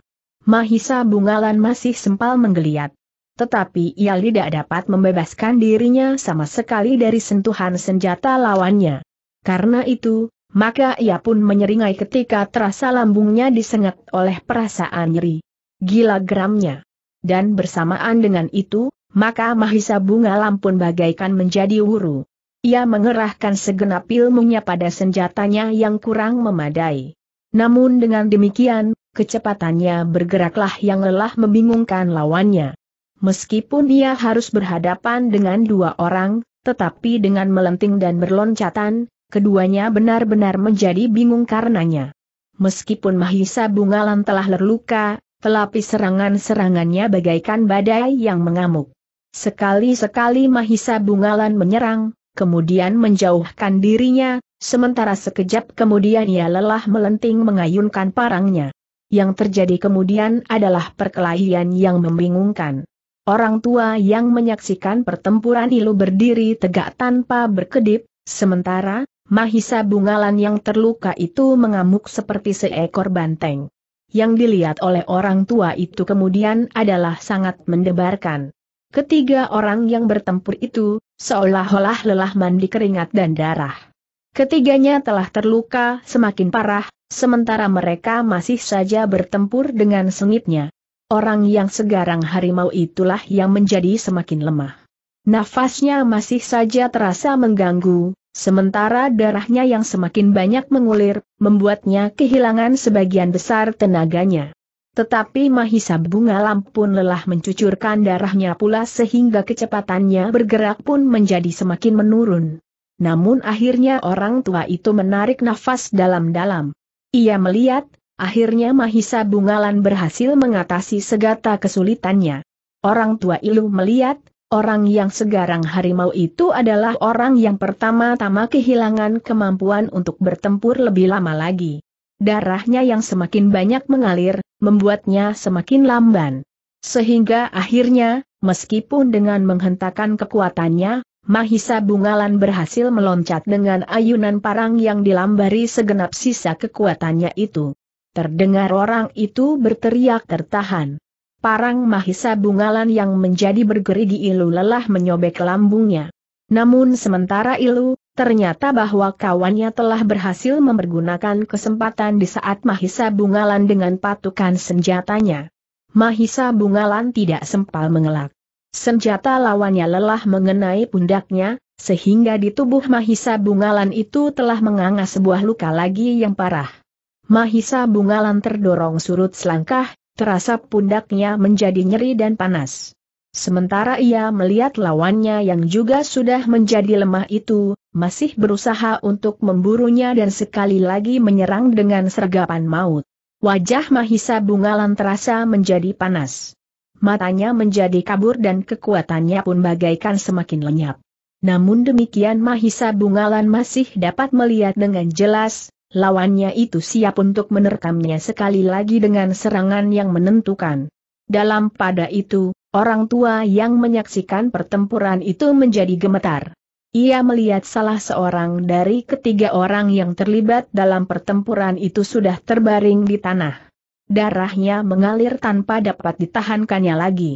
Mahisa Bungalan masih sempat menggeliat. Tetapi ia tidak dapat membebaskan dirinya sama sekali dari sentuhan senjata lawannya. Karena itu, maka ia pun menyeringai ketika terasa lambungnya disengat oleh perasaan nyeri. Gila geramnya. Dan bersamaan dengan itu, maka Mahisa Bungalan pun bagaikan menjadi wuru. Ia mengerahkan segenap ilmunya pada senjatanya yang kurang memadai. Namun dengan demikian, kecepatannya bergeraklah yang lelah membingungkan lawannya. Meskipun ia harus berhadapan dengan dua orang, tetapi dengan melenting dan berloncatan, keduanya benar-benar menjadi bingung karenanya. Meskipun Mahisa Bungalan telah terluka, tetapi serangan-serangannya bagaikan badai yang mengamuk. Sekali-sekali Mahisa Bungalan menyerang, kemudian menjauhkan dirinya, sementara sekejap kemudian ia lelah melenting mengayunkan parangnya. Yang terjadi kemudian adalah perkelahian yang membingungkan. Orang tua yang menyaksikan pertempuran itu berdiri tegak tanpa berkedip, sementara Mahisa Bungalan yang terluka itu mengamuk seperti seekor banteng. Yang dilihat oleh orang tua itu kemudian adalah sangat mendebarkan. Ketiga orang yang bertempur itu, seolah-olah lelah mandi keringat dan darah. Ketiganya telah terluka semakin parah, sementara mereka masih saja bertempur dengan sengitnya. Orang yang segarang harimau itulah yang menjadi semakin lemah. Nafasnya masih saja terasa mengganggu. Sementara darahnya yang semakin banyak mengulir, membuatnya kehilangan sebagian besar tenaganya. Tetapi Mahisa Bungalan pun lelah mencucurkan darahnya pula sehingga kecepatannya bergerak pun menjadi semakin menurun. Namun akhirnya orang tua itu menarik nafas dalam-dalam. Ia melihat, akhirnya Mahisa Bungalan berhasil mengatasi segala kesulitannya. Orang tua itu melihat, orang yang segarang harimau itu adalah orang yang pertama-tama kehilangan kemampuan untuk bertempur lebih lama lagi. Darahnya yang semakin banyak mengalir, membuatnya semakin lamban. Sehingga akhirnya, meskipun dengan menghentakkan kekuatannya, Mahisa Bungalan berhasil meloncat dengan ayunan parang yang dilambari segenap sisa kekuatannya itu. Terdengar orang itu berteriak tertahan. Parang Mahisa Bungalan yang menjadi bergerigi ilu lelah menyobek lambungnya. Namun sementara ilu, ternyata bahwa kawannya telah berhasil mempergunakan kesempatan di saat Mahisa Bungalan dengan patukan senjatanya. Mahisa Bungalan tidak sempal mengelak. Senjata lawannya lelah mengenai pundaknya, sehingga di tubuh Mahisa Bungalan itu telah menganga sebuah luka lagi yang parah. Mahisa Bungalan terdorong surut selangkah, terasa pundaknya menjadi nyeri dan panas. Sementara ia melihat lawannya yang juga sudah menjadi lemah itu, masih berusaha untuk memburunya dan sekali lagi menyerang dengan sergapan maut. Wajah Mahisa Bungalan terasa menjadi panas. Matanya menjadi kabur dan kekuatannya pun bagaikan semakin lenyap. Namun demikian Mahisa Bungalan masih dapat melihat dengan jelas, lawannya itu siap untuk menerkamnya sekali lagi dengan serangan yang menentukan. Dalam pada itu, orang tua yang menyaksikan pertempuran itu menjadi gemetar. Ia melihat salah seorang dari ketiga orang yang terlibat dalam pertempuran itu sudah terbaring di tanah. Darahnya mengalir tanpa dapat ditahankannya lagi.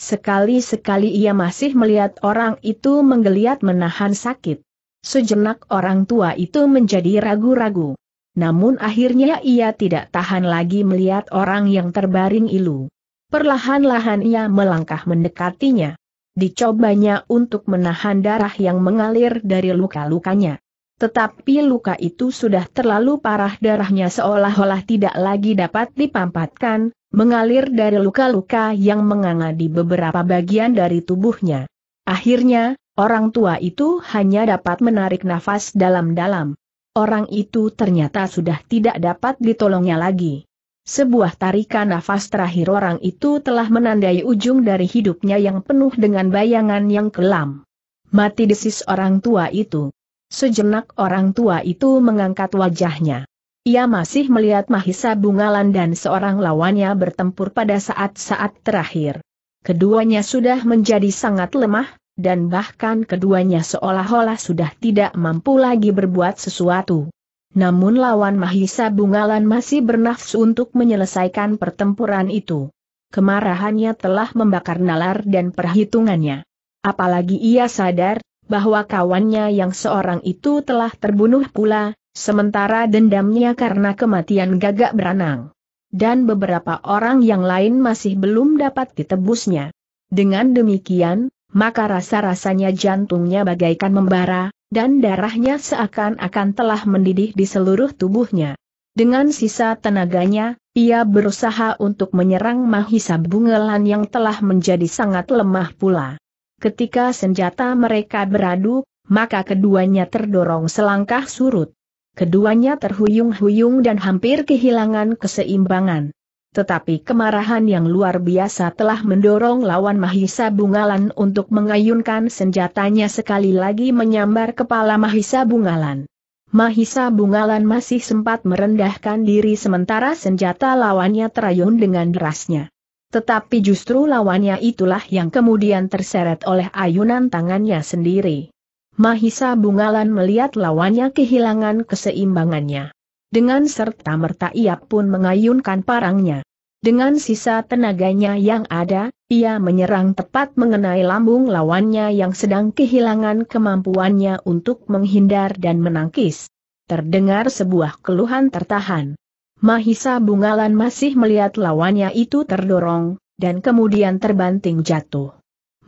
Sekali-sekali ia masih melihat orang itu menggeliat menahan sakit. Sejenak orang tua itu menjadi ragu-ragu. Namun akhirnya ia tidak tahan lagi melihat orang yang terbaring ilu. Perlahan-lahan ia melangkah mendekatinya. Dicobanya untuk menahan darah yang mengalir dari luka-lukanya. Tetapi luka itu sudah terlalu parah, darahnya seolah-olah tidak lagi dapat dipampatkan, mengalir dari luka-luka yang menganga di beberapa bagian dari tubuhnya. Akhirnya, orang tua itu hanya dapat menarik nafas dalam-dalam. Orang itu ternyata sudah tidak dapat ditolongnya lagi. Sebuah tarikan nafas terakhir orang itu telah menandai ujung dari hidupnya yang penuh dengan bayangan yang kelam. Mati, desis orang tua itu. Sejenak orang tua itu mengangkat wajahnya. Ia masih melihat Mahisa Bungalan dan seorang lawannya bertempur pada saat-saat terakhir. Keduanya sudah menjadi sangat lemah, dan bahkan keduanya seolah-olah sudah tidak mampu lagi berbuat sesuatu. Namun lawan Mahisa Bungalan masih bernafsu untuk menyelesaikan pertempuran itu. Kemarahannya telah membakar nalar dan perhitungannya. Apalagi ia sadar bahwa kawannya yang seorang itu telah terbunuh pula, sementara dendamnya karena kematian Gagak Beranang. Dan beberapa orang yang lain masih belum dapat ditebusnya. Dengan demikian, maka rasa-rasanya jantungnya bagaikan membara, dan darahnya seakan-akan telah mendidih di seluruh tubuhnya. Dengan sisa tenaganya, ia berusaha untuk menyerang Mahisa Bungalan yang telah menjadi sangat lemah pula. Ketika senjata mereka beradu, maka keduanya terdorong selangkah surut. Keduanya terhuyung-huyung dan hampir kehilangan keseimbangan. Tetapi kemarahan yang luar biasa telah mendorong lawan Mahisa Bungalan untuk mengayunkan senjatanya sekali lagi menyambar kepala Mahisa Bungalan. Mahisa Bungalan masih sempat merendahkan diri sementara senjata lawannya terayun dengan derasnya. Tetapi justru lawannya itulah yang kemudian terseret oleh ayunan tangannya sendiri. Mahisa Bungalan melihat lawannya kehilangan keseimbangannya. Dengan serta-merta ia pun mengayunkan parangnya. Dengan sisa tenaganya yang ada, ia menyerang tepat mengenai lambung lawannya yang sedang kehilangan kemampuannya untuk menghindar dan menangkis. Terdengar sebuah keluhan tertahan. Mahisa Bungalan masih melihat lawannya itu terdorong, dan kemudian terbanting jatuh.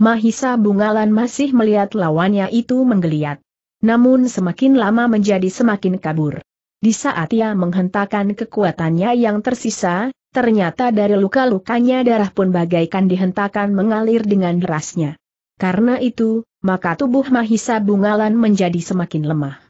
Mahisa Bungalan masih melihat lawannya itu menggeliat. Namun semakin lama menjadi semakin kabur. Di saat ia menghentakkan kekuatannya yang tersisa, ternyata dari luka-lukanya darah pun bagaikan dihentakkan mengalir dengan derasnya. Karena itu, maka tubuh Mahisa Bungalan menjadi semakin lemah.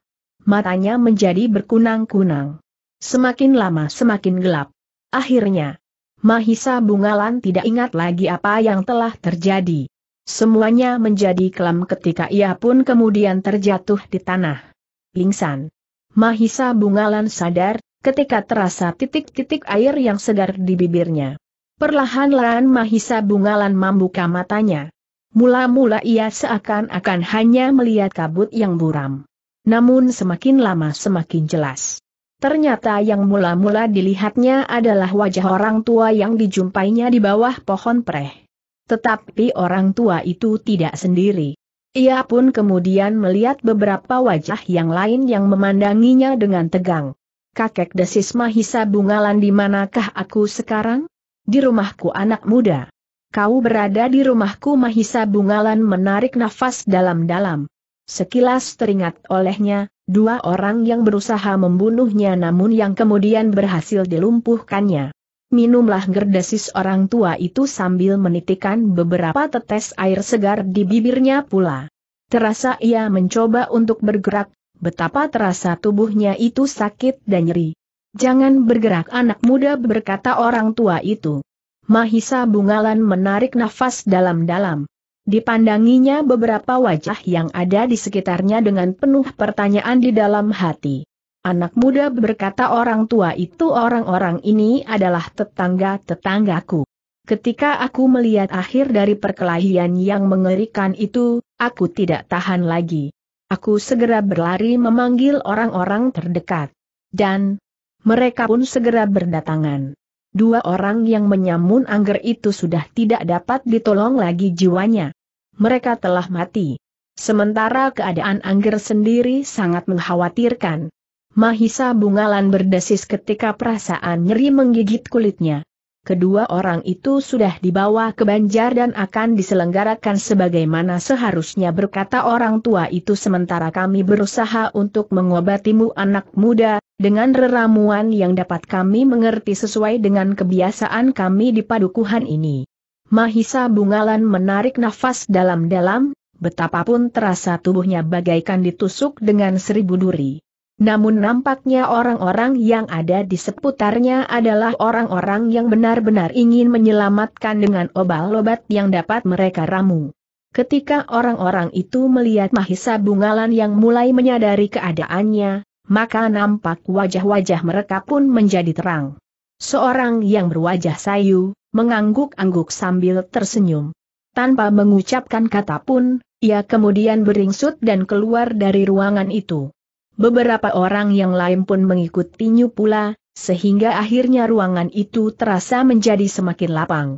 Matanya menjadi berkunang-kunang. Semakin lama semakin gelap. Akhirnya, Mahisa Bungalan tidak ingat lagi apa yang telah terjadi. Semuanya menjadi kelam ketika ia pun kemudian terjatuh di tanah. Pingsan. Mahisa Bungalan sadar, ketika terasa titik-titik air yang segar di bibirnya. Perlahan-lahan Mahisa Bungalan membuka matanya. Mula-mula ia seakan-akan hanya melihat kabut yang buram. Namun semakin lama semakin jelas. Ternyata yang mula-mula dilihatnya adalah wajah orang tua yang dijumpainya di bawah pohon preh. Tetapi orang tua itu tidak sendiri. Ia pun kemudian melihat beberapa wajah yang lain yang memandanginya dengan tegang. Kakek, desis Mahisa Bungalan, di manakah aku sekarang? Di rumahku anak muda. Kau berada di rumahku. Mahisa Bungalan menarik nafas dalam-dalam. Sekilas teringat olehnya, dua orang yang berusaha membunuhnya namun yang kemudian berhasil dilumpuhkannya. Minumlah, gerdesis orang tua itu sambil menitikan beberapa tetes air segar di bibirnya pula. Terasa ia mencoba untuk bergerak, betapa terasa tubuhnya itu sakit dan nyeri. Jangan bergerak anak muda, berkata orang tua itu. Mahisa Bungalan menarik nafas dalam-dalam. Dipandanginya beberapa wajah yang ada di sekitarnya dengan penuh pertanyaan di dalam hati. Anak muda, berkata orang tua itu, orang-orang ini adalah tetangga-tetanggaku. Ketika aku melihat akhir dari perkelahian yang mengerikan itu, aku tidak tahan lagi. Aku segera berlari memanggil orang-orang terdekat. Dan mereka pun segera berdatangan. Dua orang yang menyamun angger itu sudah tidak dapat ditolong lagi jiwanya. Mereka telah mati. Sementara keadaan Angger sendiri sangat mengkhawatirkan. Mahisa Bungalan berdesis ketika perasaan nyeri menggigit kulitnya. Kedua orang itu sudah dibawa ke Banjar dan akan diselenggarakan sebagaimana seharusnya, berkata orang tua itu, sementara kami berusaha untuk mengobatimu anak muda, dengan reramuan yang dapat kami mengerti sesuai dengan kebiasaan kami di padukuhan ini. Mahisa Bungalan menarik nafas dalam-dalam, betapapun terasa tubuhnya bagaikan ditusuk dengan seribu duri. Namun nampaknya orang-orang yang ada di seputarnya adalah orang-orang yang benar-benar ingin menyelamatkan dengan obat-obat yang dapat mereka ramu. Ketika orang-orang itu melihat Mahisa Bungalan yang mulai menyadari keadaannya, maka nampak wajah-wajah mereka pun menjadi terang. Seorang yang berwajah sayu mengangguk-angguk sambil tersenyum. Tanpa mengucapkan kata pun, ia kemudian beringsut dan keluar dari ruangan itu. Beberapa orang yang lain pun mengikutinya pula, sehingga akhirnya ruangan itu terasa menjadi semakin lapang.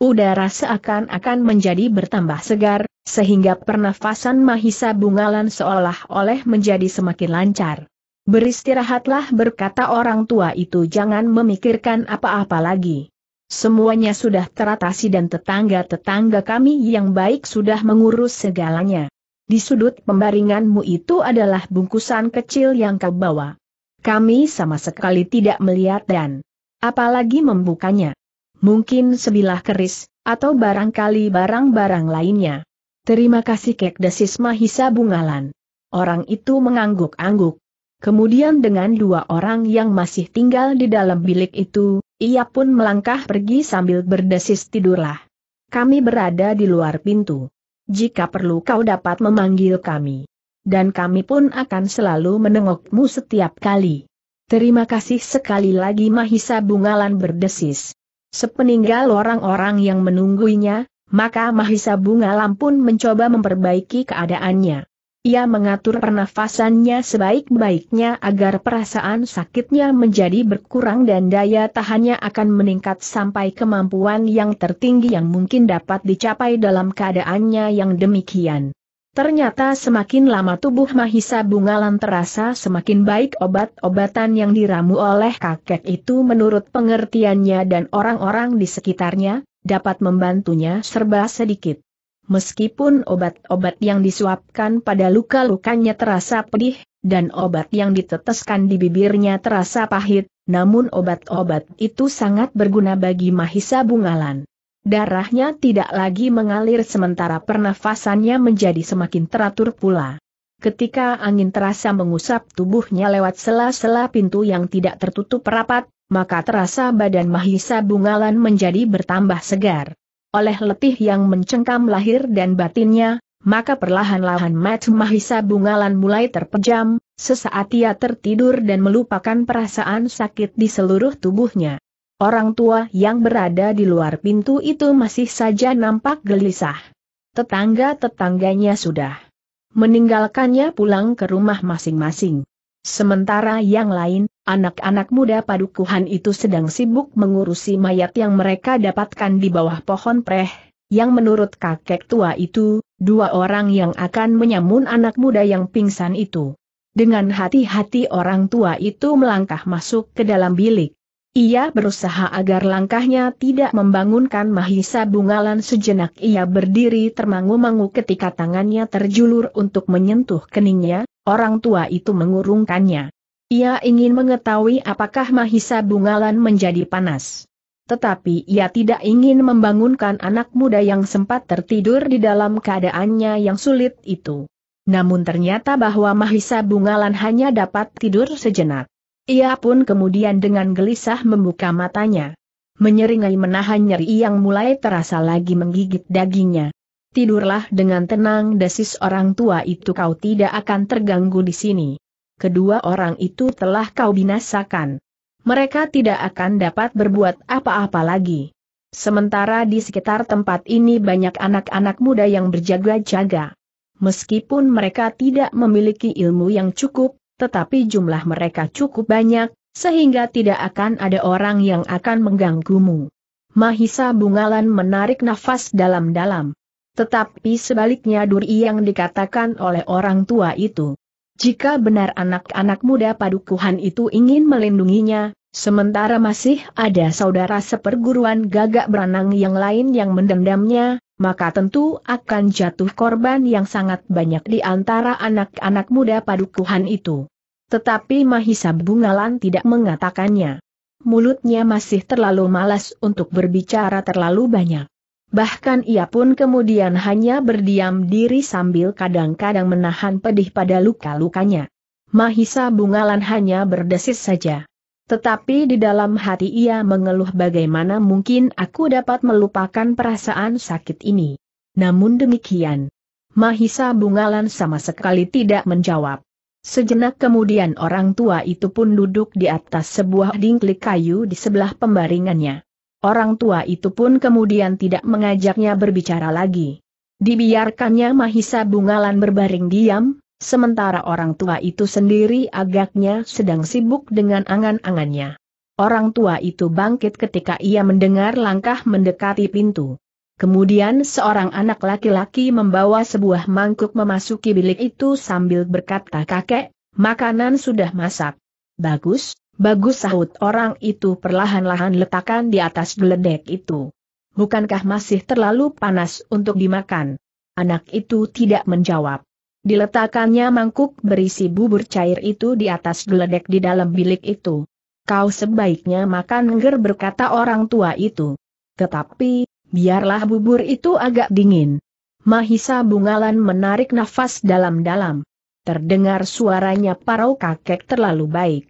Udara seakan-akan menjadi bertambah segar, sehingga pernafasan Mahisa Bungalan seolah-olah menjadi semakin lancar. Beristirahatlah, berkata orang tua itu, jangan memikirkan apa-apa lagi. Semuanya sudah teratasi dan tetangga-tetangga kami yang baik sudah mengurus segalanya. Di sudut pembaringanmu itu adalah bungkusan kecil yang kau bawa. Kami sama sekali tidak melihat dan apalagi membukanya. Mungkin sebilah keris, atau barangkali barang-barang lainnya. Terima kasih, Kek, desis Mahisa Bungalan. Orang itu mengangguk-angguk. Kemudian dengan dua orang yang masih tinggal di dalam bilik itu, ia pun melangkah pergi sambil berdesis, tidurlah. Kami berada di luar pintu. Jika perlu kau dapat memanggil kami. Dan kami pun akan selalu menengokmu setiap kali. Terima kasih sekali lagi, Mahisa Bungalan berdesis. Sepeninggal orang-orang yang menungguinya, maka Mahisa Bungalan pun mencoba memperbaiki keadaannya. Ia mengatur pernafasannya sebaik-baiknya agar perasaan sakitnya menjadi berkurang dan daya tahannya akan meningkat sampai kemampuan yang tertinggi yang mungkin dapat dicapai dalam keadaannya yang demikian. Ternyata semakin lama tubuh Mahisa Bungalan terasa semakin baik. Obat-obatan yang diramu oleh kakek itu menurut pengertiannya dan orang-orang di sekitarnya, dapat membantunya serba sedikit. Meskipun obat-obat yang disuapkan pada luka-lukanya terasa pedih, dan obat yang diteteskan di bibirnya terasa pahit, namun obat-obat itu sangat berguna bagi Mahisa Bungalan. Darahnya tidak lagi mengalir sementara pernafasannya menjadi semakin teratur pula. Ketika angin terasa mengusap tubuhnya lewat sela-sela pintu yang tidak tertutup rapat, maka terasa badan Mahisa Bungalan menjadi bertambah segar. Oleh letih yang mencengkam lahir dan batinnya, maka perlahan-lahan mata Mahisa Bungalan mulai terpejam, sesaat ia tertidur dan melupakan perasaan sakit di seluruh tubuhnya. Orang tua yang berada di luar pintu itu masih saja nampak gelisah. Tetangga-tetangganya sudah meninggalkannya pulang ke rumah masing-masing. Sementara yang lain, anak-anak muda padukuhan itu sedang sibuk mengurusi mayat yang mereka dapatkan di bawah pohon preh, yang menurut kakek tua itu, dua orang yang akan menyamun anak muda yang pingsan itu. Dengan hati-hati orang tua itu melangkah masuk ke dalam bilik. Ia berusaha agar langkahnya tidak membangunkan Mahisa Bungalan. Sejenak ia berdiri termangu-mangu. Ketika tangannya terjulur untuk menyentuh keningnya, orang tua itu mengurungkannya. Ia ingin mengetahui apakah Mahisa Bungalan menjadi panas. Tetapi ia tidak ingin membangunkan anak muda yang sempat tertidur di dalam keadaannya yang sulit itu. Namun ternyata bahwa Mahisa Bungalan hanya dapat tidur sejenak. Ia pun kemudian dengan gelisah membuka matanya. Menyeringai menahan nyeri yang mulai terasa lagi menggigit dagingnya. Tidurlah dengan tenang, desis orang tua itu, kau tidak akan terganggu di sini. Kedua orang itu telah kau binasakan. Mereka tidak akan dapat berbuat apa-apa lagi. Sementara di sekitar tempat ini banyak anak-anak muda yang berjaga-jaga. Meskipun mereka tidak memiliki ilmu yang cukup, tetapi jumlah mereka cukup banyak, sehingga tidak akan ada orang yang akan mengganggumu. Mahisa Bungalan menarik nafas dalam-dalam. Tetapi sebaliknya duri yang dikatakan oleh orang tua itu. Jika benar anak-anak muda padukuhan itu ingin melindunginya, sementara masih ada saudara seperguruan Gagak Beranang yang lain yang mendendamnya, maka tentu akan jatuh korban yang sangat banyak di antara anak-anak muda padukuhan itu. Tetapi Mahisa Bungalan tidak mengatakannya. Mulutnya masih terlalu malas untuk berbicara terlalu banyak. Bahkan ia pun kemudian hanya berdiam diri sambil kadang-kadang menahan pedih pada luka-lukanya. Mahisa Bungalan hanya berdesis saja. Tetapi di dalam hati ia mengeluh, bagaimana mungkin aku dapat melupakan perasaan sakit ini. Namun demikian, Mahisa Bungalan sama sekali tidak menjawab. Sejenak kemudian orang tua itu pun duduk di atas sebuah dingklik kayu di sebelah pembaringannya. Orang tua itu pun kemudian tidak mengajaknya berbicara lagi. Dibiarkannya Mahisa Bungalan berbaring diam, sementara orang tua itu sendiri agaknya sedang sibuk dengan angan-angannya. Orang tua itu bangkit ketika ia mendengar langkah mendekati pintu. Kemudian seorang anak laki-laki membawa sebuah mangkuk memasuki bilik itu sambil berkata, "Kakek, makanan sudah masak." "Bagus. Bagus," sahut orang itu, perlahan-lahan letakkan di atas geledek itu. "Bukankah masih terlalu panas untuk dimakan?" Anak itu tidak menjawab. Diletakkannya mangkuk berisi bubur cair itu di atas geledek di dalam bilik itu. "Kau sebaiknya makan," engger berkata orang tua itu. "Tetapi, biarlah bubur itu agak dingin." Mahisa Bungalan menarik nafas dalam-dalam. Terdengar suaranya, "Parau kakek terlalu baik.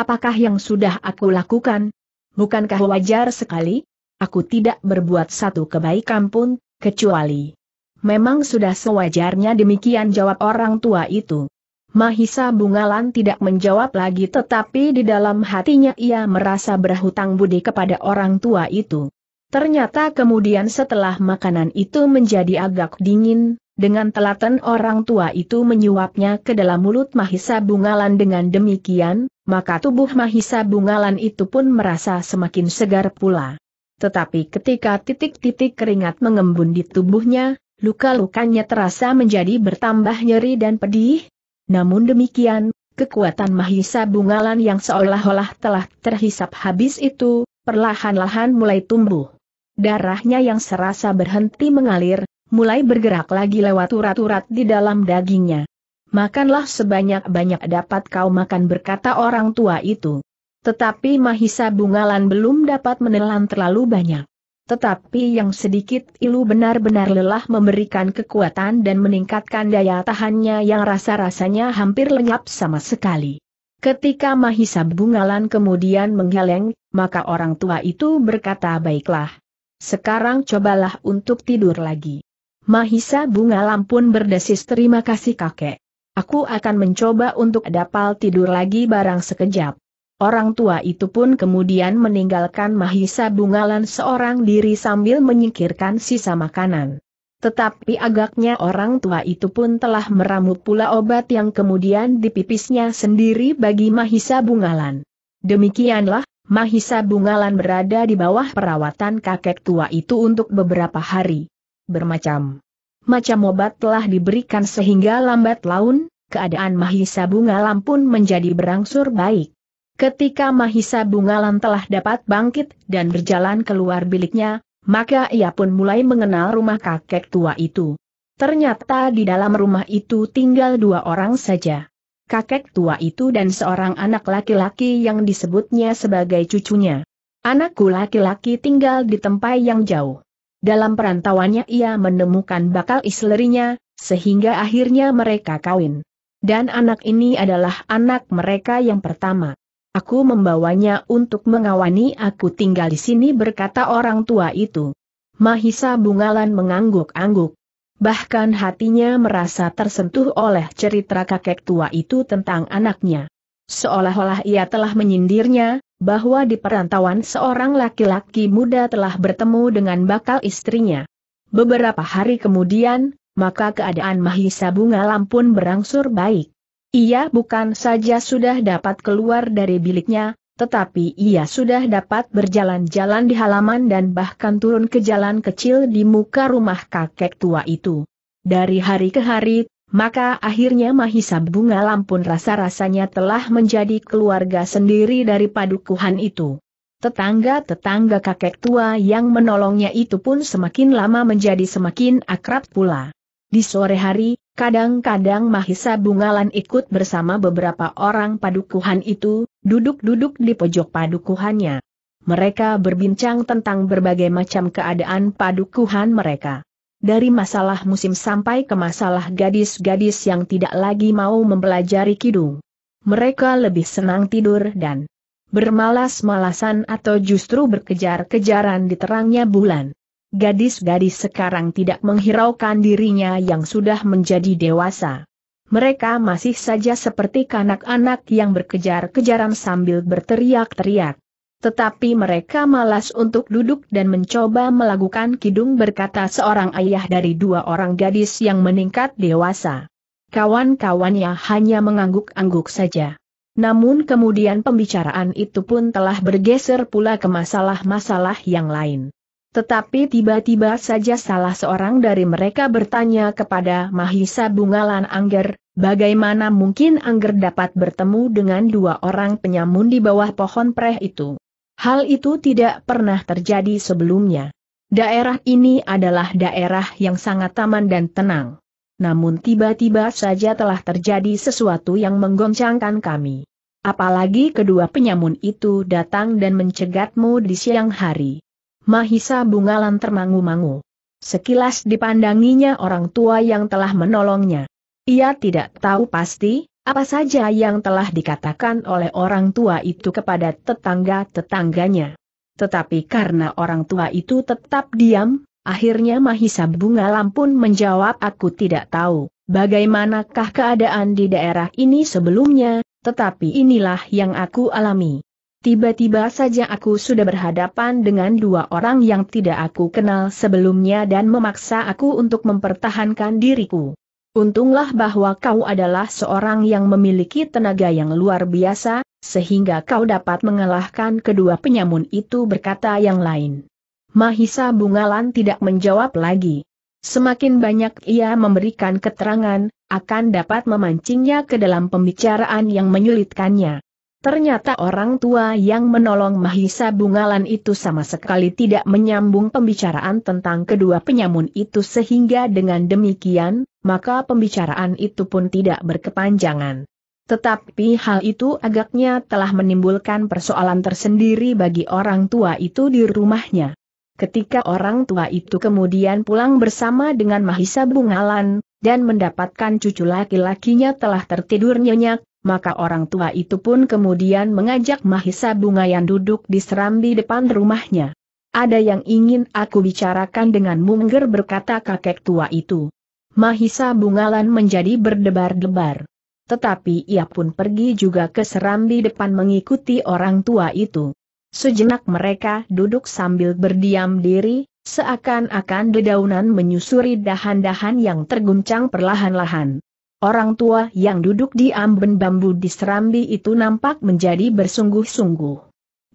Apakah yang sudah aku lakukan? Bukankah wajar sekali? Aku tidak berbuat satu kebaikan pun, kecuali..." "Memang sudah sewajarnya demikian," jawab orang tua itu. Mahisa Bungalan tidak menjawab lagi, tetapi di dalam hatinya ia merasa berhutang budi kepada orang tua itu. Ternyata kemudian setelah makanan itu menjadi agak dingin, dengan telaten orang tua itu menyuapnya ke dalam mulut Mahisa Bungalan. Dengan demikian, maka tubuh Mahisa Bungalan itu pun merasa semakin segar pula. Tetapi ketika titik-titik keringat mengembun di tubuhnya, luka-lukanya terasa menjadi bertambah nyeri dan pedih. Namun demikian, kekuatan Mahisa Bungalan yang seolah-olah telah terhisap habis itu, perlahan-lahan mulai tumbuh. Darahnya yang serasa berhenti mengalir, mulai bergerak lagi lewat urat-urat di dalam dagingnya. "Makanlah sebanyak-banyak dapat kau makan," berkata orang tua itu. Tetapi Mahisa Bungalan belum dapat menelan terlalu banyak. Tetapi yang sedikit ilu benar-benar lelah memberikan kekuatan dan meningkatkan daya tahannya yang rasa-rasanya hampir lenyap sama sekali. Ketika Mahisa Bungalan kemudian menggeleng, maka orang tua itu berkata, "Baiklah. Sekarang cobalah untuk tidur lagi." Mahisa Bungalan pun berdesis, "Terima kasih kakek. Aku akan mencoba untuk dapat tidur lagi barang sekejap." Orang tua itu pun kemudian meninggalkan Mahisa Bungalan seorang diri sambil menyingkirkan sisa makanan. Tetapi agaknya orang tua itu pun telah meramu pula obat yang kemudian dipipisnya sendiri bagi Mahisa Bungalan. Demikianlah, Mahisa Bungalan berada di bawah perawatan kakek tua itu untuk beberapa hari. Bermacam-macam obat telah diberikan sehingga lambat laun, keadaan Mahisa Bungalan pun menjadi berangsur baik. Ketika Mahisa Bungalan telah dapat bangkit dan berjalan keluar biliknya, maka ia pun mulai mengenal rumah kakek tua itu. Ternyata di dalam rumah itu tinggal dua orang saja. Kakek tua itu dan seorang anak laki-laki yang disebutnya sebagai cucunya. Anakku laki-laki tinggal di tempat yang jauh. Dalam perantauannya ia menemukan bakal islerinya, sehingga akhirnya mereka kawin. Dan anak ini adalah anak mereka yang pertama. Aku membawanya untuk mengawani aku tinggal di sini, berkata orang tua itu. Mahisa Bungalan mengangguk-angguk. Bahkan hatinya merasa tersentuh oleh cerita kakek tua itu tentang anaknya. Seolah-olah ia telah menyindirnya, bahwa di perantauan seorang laki-laki muda telah bertemu dengan bakal istrinya. Beberapa hari kemudian, maka keadaan Mahisa Bungalan pun berangsur baik. Ia bukan saja sudah dapat keluar dari biliknya, tetapi ia sudah dapat berjalan-jalan di halaman dan bahkan turun ke jalan kecil di muka rumah kakek tua itu. Dari hari ke hari, maka akhirnya Mahisa Bungalan pun rasa-rasanya telah menjadi keluarga sendiri dari padukuhan itu. Tetangga-tetangga kakek tua yang menolongnya itu pun semakin lama menjadi semakin akrab pula. Di sore hari, kadang-kadang Mahisa Bungalan ikut bersama beberapa orang padukuhan itu, duduk-duduk di pojok padukuhannya. Mereka berbincang tentang berbagai macam keadaan padukuhan mereka. Dari masalah musim sampai ke masalah gadis-gadis yang tidak lagi mau mempelajari kidung. Mereka lebih senang tidur dan bermalas-malasan atau justru berkejar-kejaran di terangnya bulan. Gadis-gadis sekarang tidak menghiraukan dirinya yang sudah menjadi dewasa. Mereka masih saja seperti kanak-anak yang berkejar-kejaran sambil berteriak-teriak. Tetapi mereka malas untuk duduk dan mencoba melakukan kidung, berkata seorang ayah dari dua orang gadis yang meningkat dewasa. Kawan-kawannya hanya mengangguk-angguk saja. Namun kemudian pembicaraan itu pun telah bergeser pula ke masalah-masalah yang lain. Tetapi tiba-tiba saja salah seorang dari mereka bertanya kepada Mahisa Bungalan, "Angger, bagaimana mungkin Angger dapat bertemu dengan dua orang penyamun di bawah pohon preh itu? Hal itu tidak pernah terjadi sebelumnya. Daerah ini adalah daerah yang sangat taman dan tenang. Namun tiba-tiba saja telah terjadi sesuatu yang menggoncangkan kami. Apalagi kedua penyamun itu datang dan mencegatmu di siang hari." Mahisa Bungalan termangu-mangu. Sekilas dipandanginya orang tua yang telah menolongnya. Ia tidak tahu pasti, apa saja yang telah dikatakan oleh orang tua itu kepada tetangga-tetangganya. Tetapi karena orang tua itu tetap diam, akhirnya Mahisa Bungalan pun menjawab, "Aku tidak tahu bagaimanakah keadaan di daerah ini sebelumnya, tetapi inilah yang aku alami. Tiba-tiba saja aku sudah berhadapan dengan dua orang yang tidak aku kenal sebelumnya dan memaksa aku untuk mempertahankan diriku. Untunglah bahwa kau adalah seorang yang memiliki tenaga yang luar biasa, sehingga kau dapat mengalahkan kedua penyamun itu," berkata yang lain. Mahisa Bungalan tidak menjawab lagi. Semakin banyak ia memberikan keterangan, akan dapat memancingnya ke dalam pembicaraan yang menyulitkannya. Ternyata orang tua yang menolong Mahisa Bungalan itu sama sekali tidak menyambung pembicaraan tentang kedua penyamun itu, sehingga dengan demikian, maka pembicaraan itu pun tidak berkepanjangan. Tetapi hal itu agaknya telah menimbulkan persoalan tersendiri bagi orang tua itu di rumahnya. Ketika orang tua itu kemudian pulang bersama dengan Mahisa Bungalan, dan mendapatkan cucu laki-lakinya telah tertidur nyenyak, maka orang tua itu pun kemudian mengajak Mahisa Bungalan duduk di serambi depan rumahnya. "Ada yang ingin aku bicarakan denganmu, Mungger," berkata kakek tua itu. Mahisa Bungalan menjadi berdebar-debar. Tetapi ia pun pergi juga ke serambi depan mengikuti orang tua itu. Sejenak mereka duduk sambil berdiam diri, Seakan-akan dedaunan menyusuri dahan-dahan yang terguncang perlahan-lahan. Orang tua yang duduk di amben bambu di serambi itu nampak menjadi bersungguh-sungguh.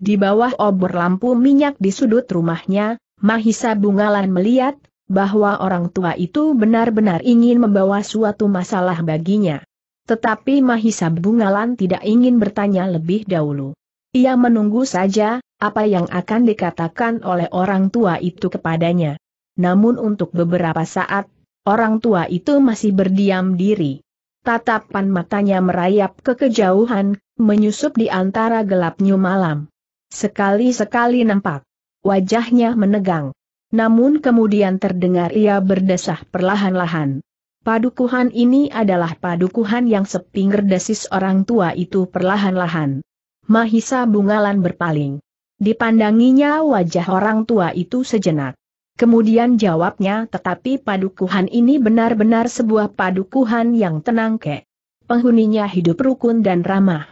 Di bawah obor lampu minyak di sudut rumahnya, Mahisa Bungalan melihat bahwa orang tua itu benar-benar ingin membawa suatu masalah baginya. Tetapi Mahisa Bungalan tidak ingin bertanya lebih dahulu. Ia menunggu saja apa yang akan dikatakan oleh orang tua itu kepadanya. Namun untuk beberapa saat, orang tua itu masih berdiam diri. Tatapan matanya merayap ke kejauhan, menyusup di antara gelapnya malam. Sekali-sekali nampak wajahnya menegang. Namun kemudian terdengar ia berdesah perlahan-lahan. Padukuhan ini adalah padukuhan yang sepinggir desis orang tua itu perlahan-lahan. Mahisa Bungalan berpaling. Dipandanginya wajah orang tua itu sejenak. Kemudian jawabnya, tetapi padukuhan ini benar-benar sebuah padukuhan yang tenang kek. Penghuninya hidup rukun dan ramah.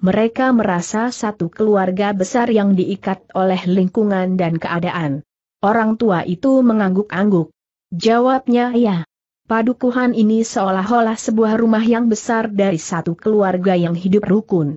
Mereka merasa satu keluarga besar yang diikat oleh lingkungan dan keadaan. Orang tua itu mengangguk-angguk. Jawabnya, ya. Padukuhan ini seolah-olah sebuah rumah yang besar dari satu keluarga yang hidup rukun.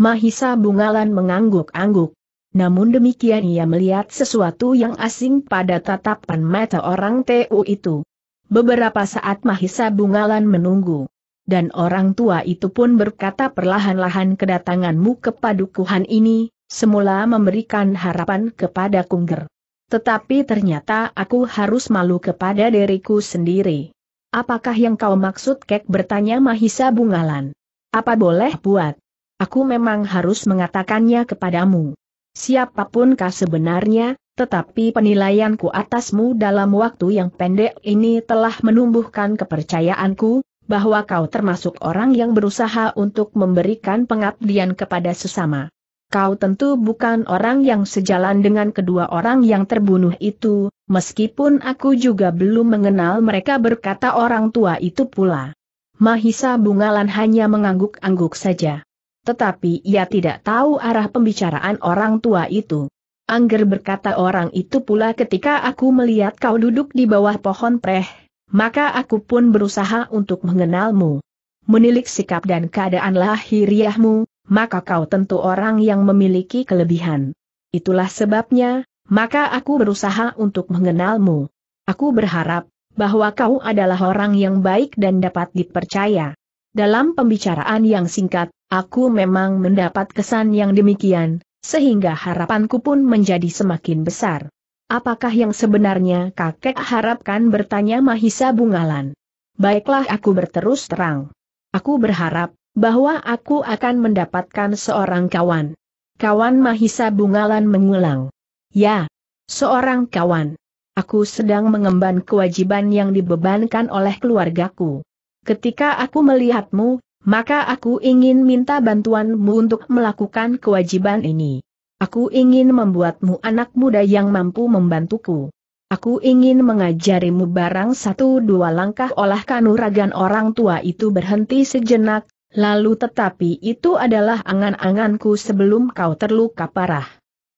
Mahisa Bungalan mengangguk-angguk. Namun demikian ia melihat sesuatu yang asing pada tatapan mata orang T U itu. Beberapa saat Mahisa Bungalan menunggu. Dan orang tua itu pun berkata perlahan-lahan, kedatanganmu ke padukuhan ini semula memberikan harapan kepada Kungger. Tetapi ternyata aku harus malu kepada diriku sendiri. Apakah yang kau maksud kek, bertanya Mahisa Bungalan. Apa boleh buat? Aku memang harus mengatakannya kepadamu. Siapapun kau sebenarnya, tetapi penilaianku atasmu dalam waktu yang pendek ini telah menumbuhkan kepercayaanku, bahwa kau termasuk orang yang berusaha untuk memberikan pengabdian kepada sesama. Kau tentu bukan orang yang sejalan dengan kedua orang yang terbunuh itu, meskipun aku juga belum mengenal mereka, berkata orang tua itu pula. Mahisa Bungalan hanya mengangguk-angguk saja. Tetapi ia tidak tahu arah pembicaraan orang tua itu. Angger, berkata orang itu pula, ketika aku melihat kau duduk di bawah pohon preh, maka aku pun berusaha untuk mengenalmu. Menilik sikap dan keadaan lahiriahmu, maka kau tentu orang yang memiliki kelebihan. Itulah sebabnya, maka aku berusaha untuk mengenalmu. Aku berharap bahwa kau adalah orang yang baik dan dapat dipercaya. Dalam pembicaraan yang singkat, aku memang mendapat kesan yang demikian, sehingga harapanku pun menjadi semakin besar. Apakah yang sebenarnya kakek harapkan, bertanya Mahisa Bungalan. Baiklah, aku berterus terang. Aku berharap bahwa aku akan mendapatkan seorang kawan. Kawan, Mahisa Bungalan mengulang. Ya, seorang kawan. Aku sedang mengemban kewajiban yang dibebankan oleh keluargaku. Ketika aku melihatmu, maka aku ingin minta bantuanmu untuk melakukan kewajiban ini. Aku ingin membuatmu anak muda yang mampu membantuku. Aku ingin mengajarimu barang satu dua langkah. Olah kanuragan orang tua itu berhenti sejenak, lalu, tetapi itu adalah angan-anganku sebelum kau terluka parah.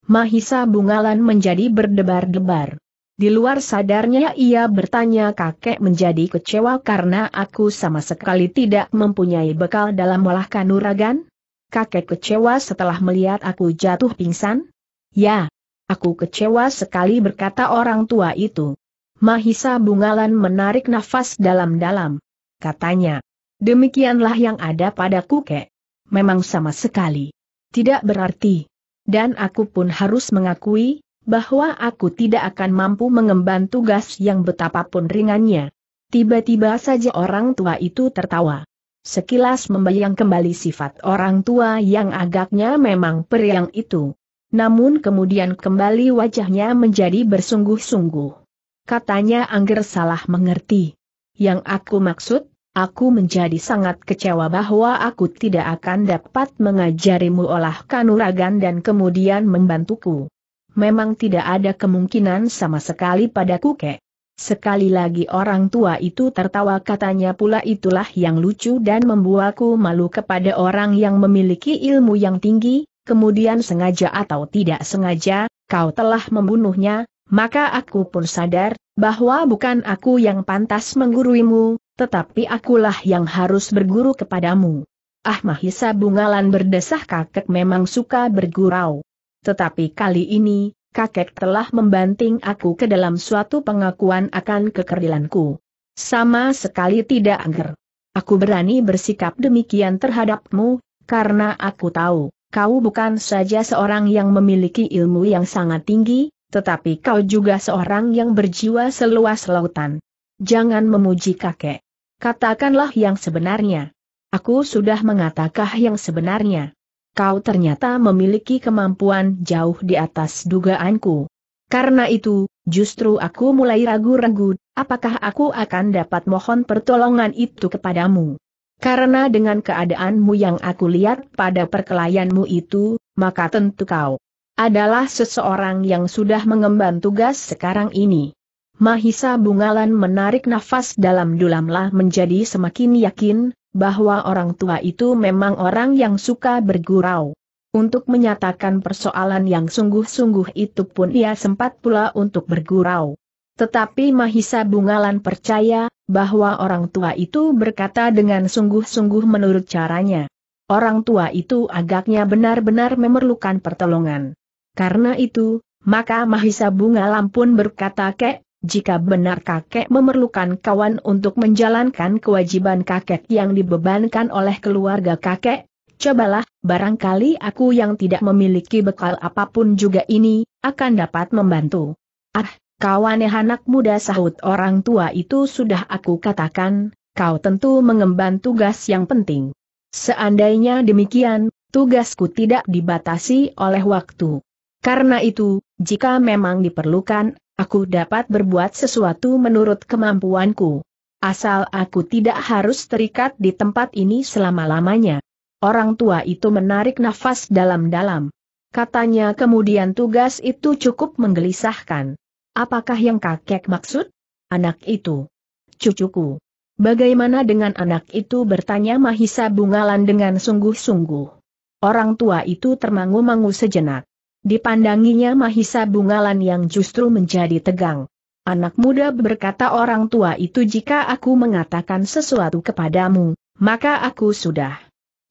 Mahisa Bungalan menjadi berdebar-debar. Di luar sadarnya ia bertanya, kakek menjadi kecewa karena aku sama sekali tidak mempunyai bekal dalam olah kanuragan? Kakek kecewa setelah melihat aku jatuh pingsan? Ya, aku kecewa sekali, berkata orang tua itu. Mahisa Bungalan menarik nafas dalam-dalam. Katanya, demikianlah yang ada padaku kek. Memang sama sekali tidak berarti. Dan aku pun harus mengakui bahwa aku tidak akan mampu mengemban tugas yang betapapun ringannya. Tiba-tiba saja orang tua itu tertawa. Sekilas membayang kembali sifat orang tua yang agaknya memang periang itu. Namun kemudian kembali wajahnya menjadi bersungguh-sungguh. Katanya, Angger salah mengerti. Yang aku maksud, aku menjadi sangat kecewa bahwa aku tidak akan dapat mengajarimu olah kanuragan dan kemudian membantuku. Memang tidak ada kemungkinan sama sekali padaku kek. Sekali lagi orang tua itu tertawa, katanya pula, itulah yang lucu dan membuatku malu kepada orang yang memiliki ilmu yang tinggi, kemudian sengaja atau tidak sengaja, kau telah membunuhnya, maka aku pun sadar bahwa bukan aku yang pantas mengguruimu, tetapi akulah yang harus berguru kepadamu. Ah, Mahisa Bungalan berdesah, kakek memang suka bergurau. Tetapi kali ini, kakek telah membanting aku ke dalam suatu pengakuan akan kekerdilanku. Sama sekali tidak angker. Aku berani bersikap demikian terhadapmu, karena aku tahu, kau bukan saja seorang yang memiliki ilmu yang sangat tinggi, tetapi kau juga seorang yang berjiwa seluas lautan. Jangan memuji kakek. Katakanlah yang sebenarnya. Aku sudah mengatakan yang sebenarnya. Kau ternyata memiliki kemampuan jauh di atas dugaanku. Karena itu, justru aku mulai ragu-ragu, apakah aku akan dapat mohon pertolongan itu kepadamu. Karena dengan keadaanmu yang aku lihat pada perkelahianmu itu, maka tentu kau adalah seseorang yang sudah mengemban tugas sekarang ini. Mahisa Bungalan menarik nafas dalam-dalamlah, menjadi semakin yakin bahwa orang tua itu memang orang yang suka bergurau. Untuk menyatakan persoalan yang sungguh-sungguh itu pun ia sempat pula untuk bergurau. Tetapi Mahisa Bungalan percaya bahwa orang tua itu berkata dengan sungguh-sungguh menurut caranya. Orang tua itu agaknya benar-benar memerlukan pertolongan. Karena itu, maka Mahisa Bungalan pun berkata, "Kek, jika benar kakek memerlukan kawan untuk menjalankan kewajiban kakek yang dibebankan oleh keluarga kakek, cobalah, barangkali aku yang tidak memiliki bekal apapun juga ini, akan dapat membantu." "Ah, kawan anak muda," sahut orang tua itu, "sudah aku katakan, kau tentu mengemban tugas yang penting. Seandainya demikian, tugasku tidak dibatasi oleh waktu. Karena itu, jika memang diperlukan, aku dapat berbuat sesuatu menurut kemampuanku. Asal aku tidak harus terikat di tempat ini selama-lamanya." Orang tua itu menarik nafas dalam-dalam. Katanya kemudian, "Tugas itu cukup menggelisahkan. Apakah yang kakek maksud?" "Anak itu. Cucuku." "Bagaimana dengan anak itu?" bertanya Mahisa Bungalan dengan sungguh-sungguh. Orang tua itu termangu-mangu sejenak. Dipandanginya Mahisa Bungalan yang justru menjadi tegang. "Anak muda," berkata orang tua itu, "jika aku mengatakan sesuatu kepadamu, maka aku sudah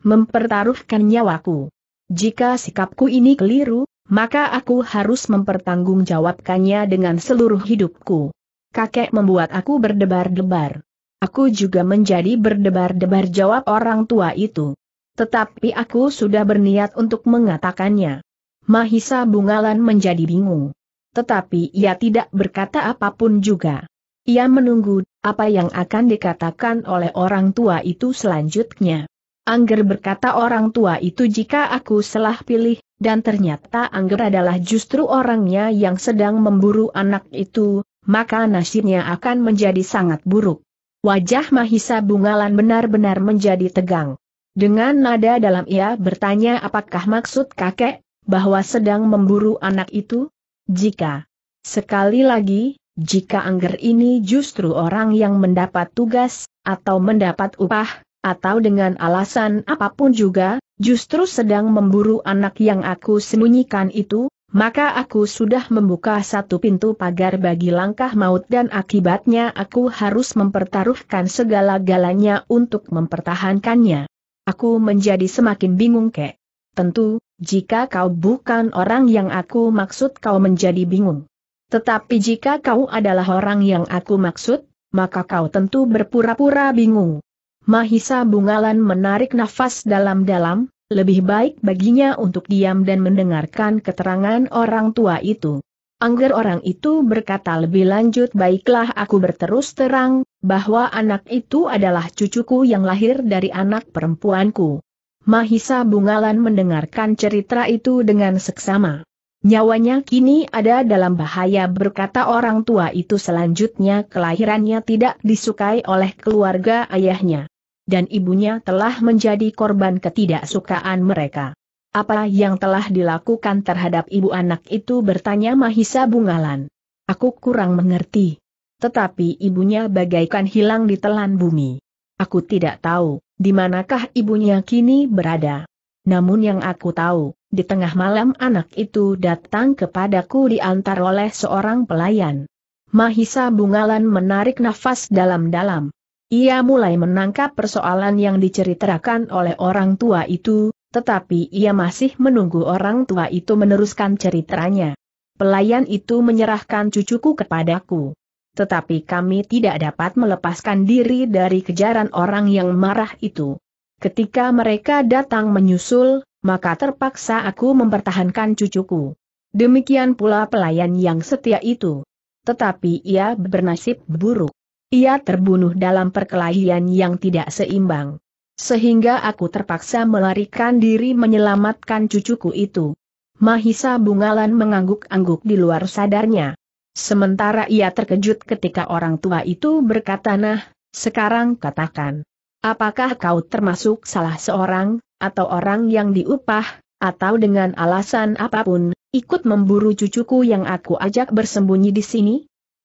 mempertaruhkan nyawaku. Jika sikapku ini keliru, maka aku harus mempertanggungjawabkannya dengan seluruh hidupku. Kakek membuat aku berdebar-debar. Aku juga menjadi berdebar-debar," jawab orang tua itu. "Tetapi aku sudah berniat untuk mengatakannya." Mahisa Bungalan menjadi bingung. Tetapi ia tidak berkata apapun juga. Ia menunggu apa yang akan dikatakan oleh orang tua itu selanjutnya. "Angger," berkata orang tua itu, "jika aku salah pilih, dan ternyata Angger adalah justru orangnya yang sedang memburu anak itu, maka nasibnya akan menjadi sangat buruk." Wajah Mahisa Bungalan benar-benar menjadi tegang. Dengan nada dalam ia bertanya, "Apakah maksud kakek bahwa sedang memburu anak itu? Jika, sekali lagi, jika Angger ini justru orang yang mendapat tugas, atau mendapat upah, atau dengan alasan apapun juga, justru sedang memburu anak yang aku sembunyikan itu, maka aku sudah membuka satu pintu pagar bagi langkah maut, dan akibatnya aku harus mempertaruhkan segala-galanya untuk mempertahankannya. Aku menjadi semakin bingung, kek. Tentu, jika kau bukan orang yang aku maksud, kau menjadi bingung. Tetapi jika kau adalah orang yang aku maksud, maka kau tentu berpura-pura bingung." Mahisa Bungalan menarik nafas dalam-dalam. Lebih baik baginya untuk diam dan mendengarkan keterangan orang tua itu. "Angger," orang itu berkata lebih lanjut, "baiklah, aku berterus terang bahwa anak itu adalah cucuku yang lahir dari anak perempuanku." Mahisa Bungalan mendengarkan cerita itu dengan seksama. "Nyawanya kini ada dalam bahaya," berkata orang tua itu selanjutnya, "kelahirannya tidak disukai oleh keluarga ayahnya. Dan ibunya telah menjadi korban ketidaksukaan mereka." "Apa yang telah dilakukan terhadap ibu anak itu?" bertanya Mahisa Bungalan. "Aku kurang mengerti. Tetapi ibunya bagaikan hilang ditelan bumi. Aku tidak tahu di manakah ibunya kini berada. Namun yang aku tahu, di tengah malam anak itu datang kepadaku diantar oleh seorang pelayan. Mahisa Bungalan menarik nafas dalam-dalam. Ia mulai menangkap persoalan yang diceritakan oleh orang tua itu, tetapi ia masih menunggu orang tua itu meneruskan ceritanya. Pelayan itu menyerahkan cucuku kepadaku. Tetapi kami tidak dapat melepaskan diri dari kejaran orang yang marah itu. Ketika mereka datang menyusul, maka terpaksa aku mempertahankan cucuku. Demikian pula pelayan yang setia itu. Tetapi ia bernasib buruk. Ia terbunuh dalam perkelahian yang tidak seimbang. Sehingga aku terpaksa melarikan diri menyelamatkan cucuku itu. Mahisa Bungalan mengangguk-angguk di luar sadarnya. Sementara ia terkejut ketika orang tua itu berkata, "Nah, sekarang katakan. Apakah kau termasuk salah seorang, atau orang yang diupah, atau dengan alasan apapun, ikut memburu cucuku yang aku ajak bersembunyi di sini?"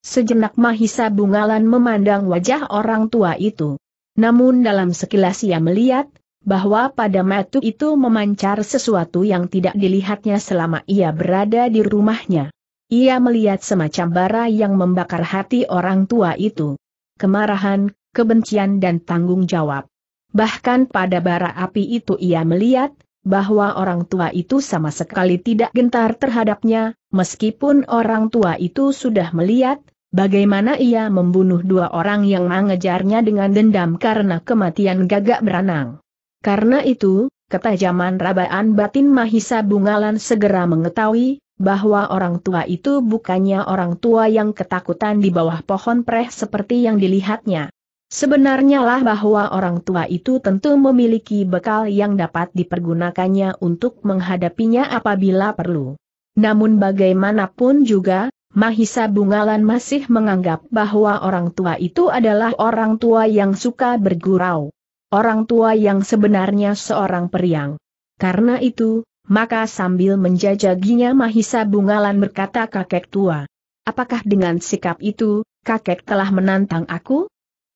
Sejenak Mahisa Bungalan memandang wajah orang tua itu. Namun dalam sekilas ia melihat, bahwa pada mata itu memancar sesuatu yang tidak dilihatnya selama ia berada di rumahnya. Ia melihat semacam bara yang membakar hati orang tua itu. Kemarahan, kebencian dan tanggung jawab. Bahkan pada bara api itu ia melihat, bahwa orang tua itu sama sekali tidak gentar terhadapnya, meskipun orang tua itu sudah melihat, bagaimana ia membunuh dua orang yang mengejarnya dengan dendam karena kematian Gagak Beranang. Karena itu, ketajaman rabaan batin Mahisa Bungalan segera mengetahui, bahwa orang tua itu bukannya orang tua yang ketakutan di bawah pohon preh seperti yang dilihatnya. Sebenarnya lah bahwa orang tua itu tentu memiliki bekal yang dapat dipergunakannya untuk menghadapinya apabila perlu. Namun bagaimanapun juga, Mahisa Bungalan masih menganggap bahwa orang tua itu adalah orang tua yang suka bergurau. Orang tua yang sebenarnya seorang periang. Karena itu, maka sambil menjajaginya Mahisa Bungalan berkata, "Kakek tua, apakah dengan sikap itu, kakek telah menantang aku?"